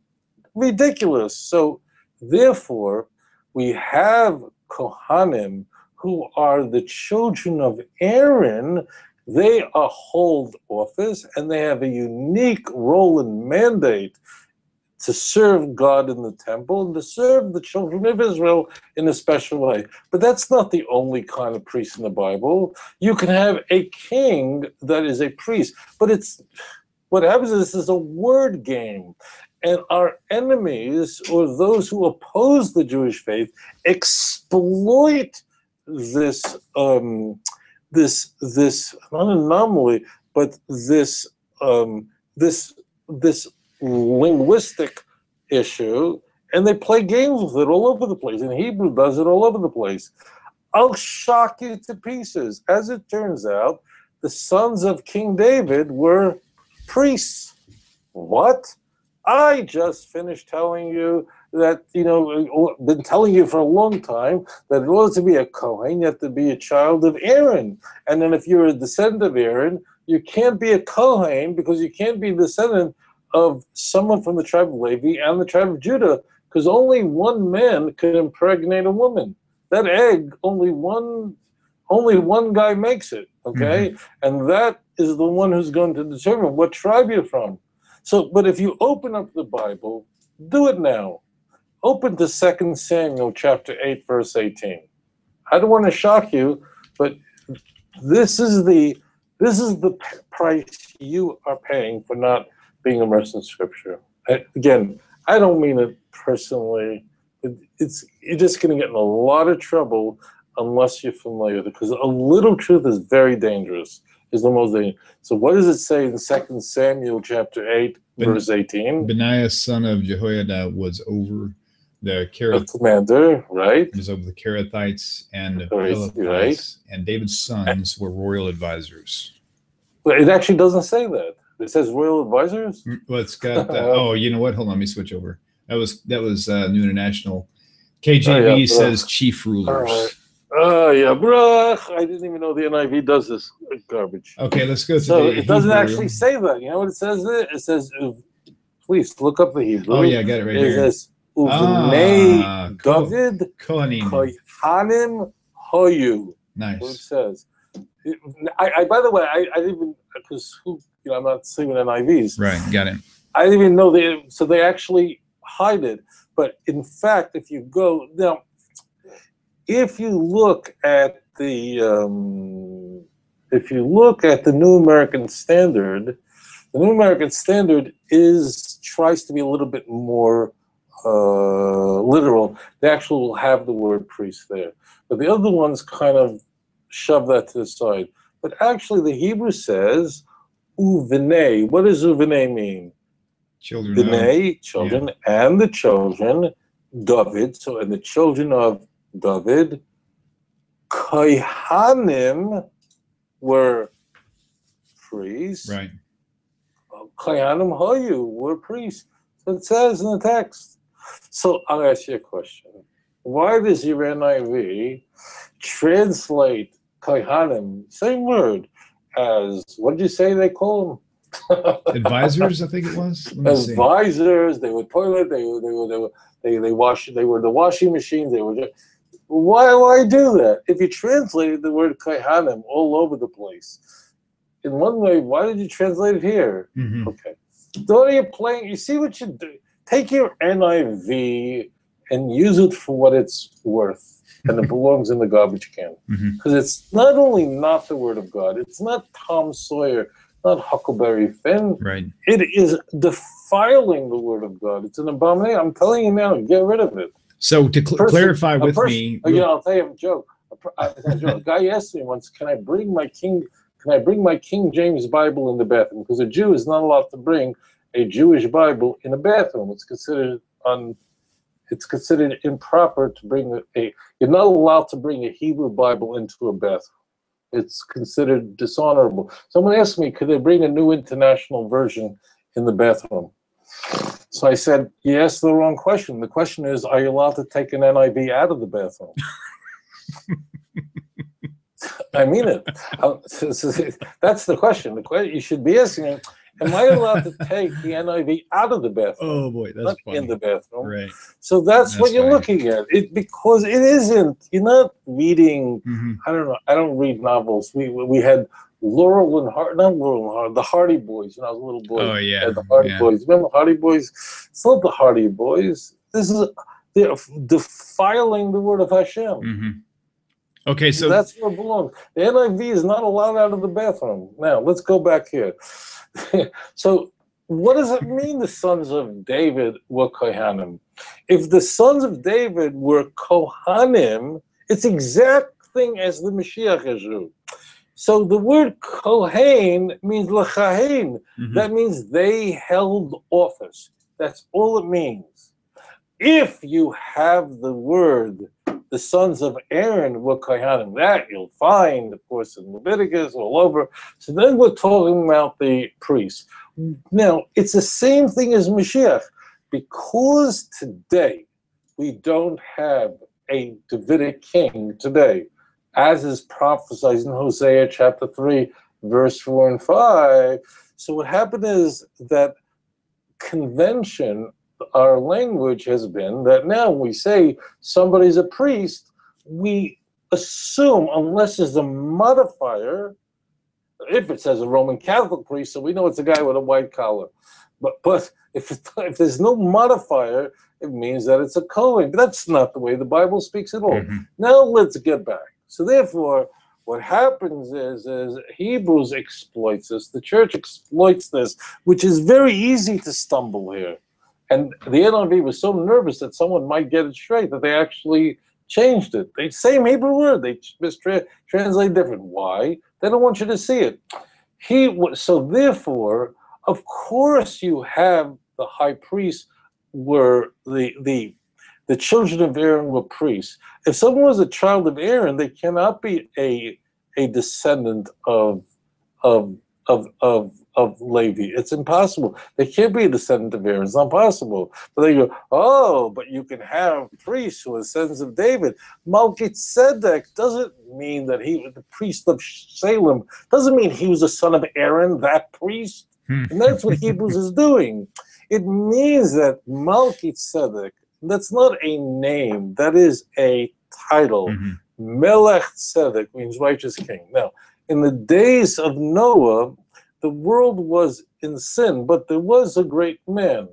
ridiculous. So therefore, we have Kohanim, who are the children of Aaron. They hold office, and they have a unique role and mandate to serve God in the temple and to serve the children of Israel in a special way. But that's not the only kind of priest in the Bible. You can have a king that is a priest, but it's what happens is this is a word game. And our enemies, or those who oppose the Jewish faith, exploit this this not anomaly, but this this linguistic issue, and they play games with it all over the place. And Hebrew does it all over the place. I'll shock you to pieces. As it turns out, the sons of King David were priests. What? I just finished telling you that, you know, been telling you for a long time that in order to be a Kohen, you have to be a child of Aaron. And then if you're a descendant of Aaron, you can't be a Kohen because you can't be a descendant of someone from the tribe of Levi and the tribe of Judah, because only one man could impregnate a woman. That egg, only one guy makes it, okay? Mm-hmm. And that is the one who's going to determine what tribe you're from. So, but if you open up the Bible, do it now. Open to 2 Samuel chapter 8, verse 18. I don't want to shock you, but this is the price you are paying for not being immersed in Scripture. Again, I don't mean it personally. You're just going to get in a lot of trouble unless you're familiar with it, because a little truth is very dangerous. Is the most dangerous. So what does it say in 2 Samuel chapter 8, verse 18? Benaiah, son of Jehoiada, was over the commander, right? He was over the Kerethites and the Pelethites, right? And David's sons were royal advisors. Well, it actually doesn't say that. It says royal advisors? Well, it's got, oh, you know what? Hold on, let me switch over. That was New International. KJV says chief rulers. Oh, yeah, bruh. I didn't even know the NIV does this garbage. Okay, let's go to the Hebrew. It doesn't actually say that. You know what it says there? It says, please look up the Hebrew. Oh, yeah, I got it right here. It says, Uvnei David Kohanim Hoyu. Nice. What it says. By the way, I didn't even, because I'm not singing NIVs. Right, got it. I didn't even know so they actually hide it. But in fact, if you go, now, if you look at the New American Standard, the New American Standard tries to be a little bit more literal. They actually will have the word priest there, but the other ones kind of shove that to the side. But actually, the Hebrew says uvenei. What does uvenei mean? Children. Uvenei, children, yeah. And the children David. So, and the children of David, Kohanim were priests. Right. Kohanim Hoyu were priests. So it says in the text. So I'll ask you a question. Why does your NIV translate Kohanim, same word, as, what did you say they call them? Advisors, I think it was. Advisors, they would toilet, they were the washing machines, they were just, Why do that? If you translated the word Kohanim all over the place, in one way, why did you translate it here? Mm-hmm. Okay. So you're playing, you see what you do. Take your NIV and use it for what it's worth, and it belongs in the garbage can. Because it's not only not the Word of God, it's not Tom Sawyer, not Huckleberry Finn. Right. It is defiling the Word of God. It's an abomination. I'm telling you now, get rid of it. So to clarify with me, you know, I'll tell you a joke. A guy asked me once, "Can I bring my King James Bible in the bathroom?" Because a Jew is not allowed to bring a Jewish Bible in a bathroom. It's considered improper to bring You're not allowed to bring a Hebrew Bible into a bathroom. It's considered dishonorable. Someone asked me, "Could they bring a New International Version in the bathroom?" So I said, you asked the wrong question. The question is, are you allowed to take an NIV out of the bathroom? I mean it. That's the question. You should be asking, Am I allowed to take the NIV out of the bathroom? Oh boy, that's not funny. In the bathroom. Right. So that's what you're looking at. Because it isn't. You're not reading. I don't know. I don't read novels. We had the Hardy Boys when I was a little boy. Oh yeah, the Hardy Boys. Remember Hardy Boys? It's not the Hardy Boys. This is they're defiling the word of Hashem. Okay, so that's where it belongs. The NIV is not allowed out of the bathroom. Now, let's go back here. So, what does it mean the sons of David were Kohanim? If the sons of David were Kohanim, it's exact thing as the Mashiach Yeshu. So, the word Kohen means L'chahen. That means they held office. That's all it means. If you have the word the sons of Aaron were Kohanim. That you'll find, of course, in Leviticus, all over. So then we're talking about the priests. Now, it's the same thing as Mashiach. Because today we don't have a Davidic king today, as is prophesied in Hosea chapter 3, verse 4 and 5. So what happened is that convention, our language has been that now we say somebody's a priest, we assume, unless there's a modifier, if it says a Roman Catholic priest, so we know it's a guy with a white collar. But if there's no modifier, it means that it's a Kohen. That's not the way the Bible speaks at all. Now let's get back. So therefore, what happens is Hebrews exploits this, the church exploits this, which is very easy to stumble here. And the NIV was so nervous that someone might get it straight that they actually changed it. The same Hebrew word, they mistranslate different. Why? They don't want you to see it. So therefore, of course you have the high priests were the children of Aaron were priests. If someone was a child of Aaron, they cannot be a descendant of Levi. It's impossible. They can't be a descendant of Aaron. It's not possible. But they go, oh, but you can have priests who are sons of David. Melchizedek doesn't mean that he was the priest of Salem. Doesn't mean he was a son of Aaron, that priest. And that's what Hebrews is doing. It means that Melchizedek, that's not a name. That is a title. Melech Tzedek means righteous king. Now, in the days of Noah, the world was in sin, but there was a great man.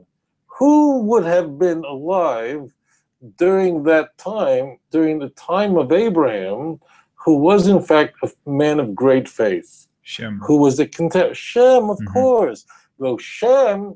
Who would have been alive during that time, during the time of Abraham, who was in fact a man of great faith? Shem. Who was the contemporary? Shem, of course. Well, Shem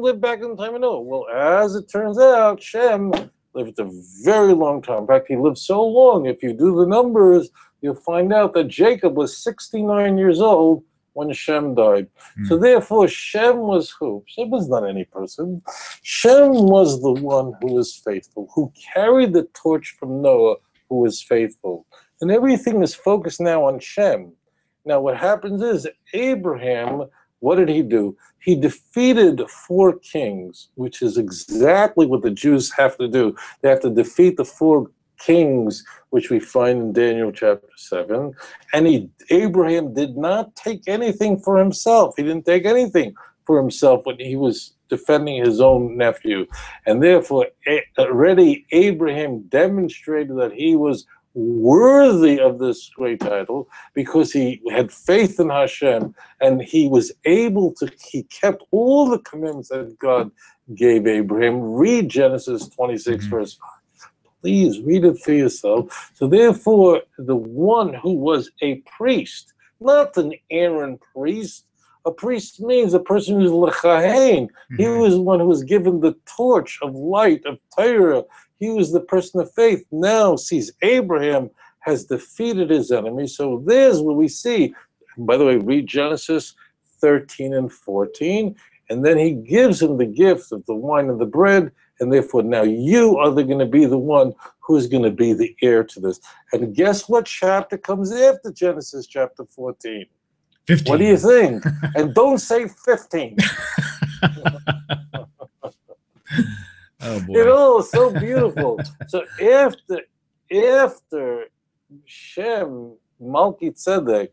lived back in the time of Noah. Well, as it turns out, Shem lived a very long time. In fact, he lived so long, if you do the numbers, you'll find out that Jacob was 69 years old when Shem died. So therefore, Shem was who? Shem was not any person. Shem was the one who was faithful, who carried the torch from Noah, who was faithful. And everything is focused now on Shem. Now what happens is Abraham, what did he do? He defeated 4 kings, which is exactly what the Jews have to do. They have to defeat the 4 kings, which we find in Daniel chapter 7. And Abraham did not take anything for himself. He didn't take anything for himself when he was defending his own nephew. And therefore, already Abraham demonstrated that he was worthy of this great title because he had faith in Hashem and he was able to, he kept all the commandments that God gave Abraham. Read Genesis 26, verse 5. Please read it for yourself. So therefore, the one who was a priest, not an Aaron priest. A priest means a person who's l'chahen. He was the one who was given the torch of light, of Torah. He was the person of faith. Now sees Abraham has defeated his enemy. So there's what we see. By the way, read Genesis 13 and 14. And then he gives him the gift of the wine and the bread. And therefore, now you are going to be the one who's going to be the heir to this. And guess what chapter comes after Genesis chapter 14? 15. What do you think? And don't say 15. Oh boy. You know, so beautiful. So after Shem, Melchizedek,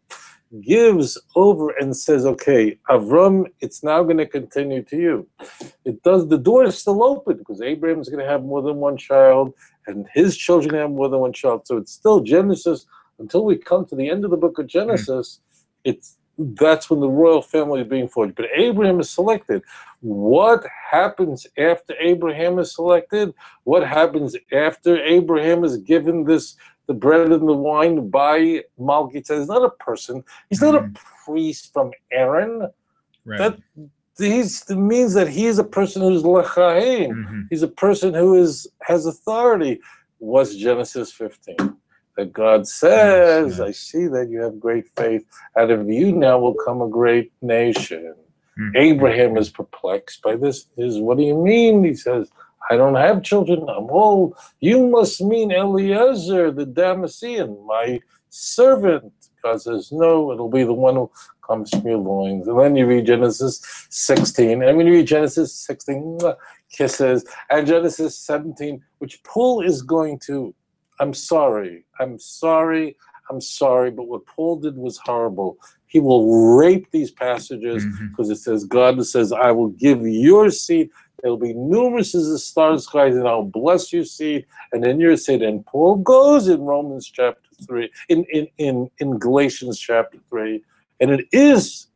gives over and says, okay, Avram, it's now going to continue to you. It does, the door is still open because Abraham's going to have more than one child and his children have more than one child. So it's still Genesis, until we come to the end of the book of Genesis, that's when the royal family is being forged. But Abraham is selected. What happens after Abraham is selected? What happens after Abraham is given this, the bread and the wine by Malchus? He's not a person. He's not a priest from Aaron. Right. That means that he is a person who's lechaim. He's a person who has authority. What's Genesis 15? That God says, I see that you have great faith. Out of you now will come a great nation. Abraham is perplexed by this. What do you mean? He says, I don't have children. I'm old. You must mean Eliezer, the Damascene, my servant. God says, no, it'll be the one who comes from your loins. And then you read Genesis 16. And when you read Genesis 16, kisses. And Genesis 17, which Paul is going to, I'm sorry, but what Paul did was horrible. He will rape these passages because it says, God says, I will give your seed. There will be numerous as the stars skies, and I'll bless your seed, and in your seed. And Paul goes in Romans chapter 3, in Galatians chapter 3, and it is,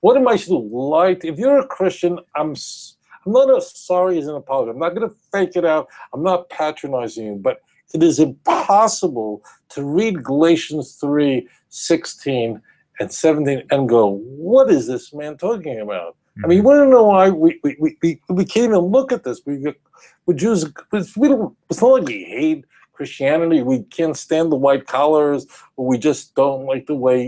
what am I to lie to? If you're a Christian, I'm not as sorry as an apology. I'm not going to fake it out. I'm not patronizing you, but it is impossible to read Galatians 3, 16 and 17 and go, what is this man talking about? I mean, you want to know why we can't even look at this. We Jews, it's not like we hate Christianity. We can't stand the white collars, or we just don't like the way,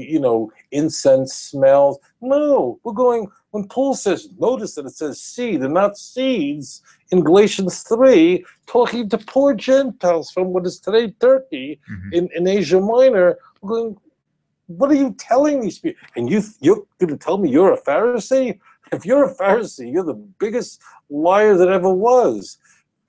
incense smells. No, we're going, when Paul says, notice that it says seed and not seeds in Galatians 3, talking to poor Gentiles from what is today Turkey in Asia Minor, we're going, what are you telling these people? And you're going to tell me you're a Pharisee? If you're a Pharisee, you're the biggest liar that ever was.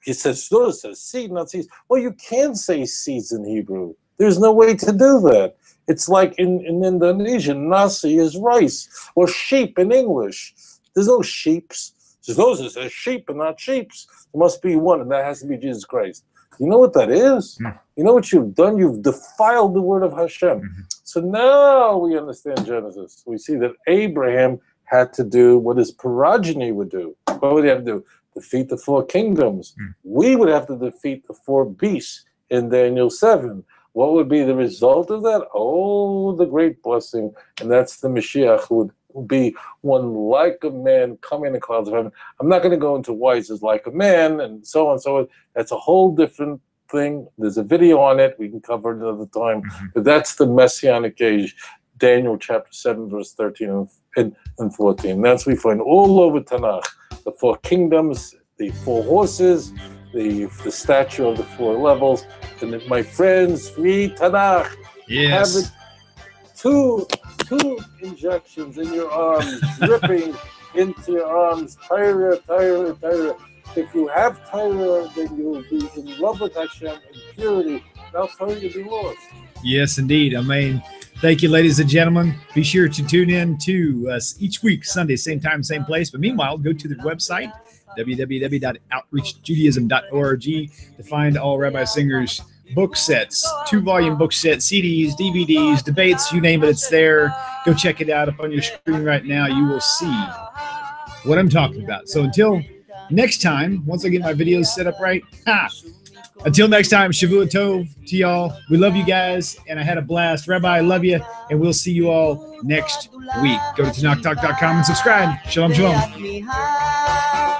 He says, no, it says seed, not seeds. Well, you can say seeds in Hebrew. There's no way to do that. It's like in Indonesia, nasi is rice, or sheep in English. There's no sheeps. There's those that says sheep and not sheeps. There must be one, and that has to be Jesus Christ. You know what that is? You know what you've done? You've defiled the word of Hashem. So now we understand Genesis. We see that Abraham had to do what his progeny would do. What would he have to do? Defeat the four kingdoms. We would have to defeat the four beasts in Daniel 7. What would be the result of that? Oh, the great blessing. And that's the Mashiach, who would be one like a man coming in the clouds of heaven. I'm not going to go into why he says like a man and so on. So that's a whole different thing. There's a video on it. We can cover it another time. But that's the Messianic age. Daniel chapter 7, verse 13 and 14. That's what we find all over Tanakh. The four kingdoms, the four horses, the statue of the four levels. And my friends, read Tanakh. Yes. Have it, two injections in your arms, dripping into your arms. Tyra, Tyra, Tyra. If you have Tyra, then you'll be in love with Hashem and purity. Now Tyra, you'll be lost. Yes, indeed. I mean, thank you, ladies and gentlemen. Be sure to tune in to us each week, Sunday, same time, same place. But meanwhile, go to the website, www.outreachjudaism.org, to find all Rabbi Singer's book sets, 2-volume book sets, CDs, DVDs, debates, you name it, it's there. Go check it out up on your screen right now. You will see what I'm talking about. So until next time, once I get my videos set up right, until next time, Shavua Tov to y'all. We love you guys, and I had a blast. Rabbi, I love you, and we'll see you all next week. Go to TanakhTalk.com and subscribe. Shalom, shalom.